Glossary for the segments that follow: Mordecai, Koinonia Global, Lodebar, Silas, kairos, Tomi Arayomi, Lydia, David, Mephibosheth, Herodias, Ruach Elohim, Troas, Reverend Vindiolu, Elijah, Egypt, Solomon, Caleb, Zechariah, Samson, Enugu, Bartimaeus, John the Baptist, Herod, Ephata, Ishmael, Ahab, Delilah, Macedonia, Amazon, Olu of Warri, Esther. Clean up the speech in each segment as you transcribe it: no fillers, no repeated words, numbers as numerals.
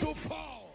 to fall.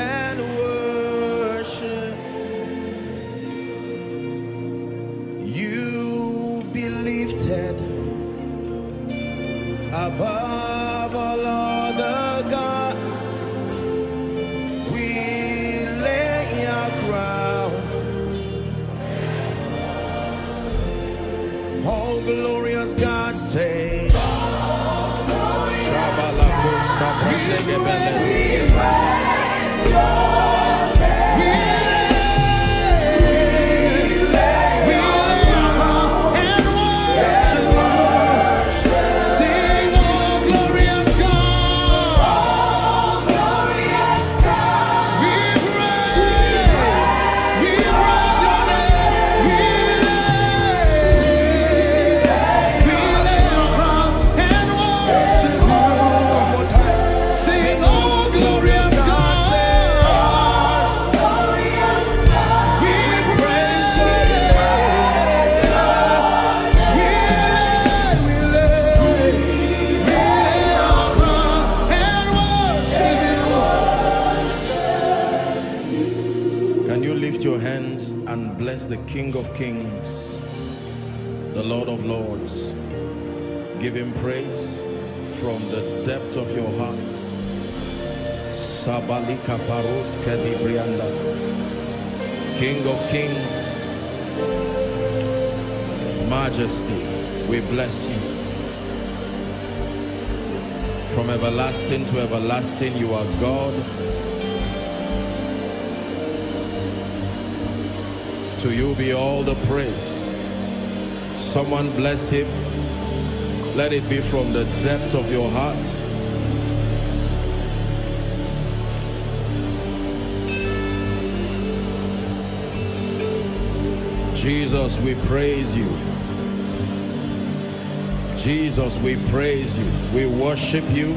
and worship. You be lifted above all other gods. We lay our crown. All glorious God say. The King of Kings, the Lord of Lords, give him praise from the depth of your heart. Sabalika Paroska di Brianda, King of Kings, Majesty, we bless you. From everlasting to everlasting, you are God. To you be all the praise. Someone bless him. Let it be from the depth of your heart. Jesus, we praise you. Jesus, we praise you. We worship you.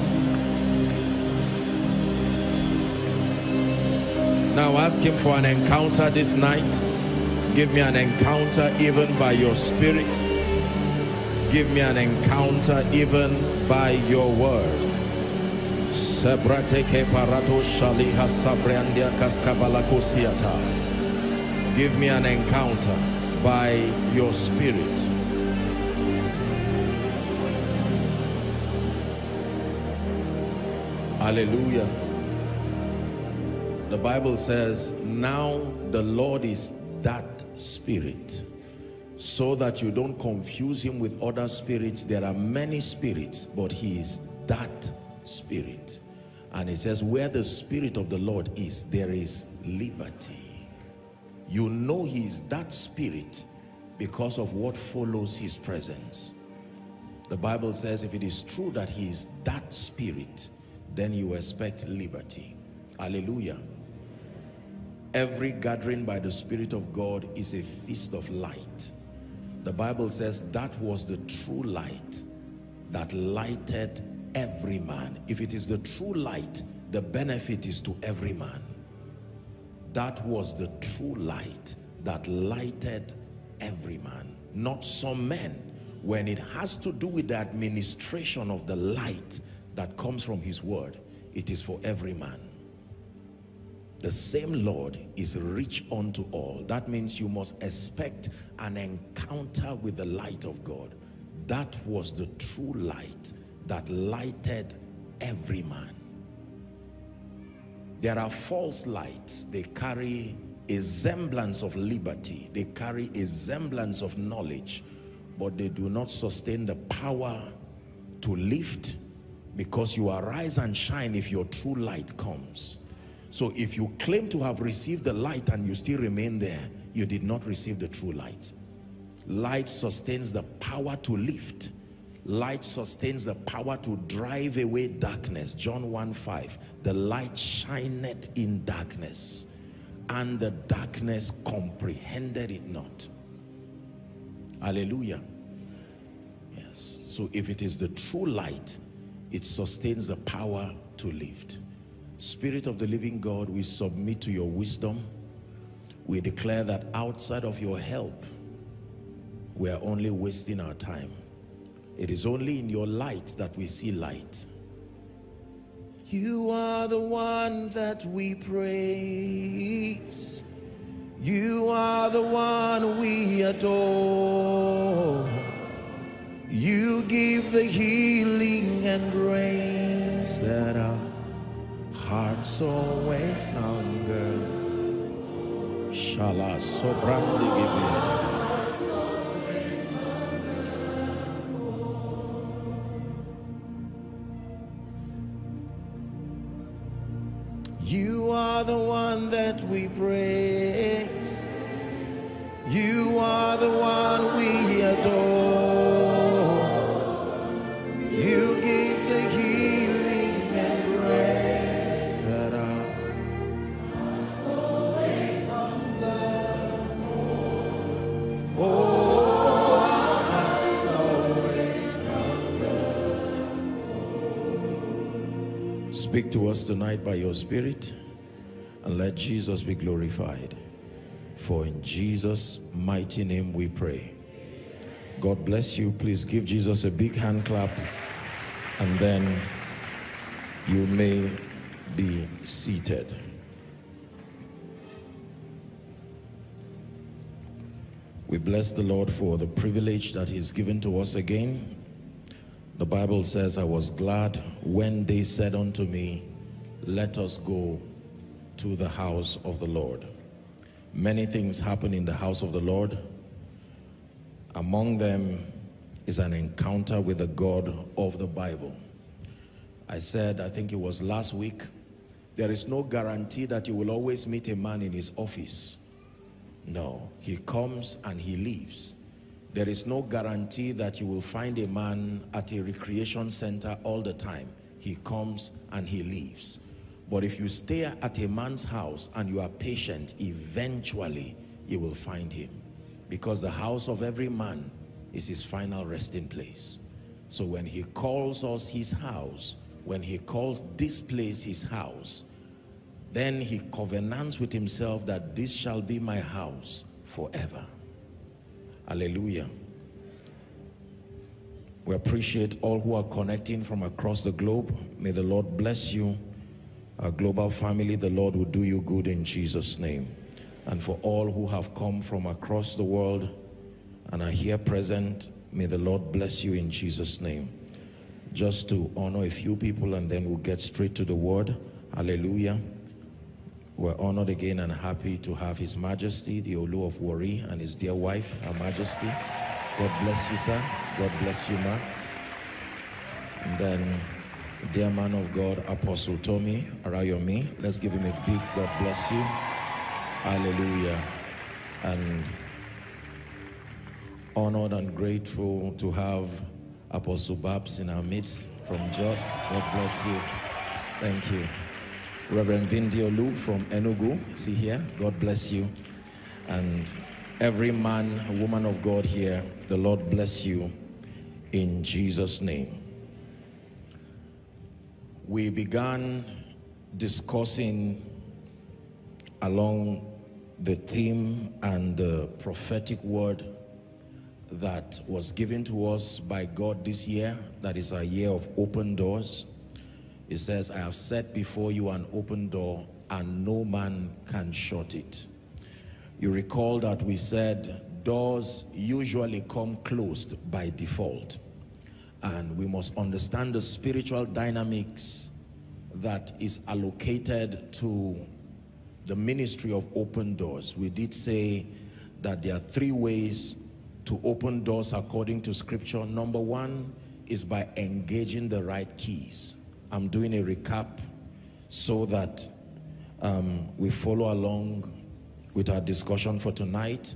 Now ask him for an encounter this night. Give me an encounter even by your spirit. Give me an encounter even by your word. Give me an encounter by your spirit. Hallelujah. The Bible says, now the Lord is that spirit, so that you don't confuse him with other spirits. There are many spirits, but he is that spirit. And it says, where the spirit of the Lord is, there is liberty. You know he is that spirit because of what follows his presence. The Bible says, if it is true that he is that spirit, then you expect liberty. Hallelujah. Every gathering by the Spirit of God is a feast of light. The Bible says that was the true light that lighted every man. If it is the true light, the benefit is to every man. That was the true light that lighted every man, not some men. When it has to do with the administration of the light that comes from his word, it is for every man. The same Lord is rich unto all. That means you must expect an encounter with the light of God. That was the true light that lighted every man. There are false lights. They carry a semblance of liberty, they carry a semblance of knowledge, but they do not sustain the power to lift, because you arise and shine if your true light comes. So if you claim to have received the light and you still remain there, you did not receive the true light. Light sustains the power to lift. Light sustains the power to drive away darkness. John 1:5, the light shineth in darkness, and the darkness comprehended it not. Hallelujah. Yes. So if it is the true light, it sustains the power to lift. Spirit of the living God, we submit to your wisdom. We declare that outside of your help, we are only wasting our time. It is only in your light that we see light. You are the one that we praise. You are the one we adore. You give the healing and grace that our hearts always hunger. Shala sobrandi. You are the one that we praise. You are the one we adore. You give the healing and grace that our hearts always hunger for. Oh, our hearts always hunger for. Speak to us tonight by your Spirit. And let Jesus be glorified, for in Jesus' mighty name we pray. God bless you. Please give Jesus a big hand clap, and then you may be seated. We bless the Lord for the privilege that he's given to us again. The Bible says, I was glad when they said unto me, let us go to the house of the Lord. Many things happen in the house of the Lord. Among them is an encounter with the God of the Bible. I said, I think it was last week, there is no guarantee that you will always meet a man in his office. No, he comes and he leaves. There is no guarantee that you will find a man at a recreation center all the time. He comes and he leaves. But if you stay at a man's house and you are patient, eventually you will find him. Because the house of every man is his final resting place. So when he calls us his house, when he calls this place his house, then he covenants with himself that this shall be my house forever. Hallelujah. We appreciate all who are connecting from across the globe. May the Lord bless you. Our global family, the Lord will do you good in Jesus' name. And for all who have come from across the world and are here present, may the Lord bless you in Jesus' name. Just to honor a few people, and then we'll get straight to the word. Hallelujah. We're honored again and happy to have His Majesty, the Olu of Warri, and his dear wife, Her Majesty. God bless you, sir. God bless you, ma. And then, dear man of God, Apostle Tomi Arayomi, let's give him a big God bless you. Hallelujah. And honored and grateful to have Apostle Babs in our midst from Jos. God bless you. Thank you. Reverend Vindiolu from Enugu, see here, God bless you. And every man, woman of God here, the Lord bless you in Jesus' name. We began discussing along the theme and the prophetic word that was given to us by God this year, that is a year of open doors. It says, I have set before you an open door, and no man can shut it. You recall that we said doors usually come closed by default. And we must understand the spiritual dynamics that is allocated to the ministry of open doors. We did say that there are three ways to open doors according to scripture. Number one is by engaging the right keys. I'm doing a recap so that we follow along with our discussion for tonight.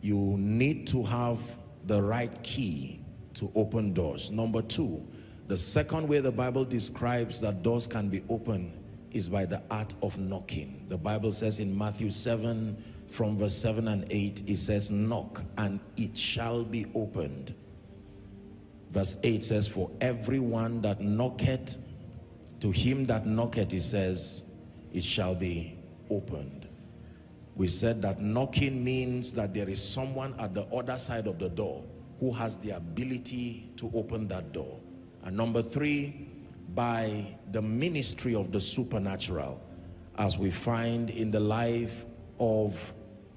You need to have the right key to open doors. Number two, the second way the Bible describes that doors can be opened is by the art of knocking. The Bible says in Matthew 7, from verse 7 and 8, it says, knock and it shall be opened. Verse 8 says, for everyone that knocketh, to him that knocketh, it says, it shall be opened. We said that knocking means that there is someone at the other side of the door who has the ability to open that door. And number three, by the ministry of the supernatural, as we find in the life of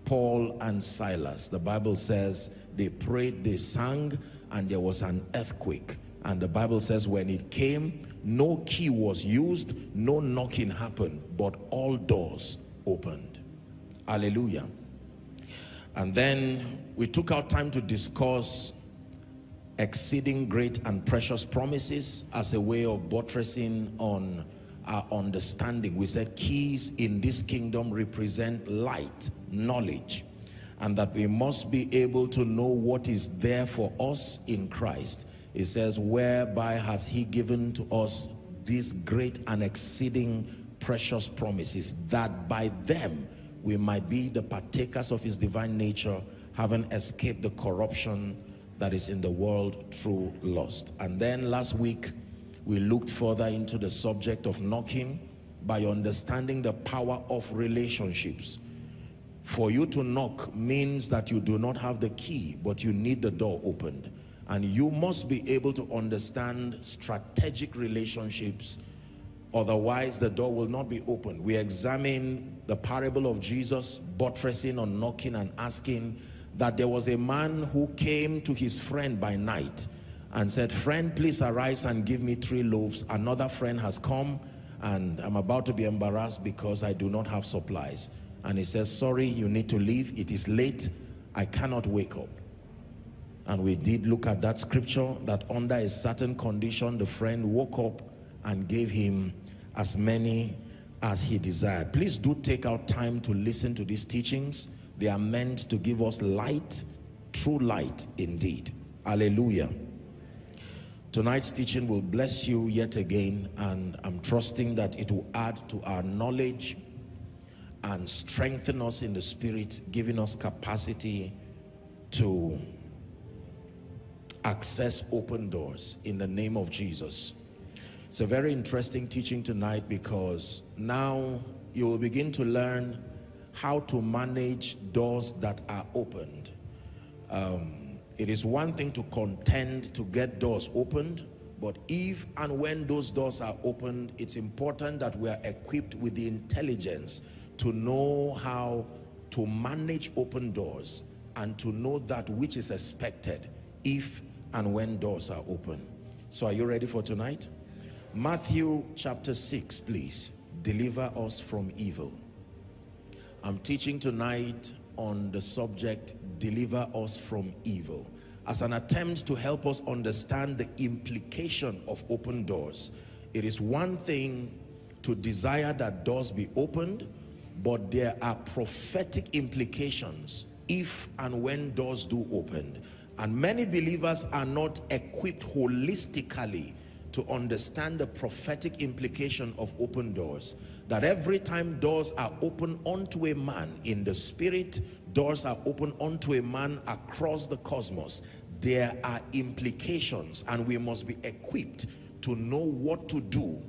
Paul and Silas. The Bible says they prayed, they sang, and there was an earthquake. And the Bible says when it came, no key was used, no knocking happened, but all doors opened. Hallelujah. And then we took our time to discuss exceeding great and precious promises as a way of buttressing on our understanding. We said keys in this kingdom represent light, knowledge, and that we must be able to know what is there for us in Christ. It says, whereby has he given to us these great and exceeding precious promises, that by them we might be the partakers of his divine nature, having escaped the corruption that is in the world through lust. And then last week, we looked further into the subject of knocking by understanding the power of relationships. For you to knock means that you do not have the key, but you need the door opened. And you must be able to understand strategic relationships, otherwise the door will not be opened. We examine the parable of Jesus buttressing on knocking and asking that there was a man who came to his friend by night and said, friend, please arise and give me 3 loaves. Another friend has come and I'm about to be embarrassed because I do not have supplies. And he says, sorry, you need to leave. It is late. I cannot wake up. And we did look at that scripture that under a certain condition, the friend woke up and gave him as many as he desired. Please do take out time to listen to these teachings. They are meant to give us light, true light indeed. Hallelujah. Tonight's teaching will bless you yet again, and I'm trusting that it will add to our knowledge and strengthen us in the spirit, giving us capacity to access open doors in the name of Jesus. It's a very interesting teaching tonight because now you will begin to learn how to manage doors that are opened. It is one thing to contend to get doors opened, but if and when those doors are opened, it's important that we are equipped with the intelligence to know how to manage open doors and to know that which is expected if and when doors are open. So are you ready for tonight? Matthew chapter 6, please. Deliver us from evil. I'm teaching tonight on the subject, deliver us from evil, as an attempt to help us understand the implication of open doors. It is one thing to desire that doors be opened, but there are prophetic implications if and when doors do open. And many believers are not equipped holistically to understand the prophetic implication of open doors. That every time doors are open unto a man in the spirit, doors are open unto a man across the cosmos, there are implications, and we must be equipped to know what to do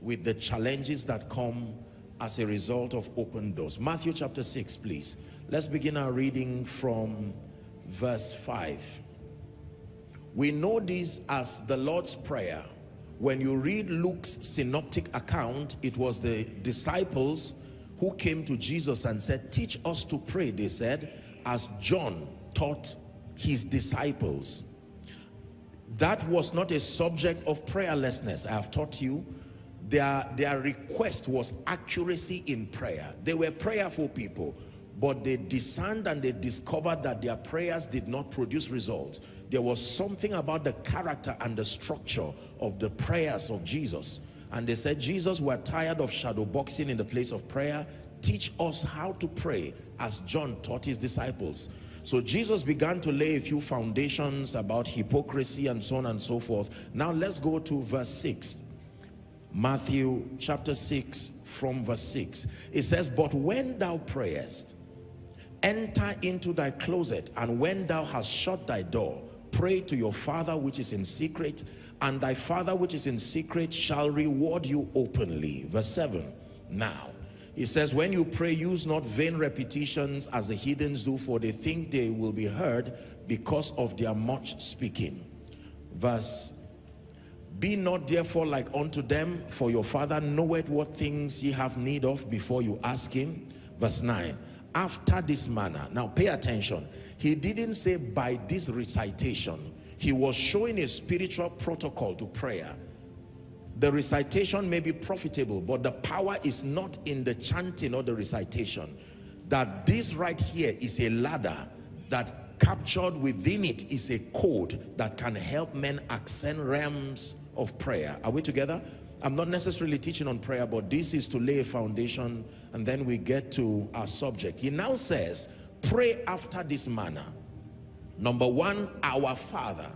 with the challenges that come as a result of open doors. Matthew chapter 6, please. Let's begin our reading from verse 5. We know this as the Lord's Prayer. When you read Luke's synoptic account, it was the disciples who came to Jesus and said, teach us to pray, they said, as John taught his disciples. That was not a subject of prayerlessness. I have taught you. Their request was accuracy in prayer. They were prayerful people, but they discerned and they discovered that their prayers did not produce results. There was something about the character and the structure of the prayers of Jesus. And they said, Jesus, we're tired of shadow boxing in the place of prayer. Teach us how to pray as John taught his disciples. So Jesus began to lay a few foundations about hypocrisy and so on and so forth. Now let's go to verse 6. Matthew chapter 6 from verse 6. It says, but when thou prayest, enter into thy closet, and when thou hast shut thy door, pray to your Father which is in secret, and thy Father which is in secret shall reward you openly. Verse 7. Now, it says, when you pray, use not vain repetitions as the heathens do, for they think they will be heard because of their much speaking. Verse 8. Be not therefore like unto them, for your Father knoweth what things ye have need of before you ask him. Verse 9, after this manner. Now pay attention. He didn't say by this recitation. He was showing a spiritual protocol to prayer. The recitation may be profitable, but the power is not in the chanting or the recitation. That this right here is a ladder that captured within it is a code that can help men ascend realms of prayer. Are we together? I'm not necessarily teaching on prayer, but this is to lay a foundation, and then we get to our subject. He now says, pray after this manner. Number one, our Father.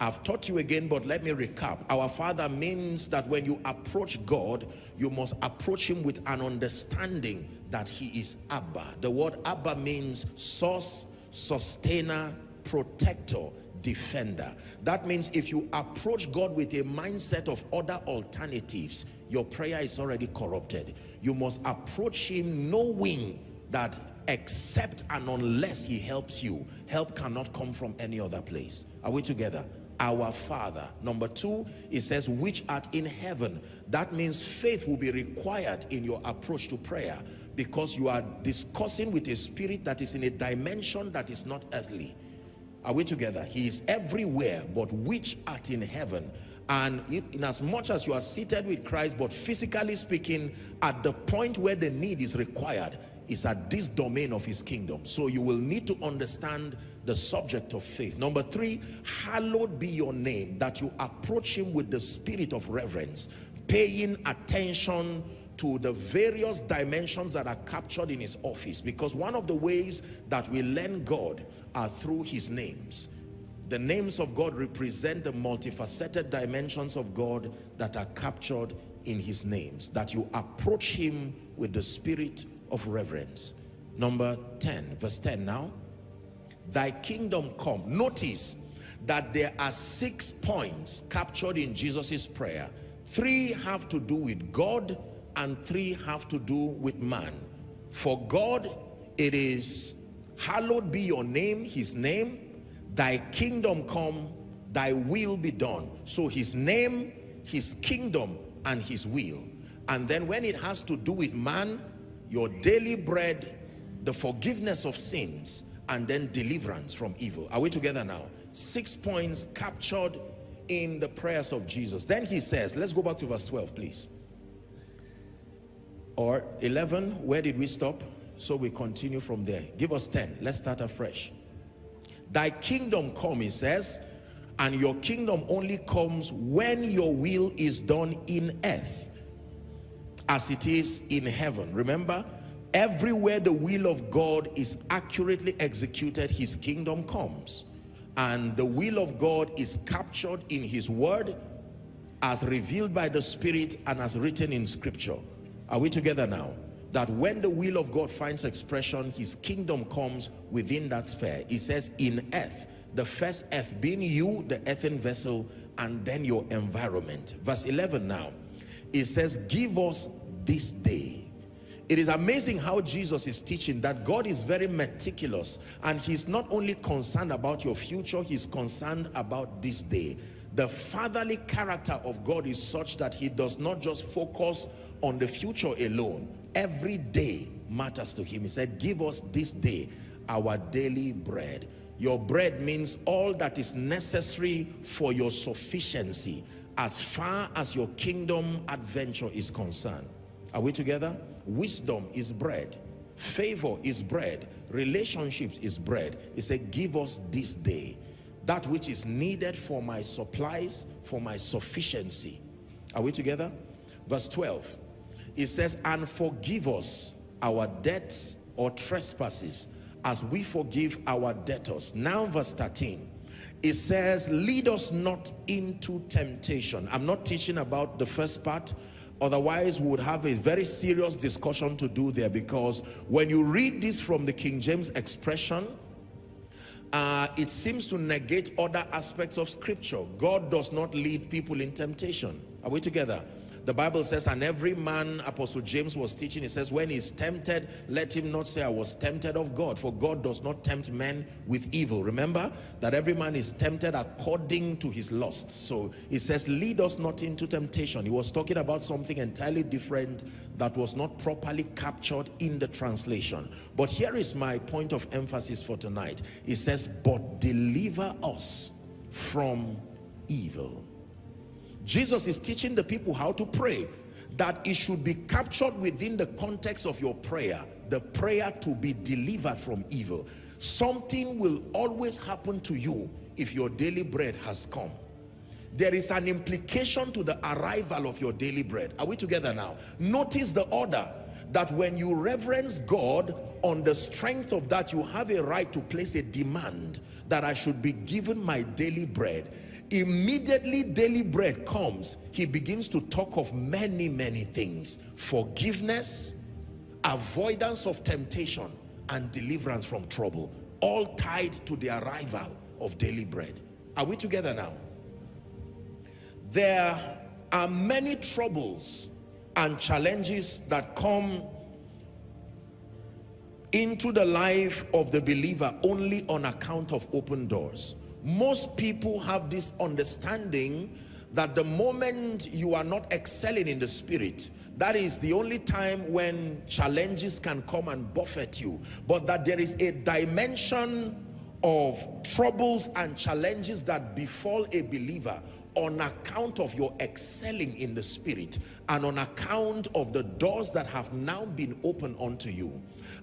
I've taught you again, but let me recap. Our Father means that when you approach God, you must approach him with an understanding that he is Abba. The word Abba means source, sustainer, protector, defender. That means if you approach God with a mindset of other alternatives, your prayer is already corrupted. You must approach him knowing that except and unless he helps you, help cannot come from any other place. Are we together? Our Father. Number two, it says, which art in heaven. That means faith will be required in your approach to prayer, because you are discussing with a spirit that is in a dimension that is not earthly. Are we together? He is everywhere, but which art in heaven. And in as much as you are seated with Christ, but physically speaking, at the point where the need is required, is at this domain of his kingdom. So you will need to understand the subject of faith. Number three, hallowed be your name, that you approach him with the spirit of reverence, paying attention to the various dimensions that are captured in his office, because one of the ways that we learn God are through his names. The names of God represent the multifaceted dimensions of God that are captured in his names, that you approach him with the spirit of reverence. Number 10, verse 10 now. Thy kingdom come. Notice that there are 6 points captured in Jesus's prayer. 3 have to do with God and 3 have to do with man. For God, it is hallowed be your name, his name, thy kingdom come, thy will be done. So his name, his kingdom, and his will. And then when it has to do with man, your daily bread, the forgiveness of sins, and then deliverance from evil. Are we together now? 6 points captured in the prayers of Jesus. Then he says, let's go back to verse 12, please. Or 11, where did we stop? So we continue from there. Give us 10. Let's start afresh. Thy kingdom come, he says, and your kingdom only comes when your will is done in earth as it is in heaven. Remember, everywhere the will of God is accurately executed, his kingdom comes. And the will of God is captured in his word, as revealed by the Spirit and as written in scripture. Are we together now? That when the will of God finds expression, his kingdom comes within that sphere. It says in earth, the first earth being you, the earthen vessel, and then your environment. Verse 11 now, it says, give us this day. It is amazing how Jesus is teaching that God is very meticulous, and he's not only concerned about your future, he's concerned about this day. The fatherly character of God is such that he does not just focus on the future alone. Every day matters to him. He said, give us this day our daily bread. Your bread means all that is necessary for your sufficiency. as far as your kingdom adventure is concerned. Are we together? Wisdom is bread, favor is bread, relationships is bread. He said, give us this day that which is needed for my supplies, for my sufficiency. Are we together? Verse 12, it says, and forgive us our debts or trespasses as we forgive our debtors. Now verse 13, it says, lead us not into temptation. I'm not teaching about the first part, otherwise we would have a very serious discussion to do there, because when you read this from the King James expression, it seems to negate other aspects of scripture. God does not lead people in temptation. Are we together? The Bible says, and every man, Apostle James was teaching, he says, when he's tempted, let him not say, I was tempted of God, for God does not tempt men with evil. Remember that every man is tempted according to his lusts. So he says, lead us not into temptation. He was talking about something entirely different that was not properly captured in the translation. But here is my point of emphasis for tonight. It says, but deliver us from evil. Jesus is teaching the people how to pray, that it should be captured within the context of your prayer, the prayer to be delivered from evil. Something will always happen to you if your daily bread has come. There is an implication to the arrival of your daily bread. Are we together now? Notice the order, that when you reverence God, on the strength of that, you have a right to place a demand that I should be given my daily bread. Immediately daily bread comes, he begins to talk of many things: forgiveness, avoidance of temptation, and deliverance from trouble, all tied to the arrival of daily bread. Are we together now? There are many troubles and challenges that come into the life of the believer only on account of open doors. Most people have this understanding that the moment you are not excelling in the spirit, that is the only time when challenges can come and buffet you, but that there is a dimension of troubles and challenges that befall a believer on account of your excelling in the spirit and on account of the doors that have now been opened unto you.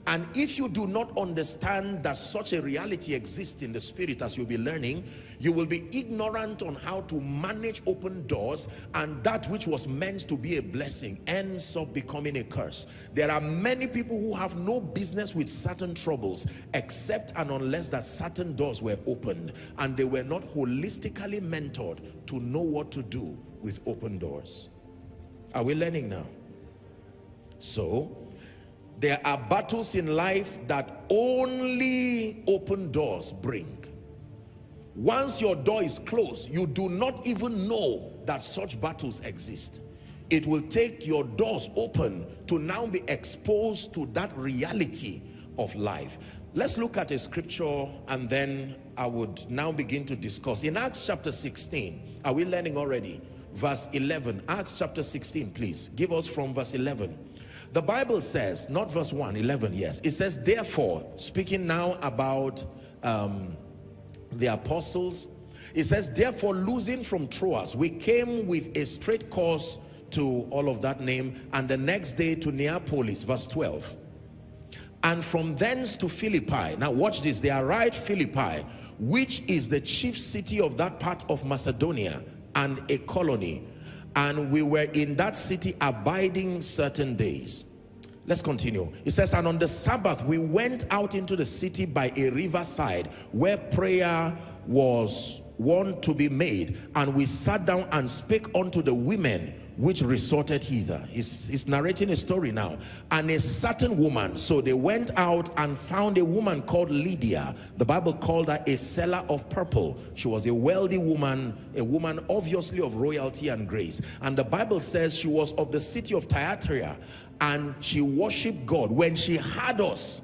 And if you do not understand that such a reality exists in the spirit, as you'll be learning, you will be ignorant on how to manage open doors, and that which was meant to be a blessing ends up becoming a curse. There are many people who have no business with certain troubles except and unless that certain doors were opened, and they were not holistically mentored to know what to do with open doors. Are we learning now? So, there are battles in life that only open doors bring. Once your door is closed, you do not even know that such battles exist. It will take your doors open to now be exposed to that reality of life. Let's look at a scripture, and then I would now begin to discuss. In Acts chapter 16, are we learning already? Verse 11. Acts chapter 16, please. Give us from verse 11. The Bible says, not verse 1, 11, yes. It says, therefore, speaking now about the apostles, it says, therefore, loosing from Troas, we came with a straight course to all of that name, and the next day to Neapolis, verse 12. And from thence to Philippi. Now watch this, they arrived Philippi, which is the chief city of that part of Macedonia, and a colony. And we were in that city abiding certain days. Let's continue. It says, and on the Sabbath we went out into the city by a riverside, where prayer was wont to be made, and we sat down and spake unto the women which resorted hither. He's narrating a story now. And a certain woman, so they went out and found a woman called Lydia. The Bible called her a seller of purple. She was a wealthy woman, a woman obviously of royalty and grace. And the Bible says she was of the city of Thyatira, and she worshipped God. When she heard us,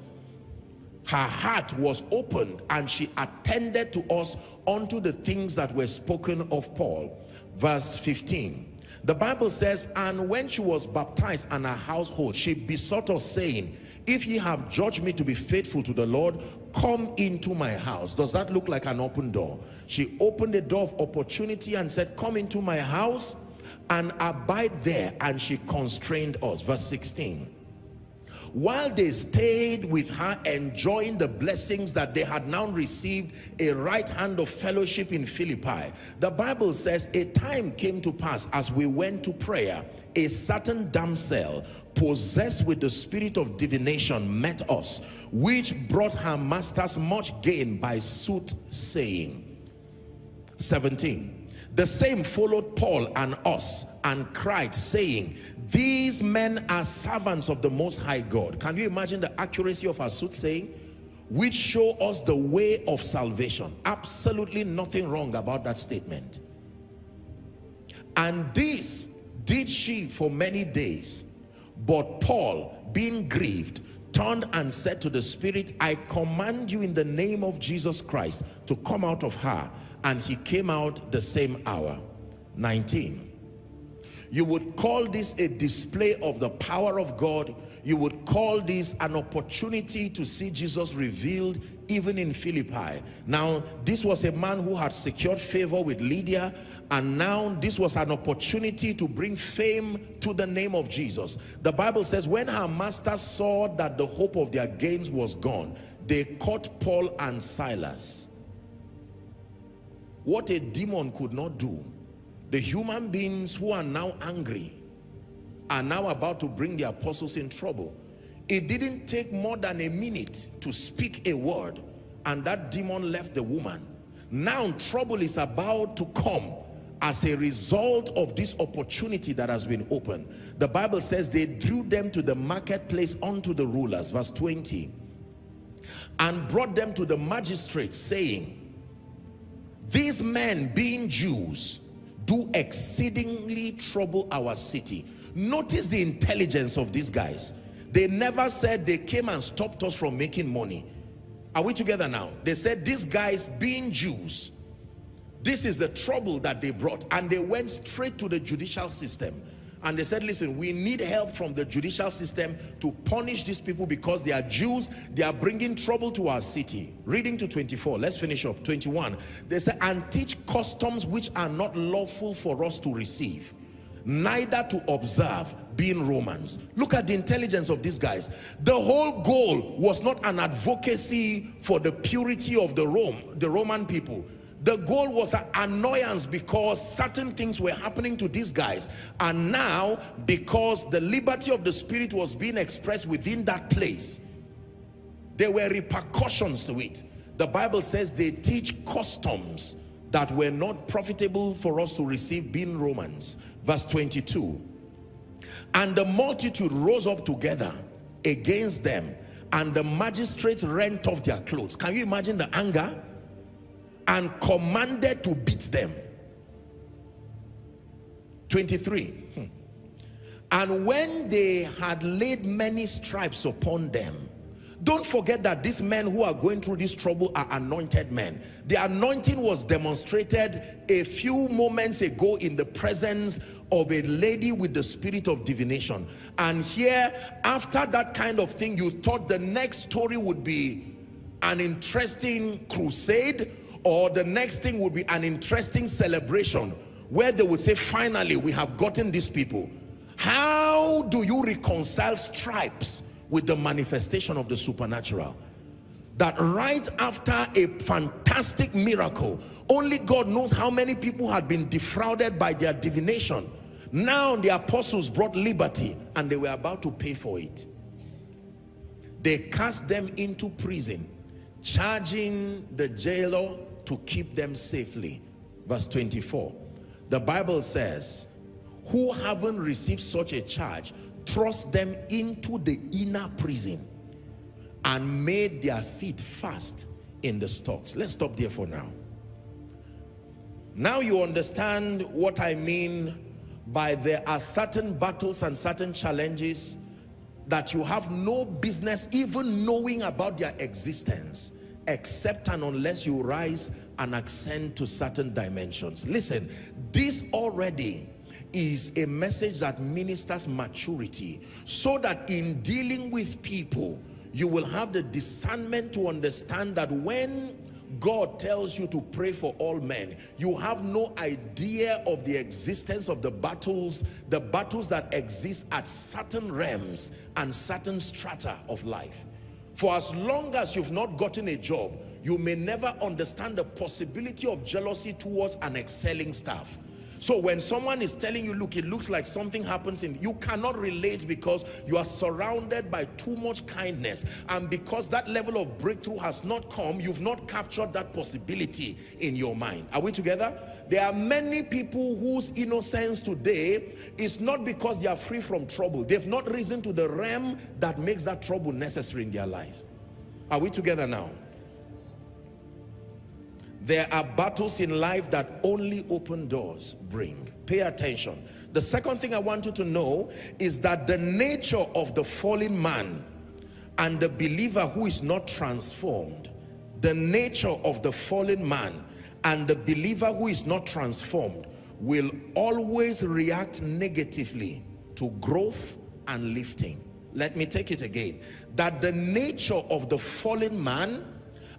her heart was opened, and she attended to us unto the things that were spoken of Paul. Verse 15. The Bible says, and when she was baptized and her household, she besought us, saying, if ye have judged me to be faithful to the Lord, come into my house. Does that look like an open door? She opened the door of opportunity and said, come into my house and abide there. And she constrained us. Verse 16. While they stayed with her, enjoying the blessings that they had now received, a right hand of fellowship in Philippi, the Bible says, a time came to pass as we went to prayer, a certain damsel possessed with the spirit of divination met us, which brought her masters much gain by soothsaying. 17. The same followed Paul and us and cried, saying, these men are servants of the Most High God. Can you imagine the accuracy of her soothsaying? Which show us the way of salvation. Absolutely nothing wrong about that statement. And this did she for many days. But Paul, being grieved, turned and said to the spirit, I command you in the name of Jesus Christ to come out of her. And he came out the same hour. 19. You would call this a display of the power of God. You would call this an opportunity to see Jesus revealed even in Philippi. Now, this was a man who had secured favor with Lydia, and now this was an opportunity to bring fame to the name of Jesus. The Bible says, when her masters saw that the hope of their gains was gone, they caught Paul and Silas. What a demon could not do, the human beings who are now angry are now about to bring the apostles in trouble. It didn't take more than a minute to speak a word, and that demon left the woman. Now trouble is about to come as a result of this opportunity that has been opened. The Bible says they drew them to the marketplace unto the rulers, verse 20, and brought them to the magistrates, saying, these men being Jews do exceedingly trouble our city. Notice the intelligence of these guys. They never said they came and stopped us from making money. Are we together now? They said these guys being Jews, this is the trouble that they brought. And they went straight to the judicial system. And they said, listen, we need help from the judicial system to punish these people because they are Jews. They are bringing trouble to our city. Reading to 24. Let's finish up. 21. They said, and teach customs which are not lawful for us to receive, neither to observe, being Romans. Look at the intelligence of these guys. The whole goal was not an advocacy for the purity of the Roman people. The goal was an annoyance because certain things were happening to these guys. And now, because the liberty of the spirit was being expressed within that place, there were repercussions to it. The Bible says they teach customs that were not profitable for us to receive, being Romans. Verse 22. And the multitude rose up together against them, and the magistrates rent off their clothes. Can you imagine the anger? And commanded to beat them. 23. And when they had laid many stripes upon them. Don't forget that these men who are going through this trouble are anointed men. The anointing was demonstrated a few moments ago in the presence of a lady with the spirit of divination. And here, after that kind of thing, you thought the next story would be an interesting crusade, or the next thing would be an interesting celebration where they would say, finally, we have gotten these people. How do you reconcile stripes with the manifestation of the supernatural? That right after a fantastic miracle, only God knows how many people had been defrauded by their divination. Now the apostles brought liberty, and they were about to pay for it. They cast them into prison, charging the jailer to keep them safely. Verse 24. The Bible says, who haven't received such a charge, thrust them into the inner prison and made their feet fast in the stocks. Let's stop there for now. Now you understand what I mean by there are certain battles and certain challenges that you have no business even knowing about their existence, except and unless you rise and ascend to certain dimensions. Listen, this already is a message that ministers maturity, so that in dealing with people, you will have the discernment to understand that when God tells you to pray for all men, you have no idea of the existence of the battles that exist at certain realms and certain strata of life. For as long as you've not gotten a job, you may never understand the possibility of jealousy towards an excelling staff. So when someone is telling you, look, it looks like something happens in you, cannot relate because you are surrounded by too much kindness. And because that level of breakthrough has not come, you've not captured that possibility in your mind. Are we together? There are many people whose innocence today is not because they are free from trouble. They've not risen to the realm that makes that trouble necessary in their life. Are we together now? There are battles in life that only open doors bring. Pay attention. The second thing I want you to know is that the nature of the fallen man and the believer who is not transformed, the nature of the fallen man and the believer who is not transformed will always react negatively to growth and lifting. Let me take it again. That the nature of the fallen man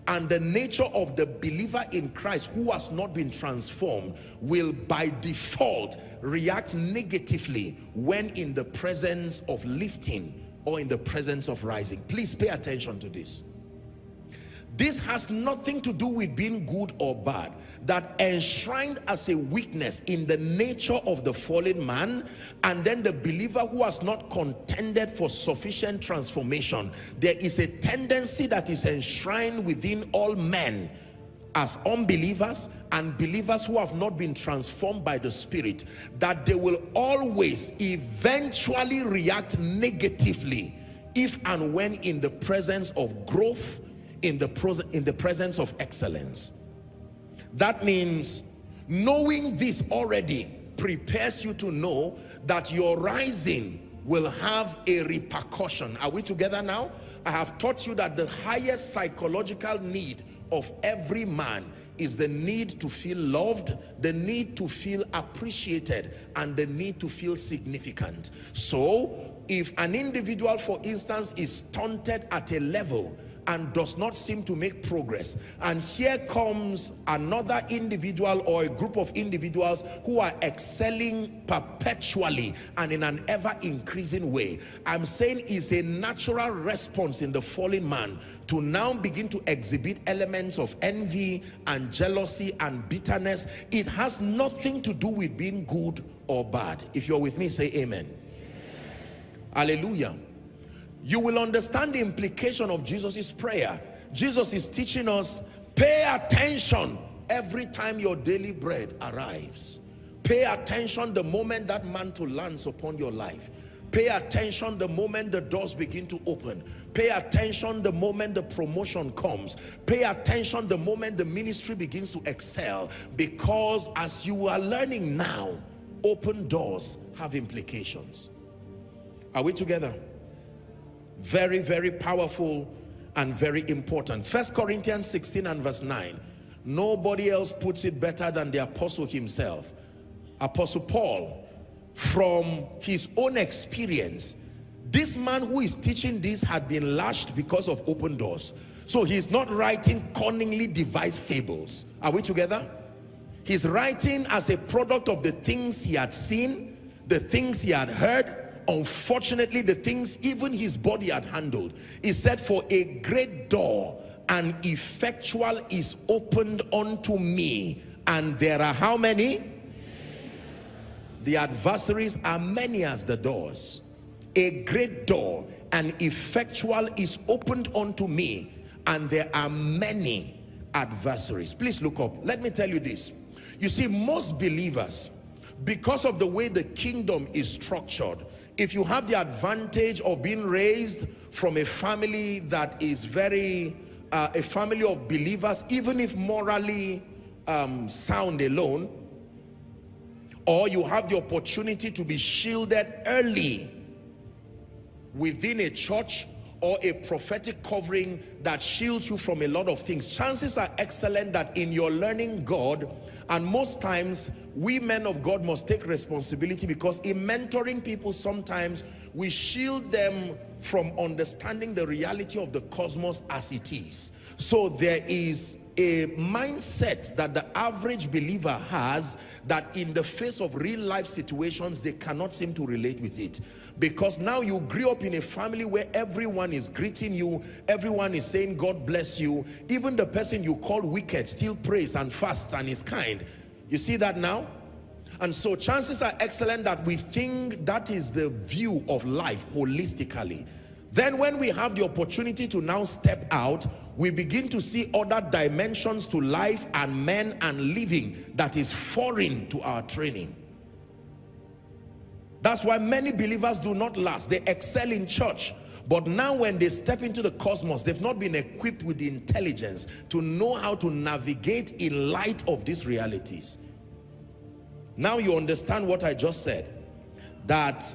and the nature of the believer in Christ who has not been transformed will by default react negatively when in the presence of lifting or in the presence of rising. Please pay attention to this. This has nothing to do with being good or bad. That enshrined as a weakness in the nature of the fallen man, and then the believer who has not contended for sufficient transformation, there is a tendency that is enshrined within all men as unbelievers and believers who have not been transformed by the Spirit, that they will always eventually react negatively if and when in the presence of growth, in the presence of excellence. That means knowing this already prepares you to know that your rising will have a repercussion. Are we together now? I have taught you that the highest psychological need of every man is the need to feel loved, the need to feel appreciated, and the need to feel significant. So if an individual, for instance, is taunted at a level and does not seem to make progress, and here comes another individual or a group of individuals who are excelling perpetually and in an ever-increasing way, I'm saying it's a natural response in the fallen man to now begin to exhibit elements of envy and jealousy and bitterness. It has nothing to do with being good or bad. If you're with me, say amen. Hallelujah. You will understand the implication of Jesus's prayer. Jesus is teaching us, pay attention every time your daily bread arrives. Pay attention the moment that mantle lands upon your life. Pay attention the moment the doors begin to open. Pay attention the moment the promotion comes. Pay attention the moment the ministry begins to excel. Because as you are learning now, open doors have implications. Are we together? Very, very powerful and very important. 1 Corinthians 16 and verse 9. Nobody else puts it better than the apostle himself. Apostle Paul, from his own experience, this man who is teaching this had been lashed because of open doors. So he's not writing cunningly devised fables. Are we together? He's writing as a product of the things he had seen, the things he had heard, unfortunately the things even his body had handled. He said, for a great door and effectual is opened unto me, and there are how many? The adversaries are many as the doors. A great door and effectual is opened unto me, and there are many adversaries. Please look up. Let me tell you this. You see, most believers, because of the way the kingdom is structured, if you have the advantage of being raised from a family that is a family of believers, even if morally sound alone, or you have the opportunity to be shielded early within a church, or a prophetic covering that shields you from a lot of things. Chances are excellent that in your learning God, and most times we men of God must take responsibility, because in mentoring people sometimes we shield them from understanding the reality of the cosmos as it is. So there is a mindset that the average believer has that in the face of real life situations they cannot seem to relate with it, because now you grew up in a family where everyone is greeting you, everyone is saying God bless you, even the person you call wicked still prays and fasts and is kind. You see that now? And so chances are excellent that we think that is the view of life holistically. Then when we have the opportunity to now step out, we begin to see other dimensions to life and men and living that is foreign to our training. That's why many believers do not last. They excel in church, but now when they step into the cosmos, they've not been equipped with the intelligence to know how to navigate in light of these realities. Now you understand what I just said, that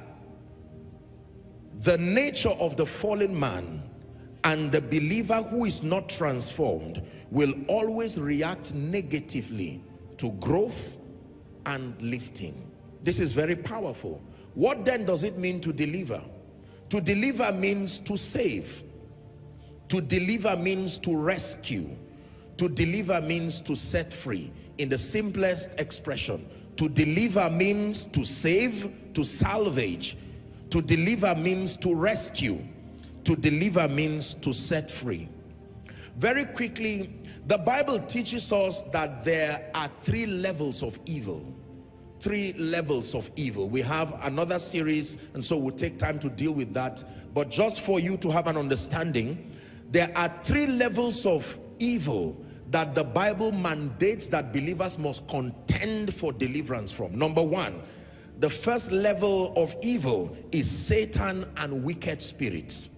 the nature of the fallen man and the believer who is not transformed will always react negatively to growth and lifting. This is very powerful. What then does it mean to deliver? To deliver means to save. To deliver means to rescue. To deliver means to set free. In the simplest expression, to deliver means to save, to salvage. To deliver means to rescue. To deliver means to set free. Very quickly, the Bible teaches us that there are three levels of evil. Three levels of evil. We have another series, and so we'll take time to deal with that. But just for you to have an understanding, there are three levels of evil that the Bible mandates that believers must contend for deliverance from. Number one, the first level of evil is Satan and wicked spirits.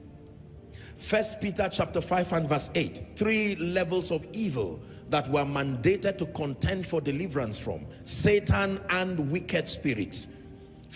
1 Peter chapter 5 and verse 8. Three levels of evil that were mandated to contend for deliverance from: Satan and wicked spirits.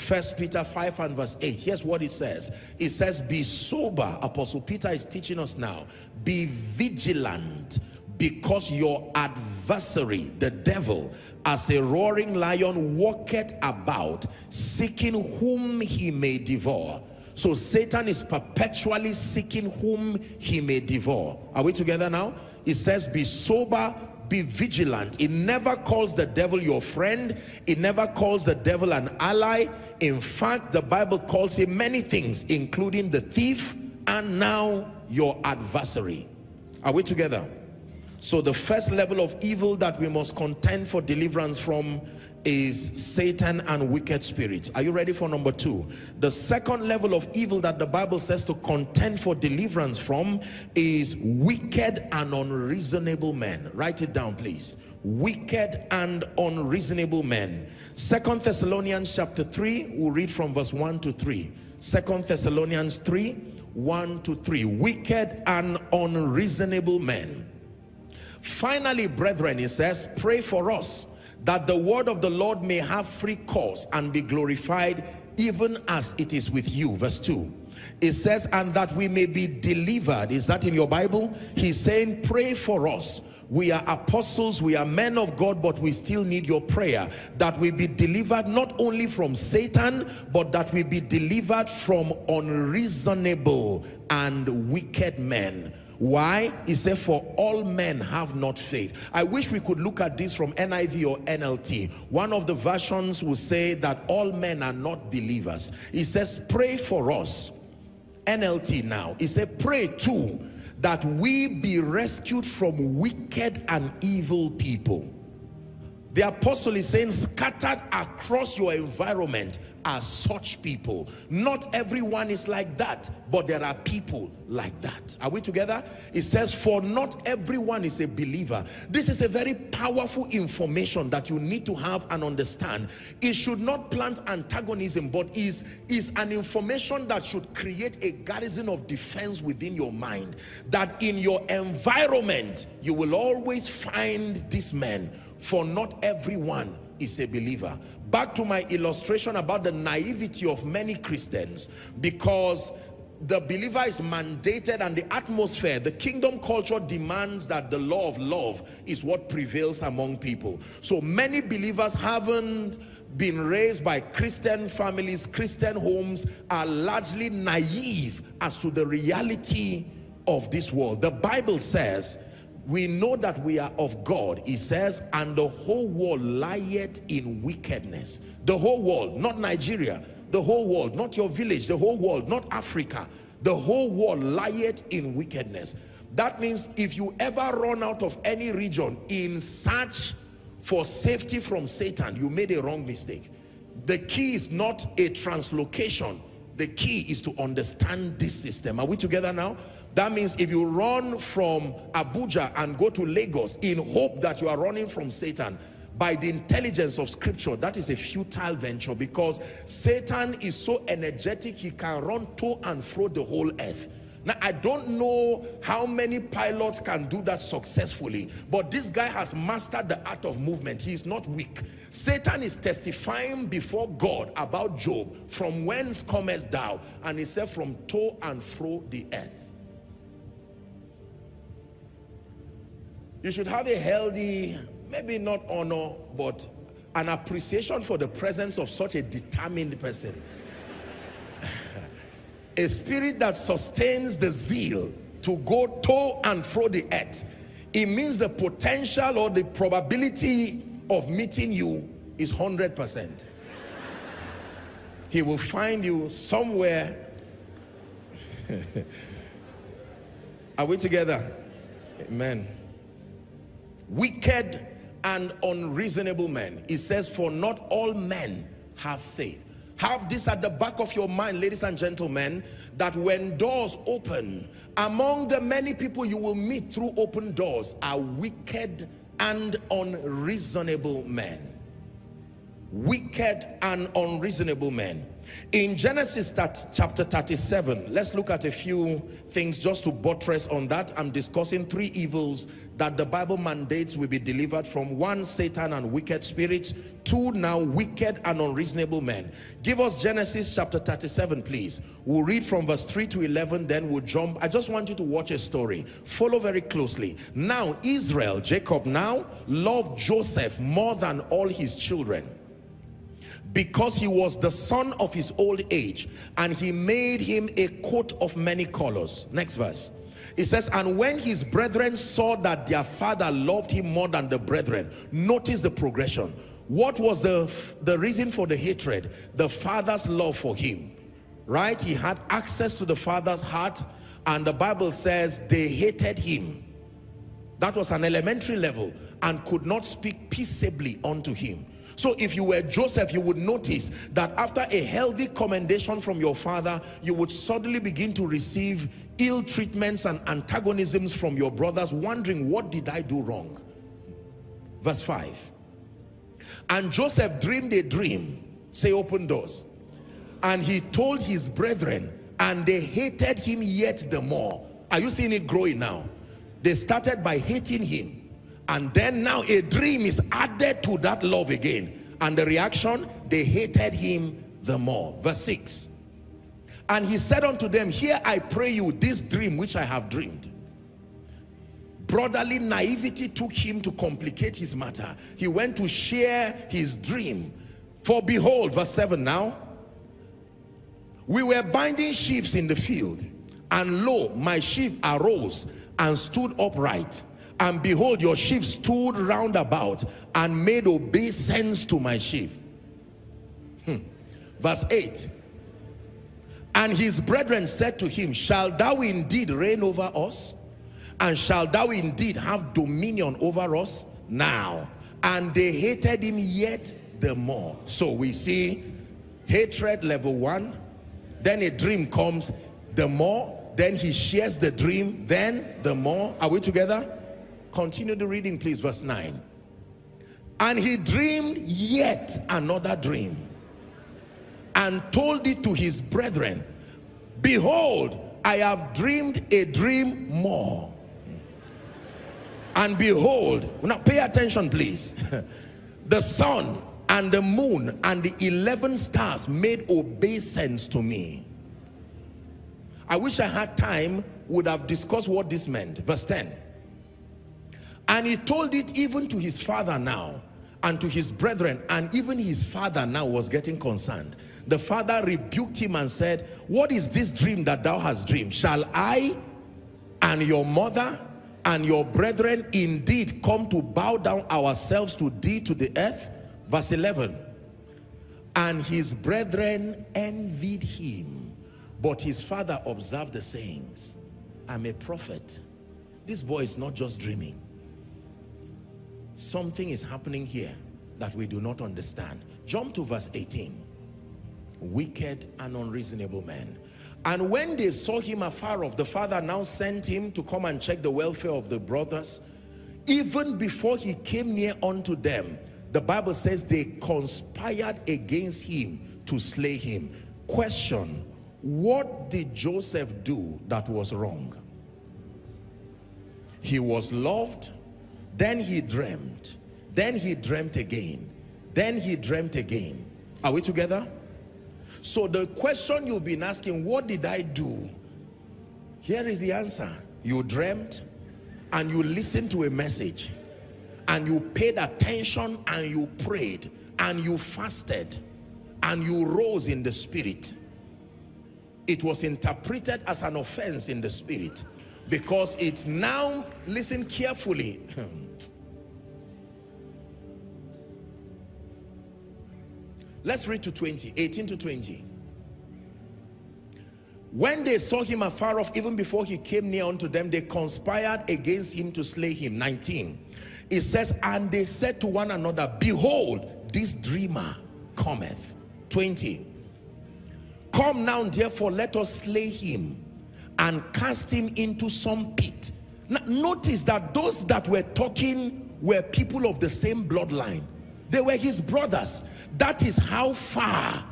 1 Peter 5 and verse 8. Here's what it says. It says, be sober. Apostle Peter is teaching us now. Be vigilant, because your adversary, the devil, as a roaring lion, walketh about, seeking whom he may devour. So Satan is perpetually seeking whom he may devour. Are we together now? It says, be sober, be vigilant. It never calls the devil your friend. It never calls the devil an ally. In fact, the Bible calls him many things, including the thief and now your adversary. Are we together? So the first level of evil that we must contend for deliverance from is Satan and wicked spirits. Are you ready for number two? The second level of evil that the Bible says to contend for deliverance from is wicked and unreasonable men. Write it down, please. Wicked and unreasonable men. 2 Thessalonians chapter 3, we'll read from verse 1 to 3. 2 Thessalonians 3:1 to 3. Wicked and unreasonable men. Finally, brethren, it says, pray for us, that the word of the Lord may have free course and be glorified, even as it is with you. Verse 2. It says, and that we may be delivered. Is that in your Bible? He's saying, pray for us. We are apostles, we are men of God, but we still need your prayer, that we be delivered not only from Satan, but that we be delivered from unreasonable and wicked men. Why? He said, for all men have not faith. I wish we could look at this from NIV or NLT. One of the versions will say that all men are not believers. He says, pray for us. NLT now. He said, pray too, that we be rescued from wicked and evil people. The apostle is saying, scattered across your environment are such people. Not everyone is like that, but there are people like that. Are we together? It says, for not everyone is a believer. This is a very powerful information that you need to have and understand. It should not plant antagonism, but is an information that should create a garrison of defense within your mind, that in your environment you will always find this man, for not everyone is a believer. Back to my illustration about the naivety of many Christians, because the believer is mandated, and the atmosphere, the kingdom culture demands that the law of love is what prevails among people. So many believers haven't been raised by Christian families, Christian homes, are largely naive as to the reality of this world. The Bible says, we know that we are of God. It says, and the whole world lieth in wickedness. The whole world, not Nigeria. The whole world, not your village. The whole world, not Africa. The whole world lieth in wickedness. That means if you ever run out of any region in search for safety from Satan, you made a wrong mistake. The key is not a translocation. The key is to understand this system. Are we together now? That means if you run from Abuja and go to Lagos in hope that you are running from Satan, by the intelligence of scripture, that is a futile venture, because Satan is so energetic he can run to and fro the whole earth. Now, I don't know how many pilots can do that successfully, but this guy has mastered the art of movement. He is not weak. Satan is testifying before God about Job, from whence comest thou? And he said, from to and fro the earth. You should have a healthy, maybe not honor, but an appreciation for the presence of such a determined person. A spirit that sustains the zeal to go to and fro the earth. It means the potential or the probability of meeting you is 100%. He will find you somewhere. Are we together? Amen. Wicked and unreasonable men. It says, for not all men have faith. Have this at the back of your mind, ladies and gentlemen, that when doors open, among the many people you will meet through open doors are wicked and unreasonable men. Wicked and unreasonable men. In Genesis chapter 37, let's look at a few things just to buttress on that. I'm discussing three evils that the Bible mandates will be delivered from. One, Satan and wicked spirits. Two, now wicked and unreasonable men. Give us Genesis chapter 37, please. We'll read from verse 3 to 11, then we'll jump. I just want you to watch a story. Follow very closely. Now Israel, Jacob now, loved Joseph more than all his children, because he was the son of his old age, and he made him a coat of many colors. Next verse. It says, and when his brethren saw that their father loved him more than the brethren, notice the progression. What was the reason for the hatred? The father's love for him, right? He had access to the father's heart, and the Bible says they hated him. That was an elementary level, and could not speak peaceably unto him. So if you were Joseph, you would notice that after a healthy commendation from your father, you would suddenly begin to receive ill treatments and antagonisms from your brothers, wondering, what did I do wrong? Verse 5. And Joseph dreamed a dream, say open doors, and he told his brethren, and they hated him yet the more. Are you seeing it growing now? They started by hating him, and then now a dream is added to that love again. And the reaction, they hated him the more. Verse 6. And he said unto them, here I pray you, this dream which I have dreamed. Brotherly naivety took him to complicate his matter. He went to share his dream. For behold, verse 7 now, we were binding sheaves in the field, and lo, my sheaf arose and stood upright. And behold, your sheaf stood round about and made obeisance to my sheaf. Verse 8. And his brethren said to him, shall thou indeed reign over us? And shall thou indeed have dominion over us? Now. And they hated him yet the more. So we see hatred level 1. Then a dream comes, the more. Then he shares the dream, then the more. Are we together? Continue the reading, please. Verse 9. And he dreamed yet another dream, and told it to his brethren. Behold, I have dreamed a dream more. And behold, now pay attention, please. The sun and the moon and the 11 stars made obeisance to me. I wish I had time, would have discussed what this meant. Verse 10. And he told it even to his father now, and to his brethren, and even his father now was getting concerned. The father rebuked him and said, what is this dream that thou hast dreamed? Shall I and your mother and your brethren indeed come to bow down ourselves to thee to the earth? Verse 11. And his brethren envied him, but his father observed the sayings. I'm a prophet. This boy is not just dreaming. Something is happening here that we do not understand. Jump to verse 18. Wicked and unreasonable men. And when they saw him afar off, the father now sent him to come and check the welfare of the brothers. Even before he came near unto them, the Bible says they conspired against him to slay him. Question: what did Joseph do that was wrong? He was loved, then he dreamt, then he dreamt again, then he dreamt again. Are we together? So the question you've been asking, what did I do? Here is the answer. You dreamt, and you listened to a message, and you paid attention, and you prayed, and you fasted, and you rose in the spirit. It was interpreted as an offense in the spirit, because it now, listen carefully, let's read to 20, 18 to 20. When they saw him afar off, even before he came near unto them, they conspired against him to slay him. 19, it says, and they said to one another, behold, this dreamer cometh. 20, come now, therefore, let us slay him and cast him into some pit. Now, notice that those that were talking were people of the same bloodline. They were his brothers. That is how far.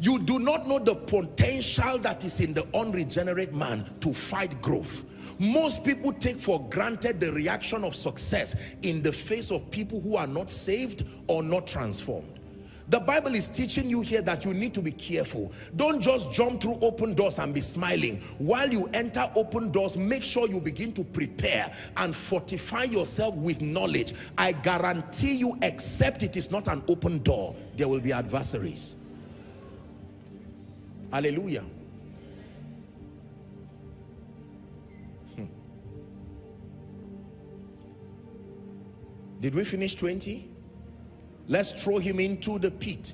You do not know the potential that is in the unregenerate man to fight growth. Most people take for granted the reaction of success in the face of people who are not saved or not transformed. The Bible is teaching you here that you need to be careful. Don't just jump through open doors and be smiling. While you enter open doors, make sure you begin to prepare and fortify yourself with knowledge. I guarantee you, except it is not an open door, there will be adversaries. Hallelujah. Did we finish 20? Let's throw him into the pit,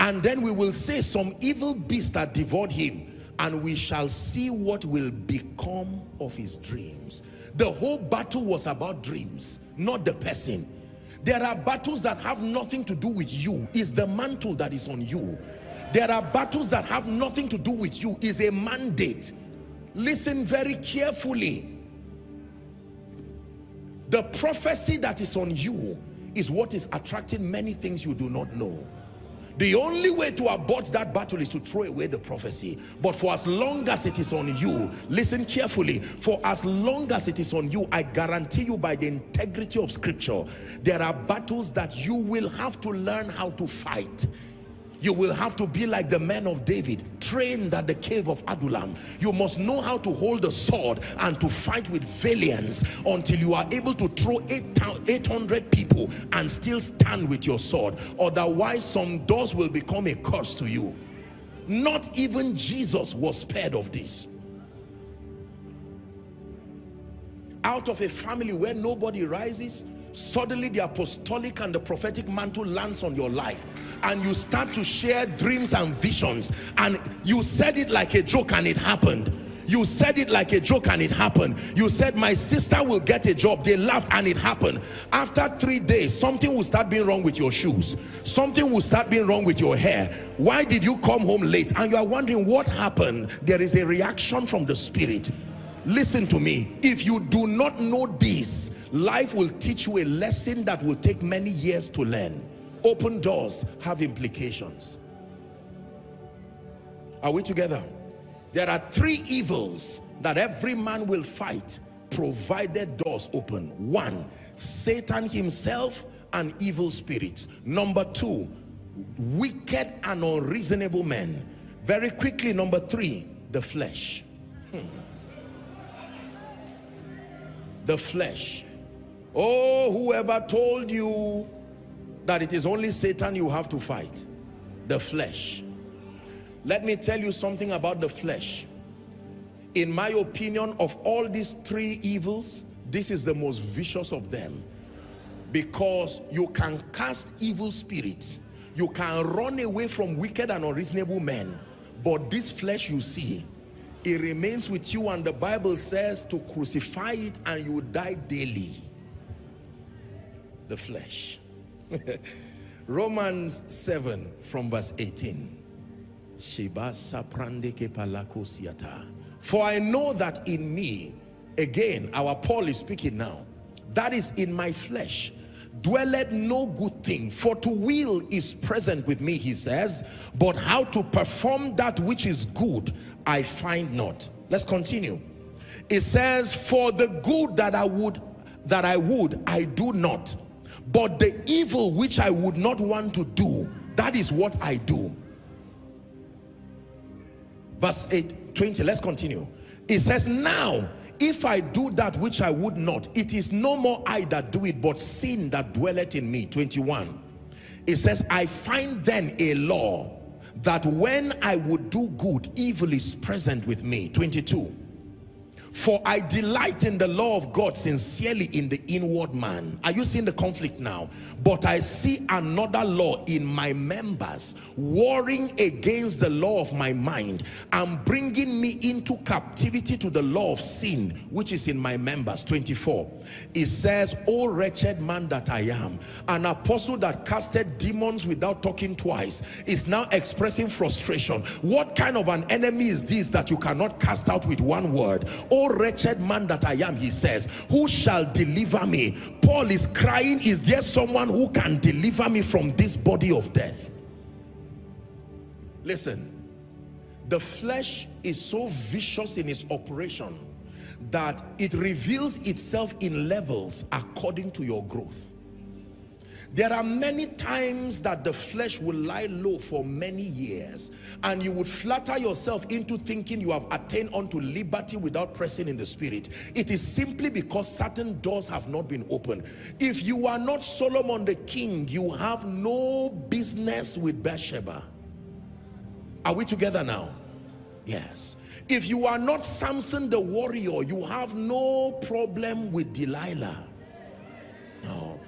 and then we will say some evil beast that devoured him, and we shall see what will become of his dreams. The whole battle was about dreams, not the person. There are battles that have nothing to do with you. It's the mantle that is on you. There are battles that have nothing to do with you. It's a mandate. Listen very carefully. The prophecy that is on you is what is attracting many things you do not know. The only way to abort that battle is to throw away the prophecy. But for as long as it is on you, listen carefully, for as long as it is on you, I guarantee you by the integrity of scripture, there are battles that you will have to learn how to fight. You will have to be like the men of David, trained at the cave of Adullam. You must know how to hold the sword and to fight with valiance until you are able to throw 800 people and still stand with your sword. Otherwise, some doors will become a curse to you. Not even Jesus was spared of this. Out of a family where nobody rises, suddenly the apostolic and the prophetic mantle lands on your life, and you start to share dreams and visions, and you said it like a joke and it happened. You said it like a joke and it happened. You said, my sister will get a job. They laughed and it happened. After 3 days, something will start being wrong with your shoes. Something will start being wrong with your hair. Why did you come home late? And you are wondering what happened. There is a reaction from the spirit. Listen to me. If you do not know this, life will teach you a lesson that will take many years to learn. Open doors have implications. Are we together? There are 3 evils that every man will fight, provided doors open. 1, Satan himself and evil spirits. Number 2, wicked and unreasonable men. Very quickly, number 3, the flesh. The flesh. Oh, whoever told you that it is only Satan you have to fight, the flesh. Let me tell you something about the flesh. In my opinion, of all these three evils, this is the most vicious of them, because you can cast evil spirits, you can run away from wicked and unreasonable men, but this flesh you see, it remains with you, and the Bible says to crucify it and you die daily. The flesh. Romans 7 from verse 18. For I know that in me, again, our Paul is speaking now, that is in my flesh, dwelleth no good thing, for to will is present with me, he says, but how to perform that which is good, I find not. Let's continue. It says, for the good that I would, I do not, but the evil which I would not want to do, that is what I do. Verse 8:20, let's continue. It says, now, if I do that which I would not, it is no more I that do it, but sin that dwelleth in me. 21, it says, I find then a law, that when I would do good, evil is present with me. 22, for I delight in the law of God sincerely in the inward man. Are you seeing the conflict now? But I see another law in my members, warring against the law of my mind, and bringing me into captivity to the law of sin, which is in my members. 24, it says, O wretched man that I am, an apostle that casted demons without talking twice, is now expressing frustration. What kind of an enemy is this that you cannot cast out with one word? O wretched man that I am, he says, who shall deliver me? Paul is crying, is there someone who can deliver me from this body of death? Listen, the flesh is so vicious in its operation that it reveals itself in levels according to your growth. There are many times that the flesh will lie low for many years, and you would flatter yourself into thinking you have attained unto liberty without pressing in the spirit. It is simply because certain doors have not been opened. If you are not Solomon the king, you have no business with Bathsheba. Are we together now? Yes. If you are not Samson the warrior, you have no problem with Delilah. No.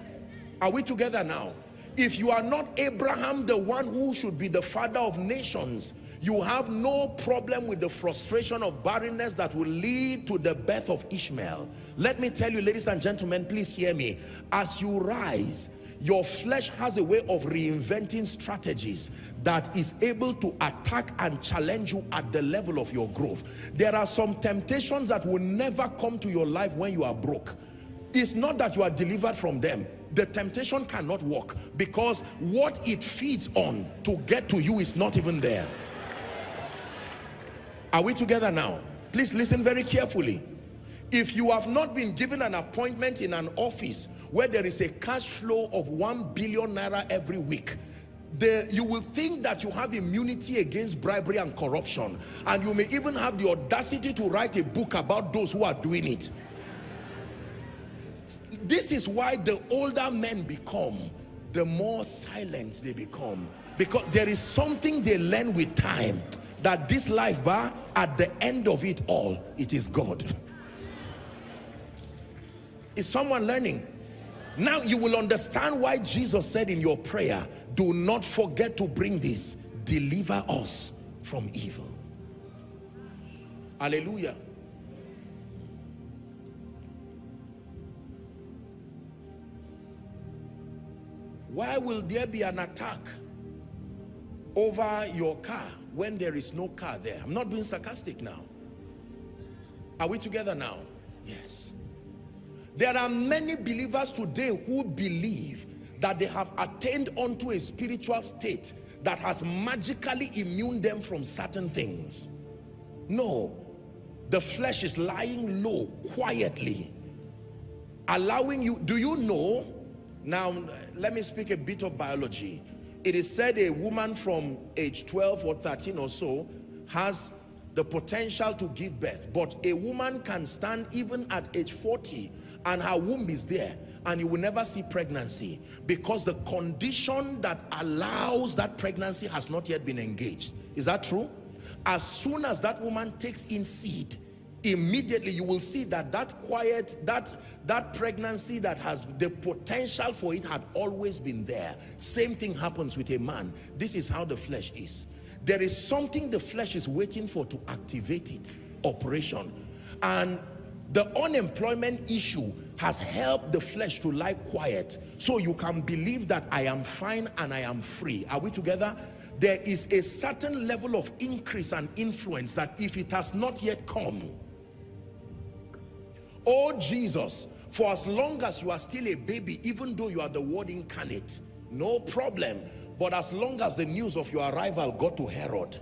Are we together now? If you are not Abraham, the one who should be the father of nations, you have no problem with the frustration of barrenness that will lead to the birth of Ishmael. Let me tell you, ladies and gentlemen, please hear me. As you rise, your flesh has a way of reinventing strategies that is able to attack and challenge you at the level of your growth. There are some temptations that will never come to your life when you are broke. It's not that you are delivered from them. The temptation cannot work, because what it feeds on to get to you is not even there. Are we together now? Please listen very carefully. If you have not been given an appointment in an office where there is a cash flow of 1 billion naira every week, you will think that you have immunity against bribery and corruption, and you may even have the audacity to write a book about those who are doing it. This is why the older men become, the more silent they become, because there is something they learn with time, that this life, bar, at the end of it all, it is God. Is someone learning? Now you will understand why Jesus said in your prayer, do not forget to bring this, deliver us from evil. Hallelujah. Why will there be an attack over your car when there is no car there? I'm not being sarcastic now. Are we together now? Yes. There are many believers today who believe that they have attained unto a spiritual state that has magically immune them from certain things. No, the flesh is lying low quietly, allowing you. Do you know? Now, let me speak a bit of biology. It is said a woman from age 12 or 13 or so has the potential to give birth, but a woman can stand even at age 40 and her womb is there and you will never see pregnancy, because the condition that allows that pregnancy has not yet been engaged. Is that true? As soon as that woman takes in seed, immediately you will see that that pregnancy that has the potential for it had always been there. Same thing happens with a man. This is how the flesh is. There is something the flesh is waiting for to activate it, operation. And the unemployment issue has helped the flesh to lie quiet, so you can believe that I am fine and I am free. Are we together? There is a certain level of increase and influence that if it has not yet come, oh Jesus, for as long as you are still a baby, even though you are the Word incarnate, no problem. But as long as the news of your arrival got to Herod,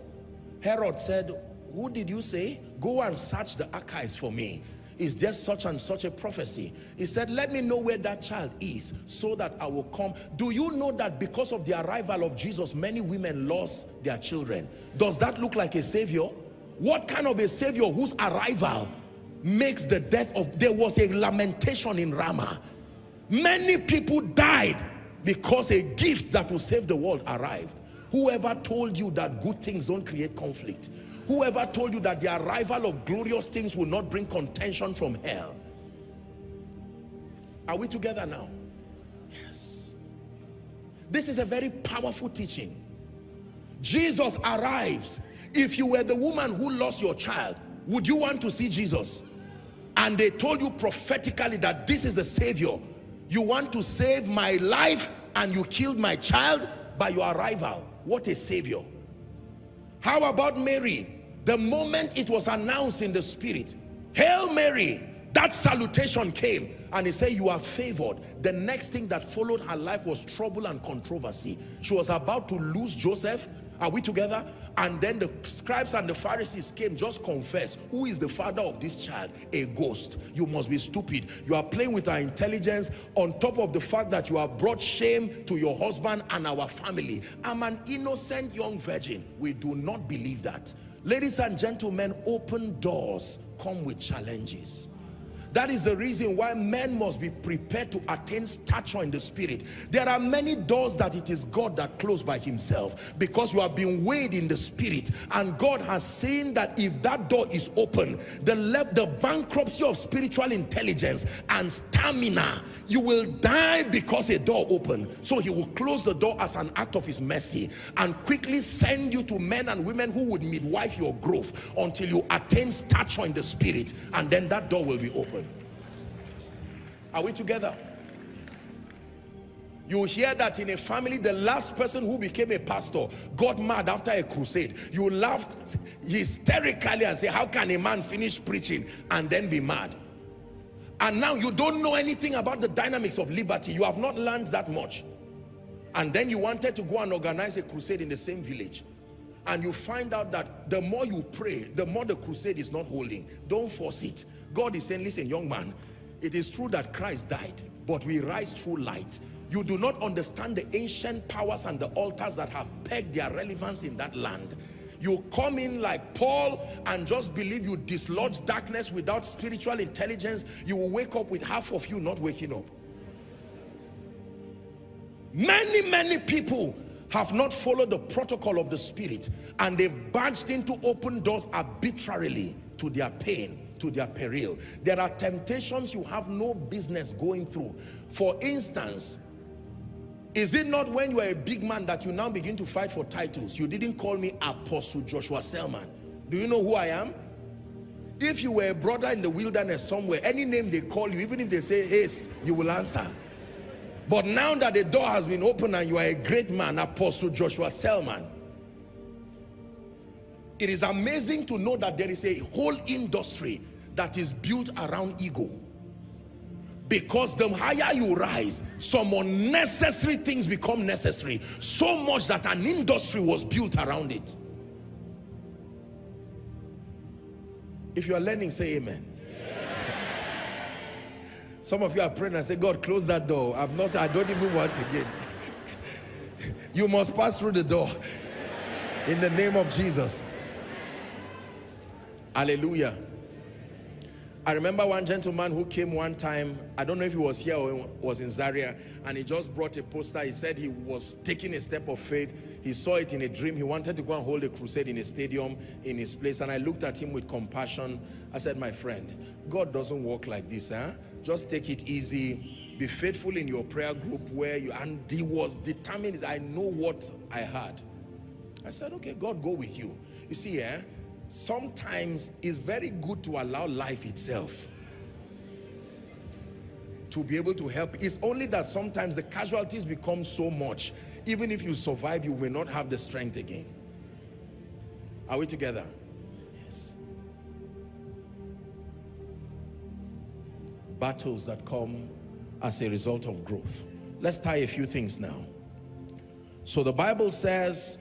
Herod said, who did you say? Go and search the archives for me. Is there such and such a prophecy? He said, let me know where that child is so that I will come. Do you know that because of the arrival of Jesus, many women lost their children? Does that look like a savior? What kind of a savior whose arrival makes the death of... There was a lamentation in Ramah. Many people died because a gift that will save the world arrived. Whoever told you that good things don't create conflict? Whoever told you that the arrival of glorious things will not bring contention from hell? Are we together now? Yes. This is a very powerful teaching. Jesus arrives. If you were the woman who lost your child, would you want to see Jesus? And they told you prophetically that this is the Savior. You want to save my life and you killed my child by your arrival. What a savior. How about Mary? The moment it was announced in the spirit, Hail Mary, that salutation came and he said, you are favored. The next thing that followed her life was trouble and controversy. She was about to lose Joseph. Are we together? And then the scribes and the Pharisees came, just confess, who is the father of this child? A ghost. You must be stupid. You are playing with our intelligence on top of the fact that you have brought shame to your husband and our family. I'm an innocent young virgin. We do not believe that. Ladies and gentlemen, open doors come with challenges. That is the reason why men must be prepared to attain stature in the spirit. There are many doors that it is God that closed by himself, because you have been weighed in the spirit, and God has seen that if that door is open, the bankruptcy of spiritual intelligence and stamina, you will die because a door opened. So he will close the door as an act of his mercy and quickly send you to men and women who would midwife your growth until you attain stature in the spirit, and then that door will be open. Are we together? You hear that in a family, the last person who became a pastor got mad after a crusade. You laughed hysterically and say, how can a man finish preaching and then be mad? And now you don't know anything about the dynamics of liberty. You have not learned that much. And then you wanted to go and organize a crusade in the same village. And you find out that the more you pray, the more the crusade is not holding. Don't force it. God is saying, listen, young man, it is true that Christ died, but we rise through light. You do not understand the ancient powers and the altars that have pegged their relevance in that land. You come in like Paul and just believe you dislodge darkness without spiritual intelligence. You will wake up with half of you not waking up. Many people have not followed the protocol of the spirit, and they've barged into open doors arbitrarily, to their pain, to their peril. There are temptations you have no business going through. For instance, is it not when you are a big man that you now begin to fight for titles? You didn't call me Apostle Joshua Selman. Do you know who I am? If you were a brother in the wilderness somewhere, any name they call you, even if they say Ace, you will answer. But now that the door has been opened and you are a great man, Apostle Joshua Selman, it is amazing to know that there is a whole industry that is built around ego. Because the higher you rise, some unnecessary things become necessary. So much that an industry was built around it. If you are learning, say amen. Yeah. Some of you are praying and say, God, close that door. I don't even want again. You must pass through the door. In the name of Jesus. Hallelujah. I remember one gentleman who came one time, I don't know if he was here or he was in Zaria, and he just brought a poster. He said he was taking a step of faith. He saw it in a dream. He wanted to go and hold a crusade in a stadium in his place, and I looked at him with compassion. I said, my friend, God doesn't work like this, huh? Just take it easy. Be faithful in your prayer group where you, and he was determined. I know what I heard. I said, okay, God go with you. You see, eh? Sometimes it's very good to allow life itself to be able to help. It's only that sometimes the casualties become so much. Even if you survive, you may not have the strength again. Are we together? Yes. Battles that come as a result of growth. Let's tie a few things now. So the Bible says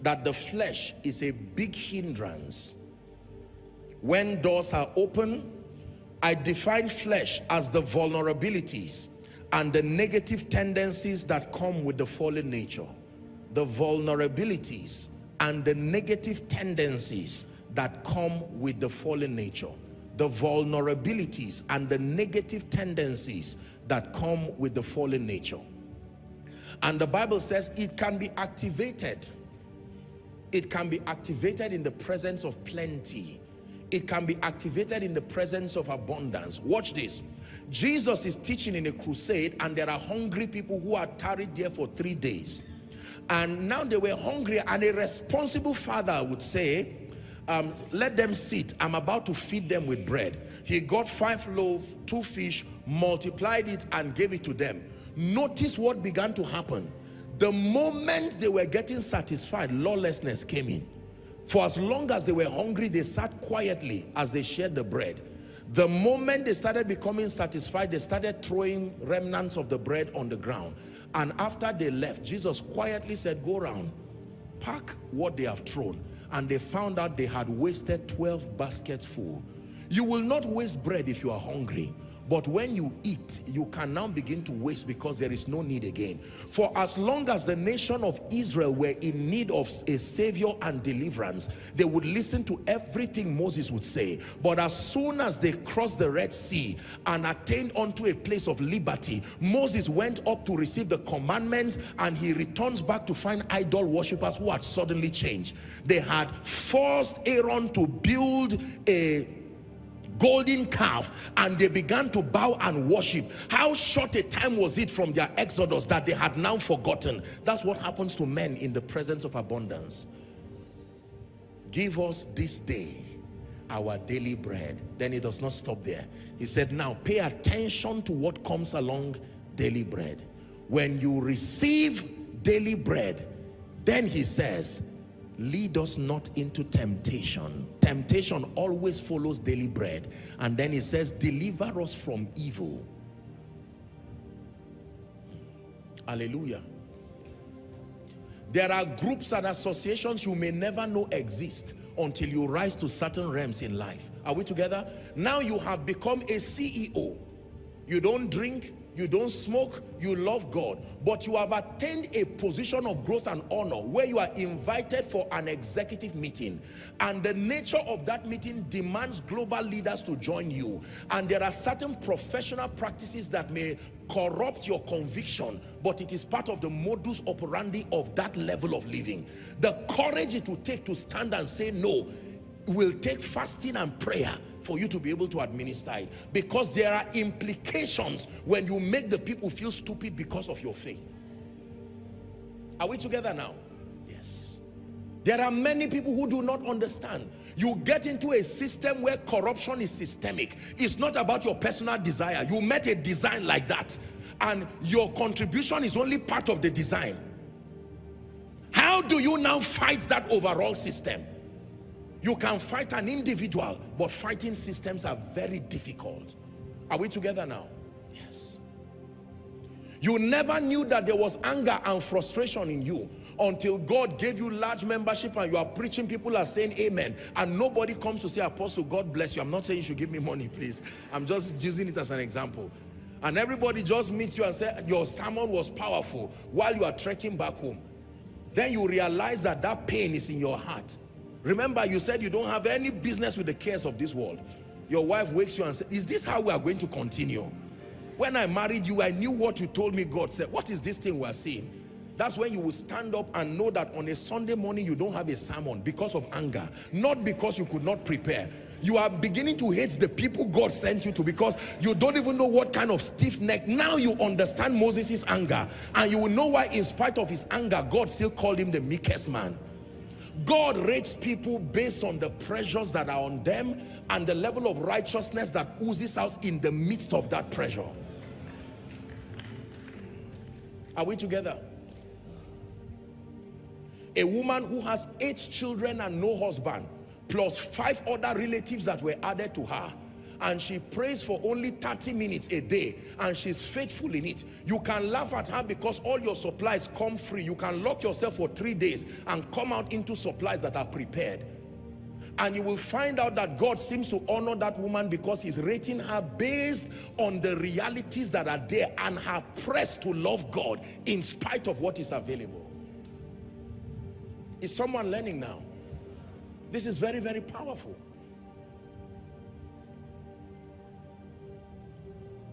that the flesh is a big hindrance when doors are open. I define flesh as the vulnerabilities and the negative tendencies that come with the fallen nature. The vulnerabilities and the negative tendencies that come with the fallen nature. The vulnerabilities and the negative tendencies that come with the fallen nature. And the Bible says it can be activated. It can be activated in the presence of plenty. It can be activated in the presence of abundance. Watch this. Jesus is teaching in a crusade, and there are hungry people who are tarried there for 3 days. And now they were hungry, and a responsible father would say, let them sit. I'm about to feed them with bread. He got 5 loaves, 2 fish, multiplied it, and gave it to them. Notice what began to happen. The moment they were getting satisfied, lawlessness came in. For as long as they were hungry, they sat quietly as they shared the bread. The moment they started becoming satisfied, they started throwing remnants of the bread on the ground. And after they left, Jesus quietly said, go round, pack what they have thrown. And they found out they had wasted 12 baskets full. You will not waste bread if you are hungry. But when you eat, you can now begin to waste because there is no need again. For as long as the nation of Israel were in need of a savior and deliverance, they would listen to everything Moses would say. But as soon as they crossed the Red Sea and attained unto a place of liberty, Moses went up to receive the commandments, and he returns back to find idol worshippers who had suddenly changed. They had forced Aaron to build a golden calf, and they began to bow and worship. How short a time was it from their exodus that they had now forgotten? That's what happens to men in the presence of abundance. Give us this day our daily bread. Then he does not stop there. He said, now pay attention to what comes along daily bread. When you receive daily bread, then he says, lead us not into temptation. Temptation always follows daily bread. And then he says, deliver us from evil. Hallelujah. There are groups and associations you may never know exist until you rise to certain realms in life. Are we together? Now you have become a CEO. You don't drink, you don't smoke, you love God, but you have attained a position of growth and honor where you are invited for an executive meeting, and the nature of that meeting demands global leaders to join you, and there are certain professional practices that may corrupt your conviction, but it is part of the modus operandi of that level of living. The courage it will take to stand and say no will take fasting and prayer for you to be able to administer it, because there are implications when you make the people feel stupid because of your faith. Are we together now? Yes. There are many people who do not understand. You get into a system where corruption is systemic. It's not about your personal desire. You met a design like that, and your contribution is only part of the design. How do you now fight that overall system? You can fight an individual, but fighting systems are very difficult. Are we together now? Yes. You never knew that there was anger and frustration in you until God gave you large membership, and you are preaching, people are saying amen, and nobody comes to say, Apostle, God bless you. I'm not saying you should give me money, please. I'm just using it as an example. And everybody just meets you and says, your sermon was powerful, while you are trekking back home. Then you realize that that pain is in your heart. Remember, you said you don't have any business with the cares of this world. Your wife wakes you and says, is this how we are going to continue? When I married you, I knew what you told me. God said, what is this thing we are seeing? That's when you will stand up and know that on a Sunday morning you don't have a sermon because of anger, not because you could not prepare. You are beginning to hate the people God sent you to because you don't even know what kind of stiff neck. Now you understand Moses' anger, and you will know why in spite of his anger, God still called him the meekest man. God rates people based on the pressures that are on them and the level of righteousness that oozes out in the midst of that pressure. Are we together? A woman who has 8 children and no husband, plus 5 other relatives that were added to her, and she prays for only 30 minutes a day, and she's faithful in it. You can laugh at her because all your supplies come free. You can lock yourself for 3 days and come out into supplies that are prepared. And you will find out that God seems to honor that woman because he's rating her based on the realities that are there and her press to love God in spite of what is available. Is someone learning now? This is very, very powerful.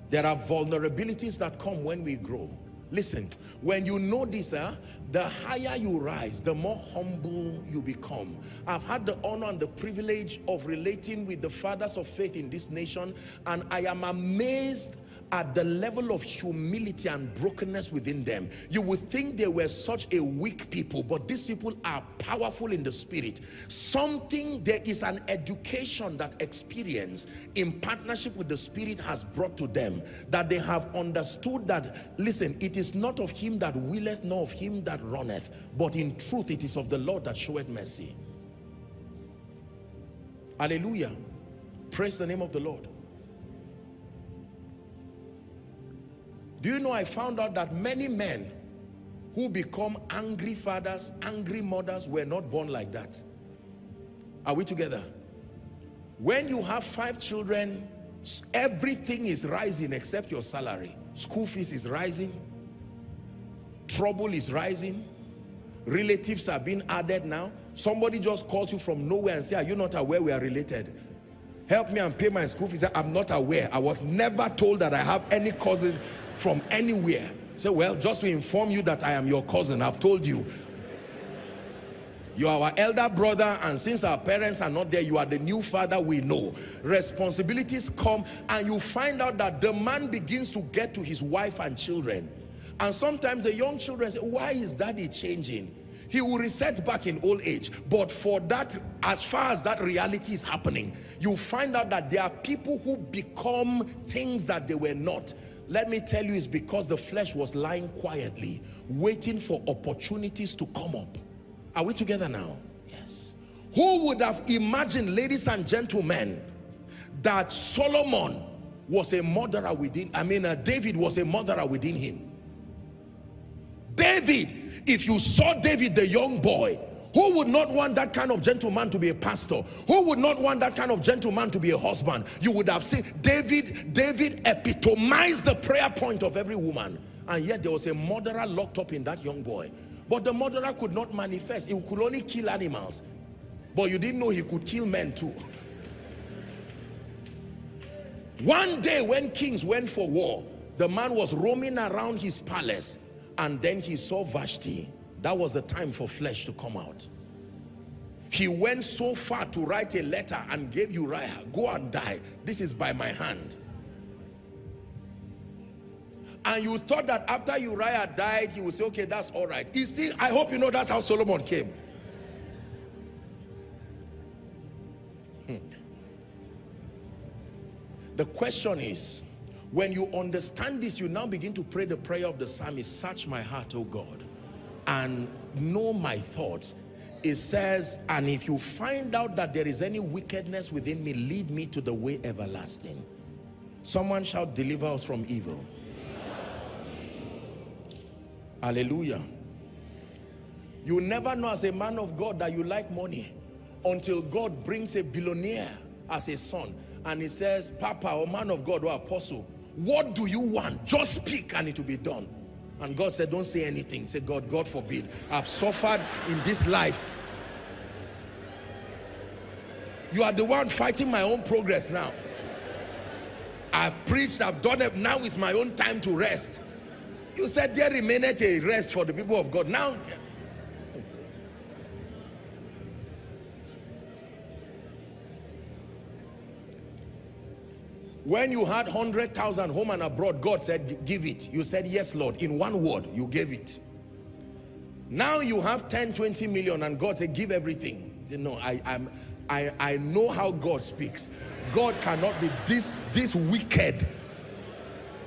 There are vulnerabilities that come when we grow. Listen, when you know this, the higher you rise, the more humble you become. I've had the honor and the privilege of relating with the fathers of faith in this nation, and I am amazed at the level of humility and brokenness within them. You would think they were such a weak people, but these people are powerful in the spirit. There is an education that experience in partnership with the spirit has brought to them, that they have understood that, listen, it is not of him that willeth, nor of him that runneth, but in truth it is of the Lord that showeth mercy. Hallelujah. Praise the name of the Lord. Do you know, I found out that many men who become angry fathers, angry mothers, were not born like that. Are we together? When you have 5 children, everything is rising except your salary. School fees is rising. Trouble is rising. Relatives are being added now. Somebody just calls you from nowhere and says, are you not aware we are related? Help me and pay my school fees. I'm not aware. I was never told that I have any cousin from anywhere. Say, well, just to inform you that I am your cousin, I've told you. You are our elder brother, and since our parents are not there, you are the new father we know. Responsibilities come, and you find out that the man begins to get to his wife and children. And sometimes the young children say, why is daddy changing? He will reset back in old age. But for that, as far as that reality is happening, you find out that there are people who become things that they were not. Let me tell you, it's because the flesh was lying quietly, waiting for opportunities to come up. Are we together now? Yes. Who would have imagined, ladies and gentlemen, that Solomon was a murderer within, David was a murderer within him. David, if you saw David, the young boy, who would not want that kind of gentleman to be a pastor? Who would not want that kind of gentleman to be a husband? You would have seen David epitomized the prayer point of every woman. And yet there was a murderer locked up in that young boy. But the murderer could not manifest. He could only kill animals. But you didn't know he could kill men too. One day when kings went for war, the man was roaming around his palace, and then he saw Vashti. That was the time for flesh to come out. He went so far to write a letter and gave Uriah, go and die. This is by my hand. And you thought that after Uriah died, he would say, okay, that's all right. He still, I hope you know that's how Solomon came. The question is, when you understand this, you now begin to pray the prayer of the psalmist, search my heart, O God, and know my thoughts. It says, and if you find out that there is any wickedness within me, lead me to the way everlasting. Someone shall deliver us from evil. Hallelujah. You never know as a man of God that you like money until God brings a billionaire as a son, and he says, Papa, or man of God, or apostle, what do you want? Just speak and it will be done. And God said, don't say anything. Say, God forbid. I've suffered in this life. You are the one fighting my own progress now. I've preached, I've done it, now it's my own time to rest. You said there remaineth a rest for the people of God. Now, when you had 100,000 home and abroad, God said, give it. You said, yes, Lord. In one word, you gave it. Now you have 10, 20 million and God said, give everything. You know, I know how God speaks. God cannot be this wicked.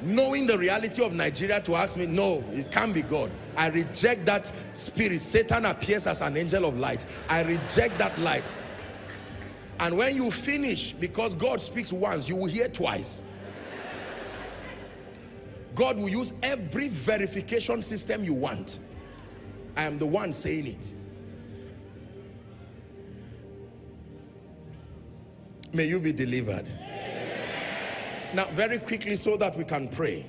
Knowing the reality of Nigeria to ask me, no, it can't be God. I reject that spirit. Satan appears as an angel of light. I reject that light. And when you finish, because God speaks once, you will hear twice. God will use every verification system you want. I am the one saying it. May you be delivered. Now, very quickly, so that we can pray.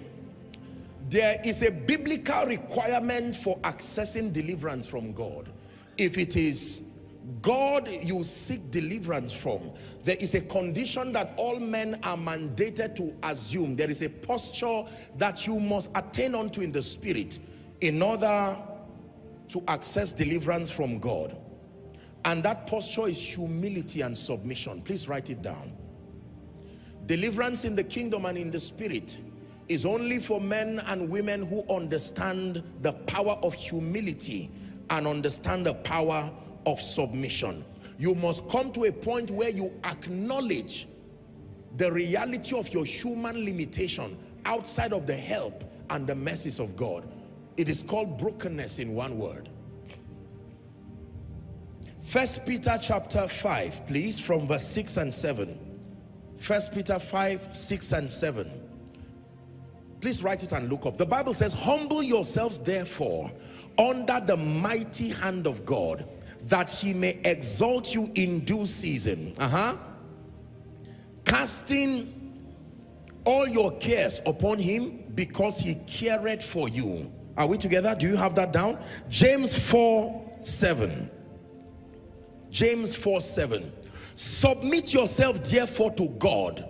There is a biblical requirement for accessing deliverance from God. If it is God you seek deliverance from, there is a condition that all men are mandated to assume. There is a posture that you must attain unto in the spirit in order to access deliverance from God. And that posture is humility and submission. Please write it down. Deliverance in the kingdom and in the spirit is only for men and women who understand the power of humility and understand the power of submission. You must come to a point where you acknowledge the reality of your human limitation outside of the help and the mercies of God. It is called brokenness in one word. 1 Peter chapter 5, please, from verse 6 and 7. 1 Peter 5:6 and 7. Please write it and look up. The Bible says, humble yourselves therefore under the mighty hand of God, that he may exalt you in due season. Casting all your cares upon him, because he careth for you. Are we together? Do you have that down? James 4:7. James 4:7. Submit yourself therefore to God.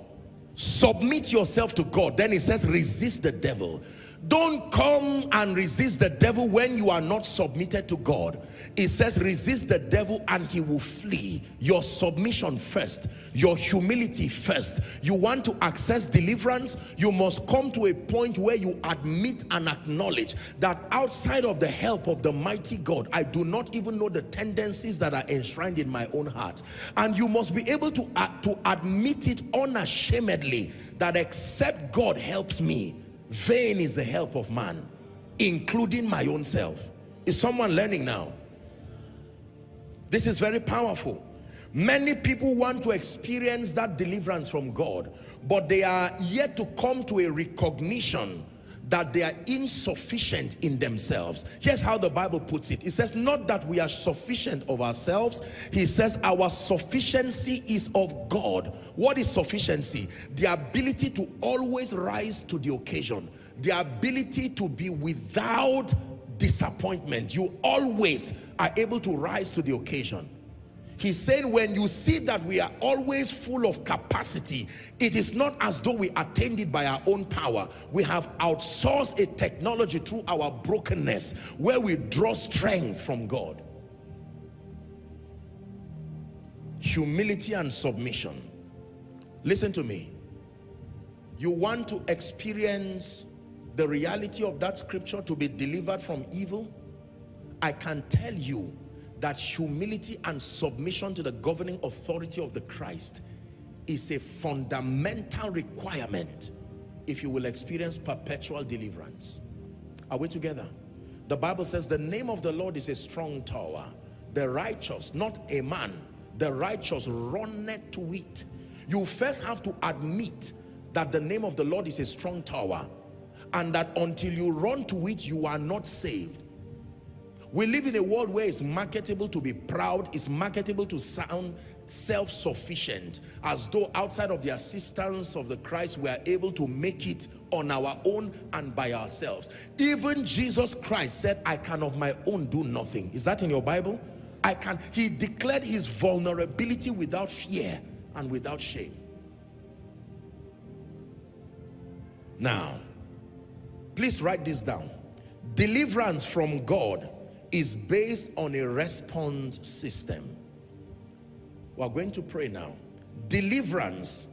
Submit yourself to God. Then it says, resist the devil. Don't come and resist the devil when you are not submitted to God. It says, resist the devil and he will flee. Your submission first, your humility first. You want to access deliverance, you must come to a point where you admit and acknowledge that outside of the help of the mighty God, I do not even know the tendencies that are enshrined in my own heart. And you must be able to admit it unashamedly, that except God helps me, vain is the help of man, including my own self. Is someone learning now? This is very powerful. Many people want to experience that deliverance from God, but they are yet to come to a recognition that they are insufficient in themselves. Here's how the Bible puts it. It says, not that we are sufficient of ourselves. He says, our sufficiency is of God. What is sufficiency? The ability to always rise to the occasion. The ability to be without disappointment. You always are able to rise to the occasion. He's saying, when you see that we are always full of capacity, it is not as though we attained it by our own power. We have outsourced a technology through our brokenness, where we draw strength from God. Humility and submission. Listen to me. You want to experience the reality of that scripture, to be delivered from evil? I can tell you that humility and submission to the governing authority of the Christ is a fundamental requirement if you will experience perpetual deliverance. Are we together? The Bible says the name of the Lord is a strong tower. The righteous, not a man, the righteous runneth to it. You first have to admit that the name of the Lord is a strong tower, and that until you run to it, you are not saved. We live in a world where it's marketable to be proud, it's marketable to sound self-sufficient, as though outside of the assistance of the Christ, we are able to make it on our own and by ourselves. Even Jesus Christ said, I can of my own do nothing. Is that in your Bible? I can. He declared his vulnerability without fear and without shame. Now, please write this down. Deliverance from God is based on a response system. We are going to pray now. Deliverance,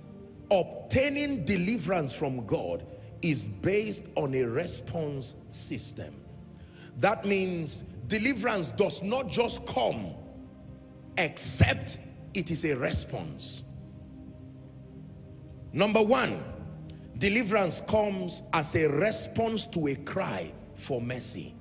obtaining deliverance from God is based on a response system. That means deliverance does not just come except it is a response. Number one, deliverance comes as a response to a cry for mercy.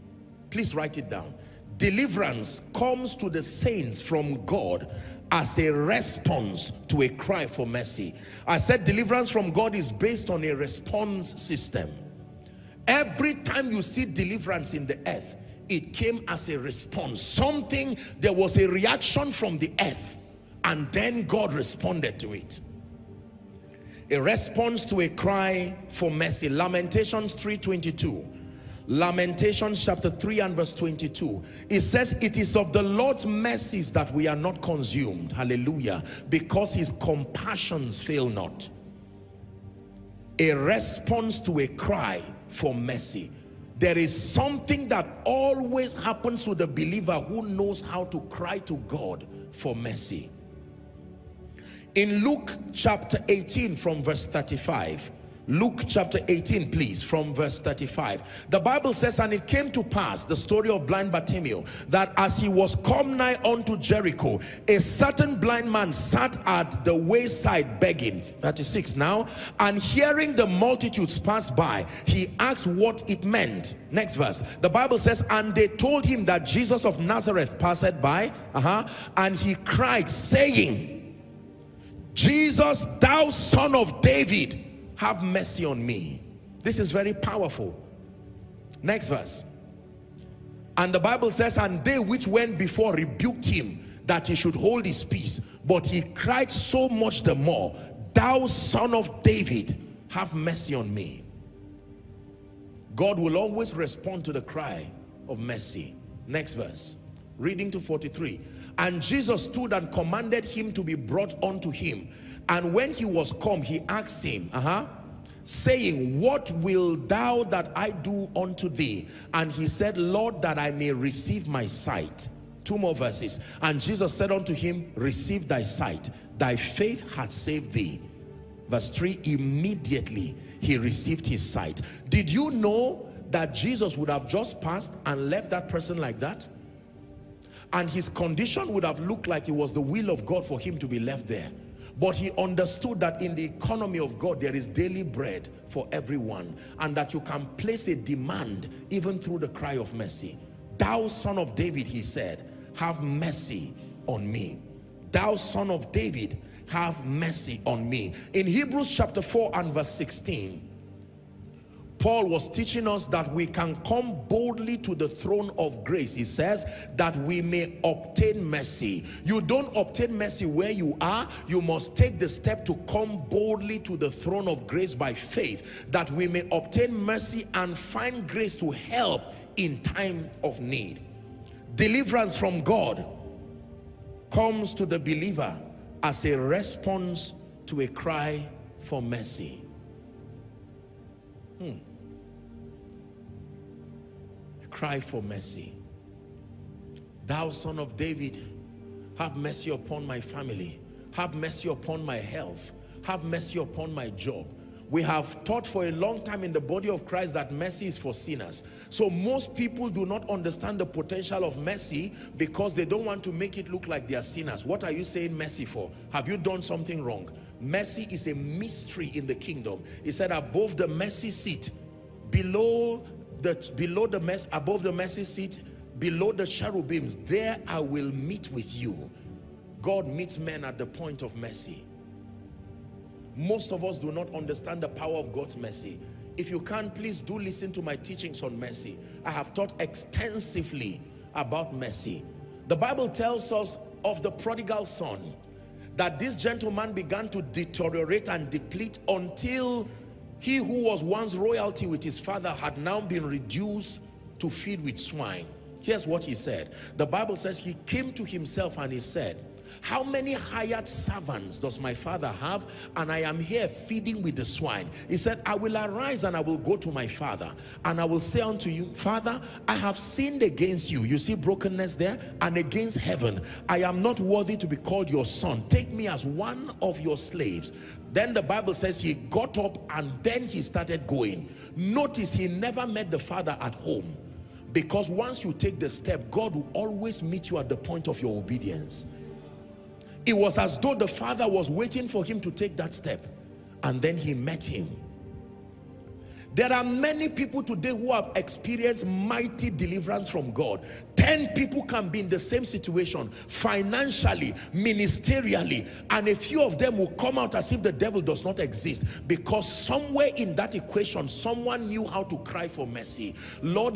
Please write it down. Deliverance comes to the saints from God as a response to a cry for mercy. I said deliverance from God is based on a response system. Every time you see deliverance in the earth, it came as a response. Something, there was a reaction from the earth, and then God responded to it. A response to a cry for mercy. Lamentations 3:22. Lamentations chapter 3 and verse 22. It says, it is of the Lord's mercies that we are not consumed. Hallelujah. Because his compassions fail not. A response to a cry for mercy. There is something that always happens to the believer who knows how to cry to God for mercy. In Luke chapter 18 from verse 35. Luke chapter 18, please, from verse 35. The Bible says, and it came to pass, the story of blind Bartimaeus, that as he was come nigh unto Jericho, a certain blind man sat at the wayside begging. 36 now. And hearing the multitudes pass by, he asked what it meant. Next verse. The Bible says, and they told him that Jesus of Nazareth passed by, and he cried, saying, Jesus, thou son of David, have mercy on me. This is very powerful. Next verse. And the Bible says, and they which went before rebuked him that he should hold his peace. But he cried so much the more, thou son of David, have mercy on me. God will always respond to the cry of mercy. Next verse. Reading to 43. And Jesus stood and commanded him to be brought unto him. And when he was come, he asked him, saying, what will thou that I do unto thee? And he said, Lord, that I may receive my sight. Two more verses. And Jesus said unto him, receive thy sight. Thy faith hath saved thee. Verse 3, immediately he received his sight. Did you know that Jesus would have just passed and left that person like that? And his condition would have looked like it was the will of God for him to be left there. But he understood that in the economy of God, there is daily bread for everyone, and that you can place a demand even through the cry of mercy. Thou son of David, he said, have mercy on me. Thou son of David, have mercy on me. In Hebrews chapter 4 and verse 16, Paul was teaching us that we can come boldly to the throne of grace. He says that we may obtain mercy. You don't obtain mercy where you are. You must take the step to come boldly to the throne of grace by faith, that we may obtain mercy and find grace to help in time of need. Deliverance from God comes to the believer as a response to a cry for mercy. Cry for mercy. Thou son of David, have mercy upon my family. Have mercy upon my health. Have mercy upon my job. We have taught for a long time in the body of Christ that mercy is for sinners. So most people do not understand the potential of mercy because they don't want to make it look like they are sinners. What are you saying mercy for? Have you done something wrong? Mercy is a mystery in the kingdom. He said above the mercy seat, above the mercy seat, below the cherubims, there I will meet with you. God meets men at the point of mercy. Most of us do not understand the power of God's mercy. If you can, please do listen to my teachings on mercy. I have taught extensively about mercy. The Bible tells us of the prodigal son, that this gentleman began to deteriorate and deplete until he who was once royalty with his father had now been reduced to feed with swine. Here's what he said. The Bible says he came to himself and he said, how many hired servants does my father have? And I am here feeding with the swine. He said, I will arise and I will go to my father. And I will say unto you, Father, I have sinned against you. You see brokenness there? And against heaven. I am not worthy to be called your son. Take me as one of your slaves. Then the Bible says he got up and then he started going. Notice he never met the father at home. Because once you take the step, God will always meet you at the point of your obedience. It was as though the father was waiting for him to take that step, and then he met him. There are many people today who have experienced mighty deliverance from God. 10 people can be in the same situation, financially, ministerially, and a few of them will come out as if the devil does not exist, because somewhere in that equation, someone knew how to cry for mercy. Lord,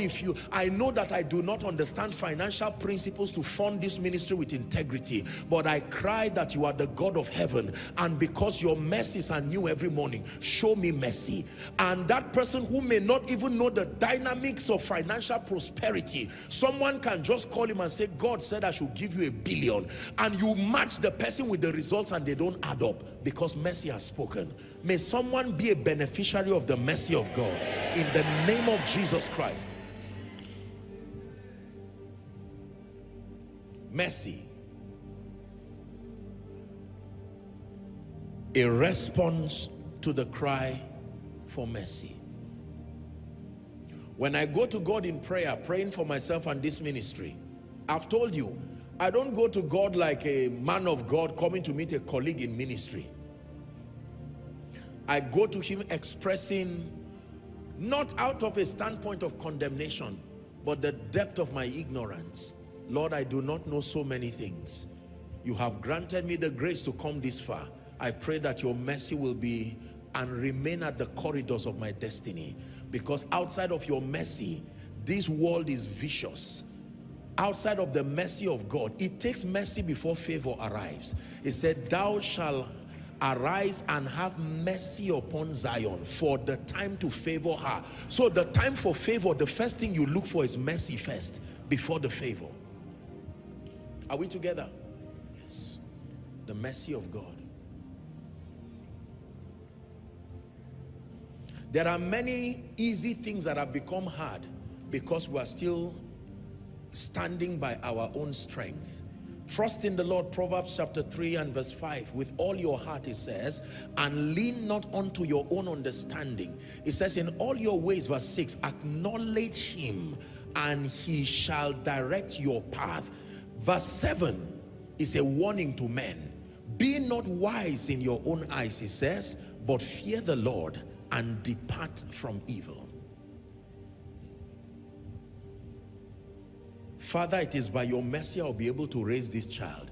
I know that I do not understand financial principles to fund this ministry with integrity, but I cry that you are the God of heaven, and because your mercies are new every morning, show me mercy. And that person who may not even know the dynamics of financial prosperity, someone can just call him and say, God said I should give you $1 billion, and you match the person with the results and they don't add up, because mercy has spoken. May someone be a beneficiary of the mercy of God in the name of Jesus Christ. Mercy, a response to the cry for mercy. When I go to God in prayer, praying for myself and this ministry, I've told you, I don't go to God like a man of God coming to meet a colleague in ministry. I go to him expressing, not out of a standpoint of condemnation, but the depth of my ignorance. Lord, I do not know so many things. You have granted me the grace to come this far. I pray that your mercy will be and remain at the corridors of my destiny, because outside of your mercy, this world is vicious. Outside of the mercy of God, it takes mercy before favor arrives. It said, thou shalt arise and have mercy upon Zion for the time to favor her. So the time for favor, the first thing you look for is mercy first, before the favor. Are we together? Yes. The mercy of God. There are many easy things that have become hard because we are still standing by our own strength. Trust in the Lord, Proverbs chapter 3 and verse 5. With all your heart, it says, and lean not unto your own understanding. It says, in all your ways, verse 6, acknowledge him and he shall direct your path. Verse 7 is a warning to men. Be not wise in your own eyes, he says, but fear the Lord and depart from evil. Father, it is by your mercy I'll be able to raise this child.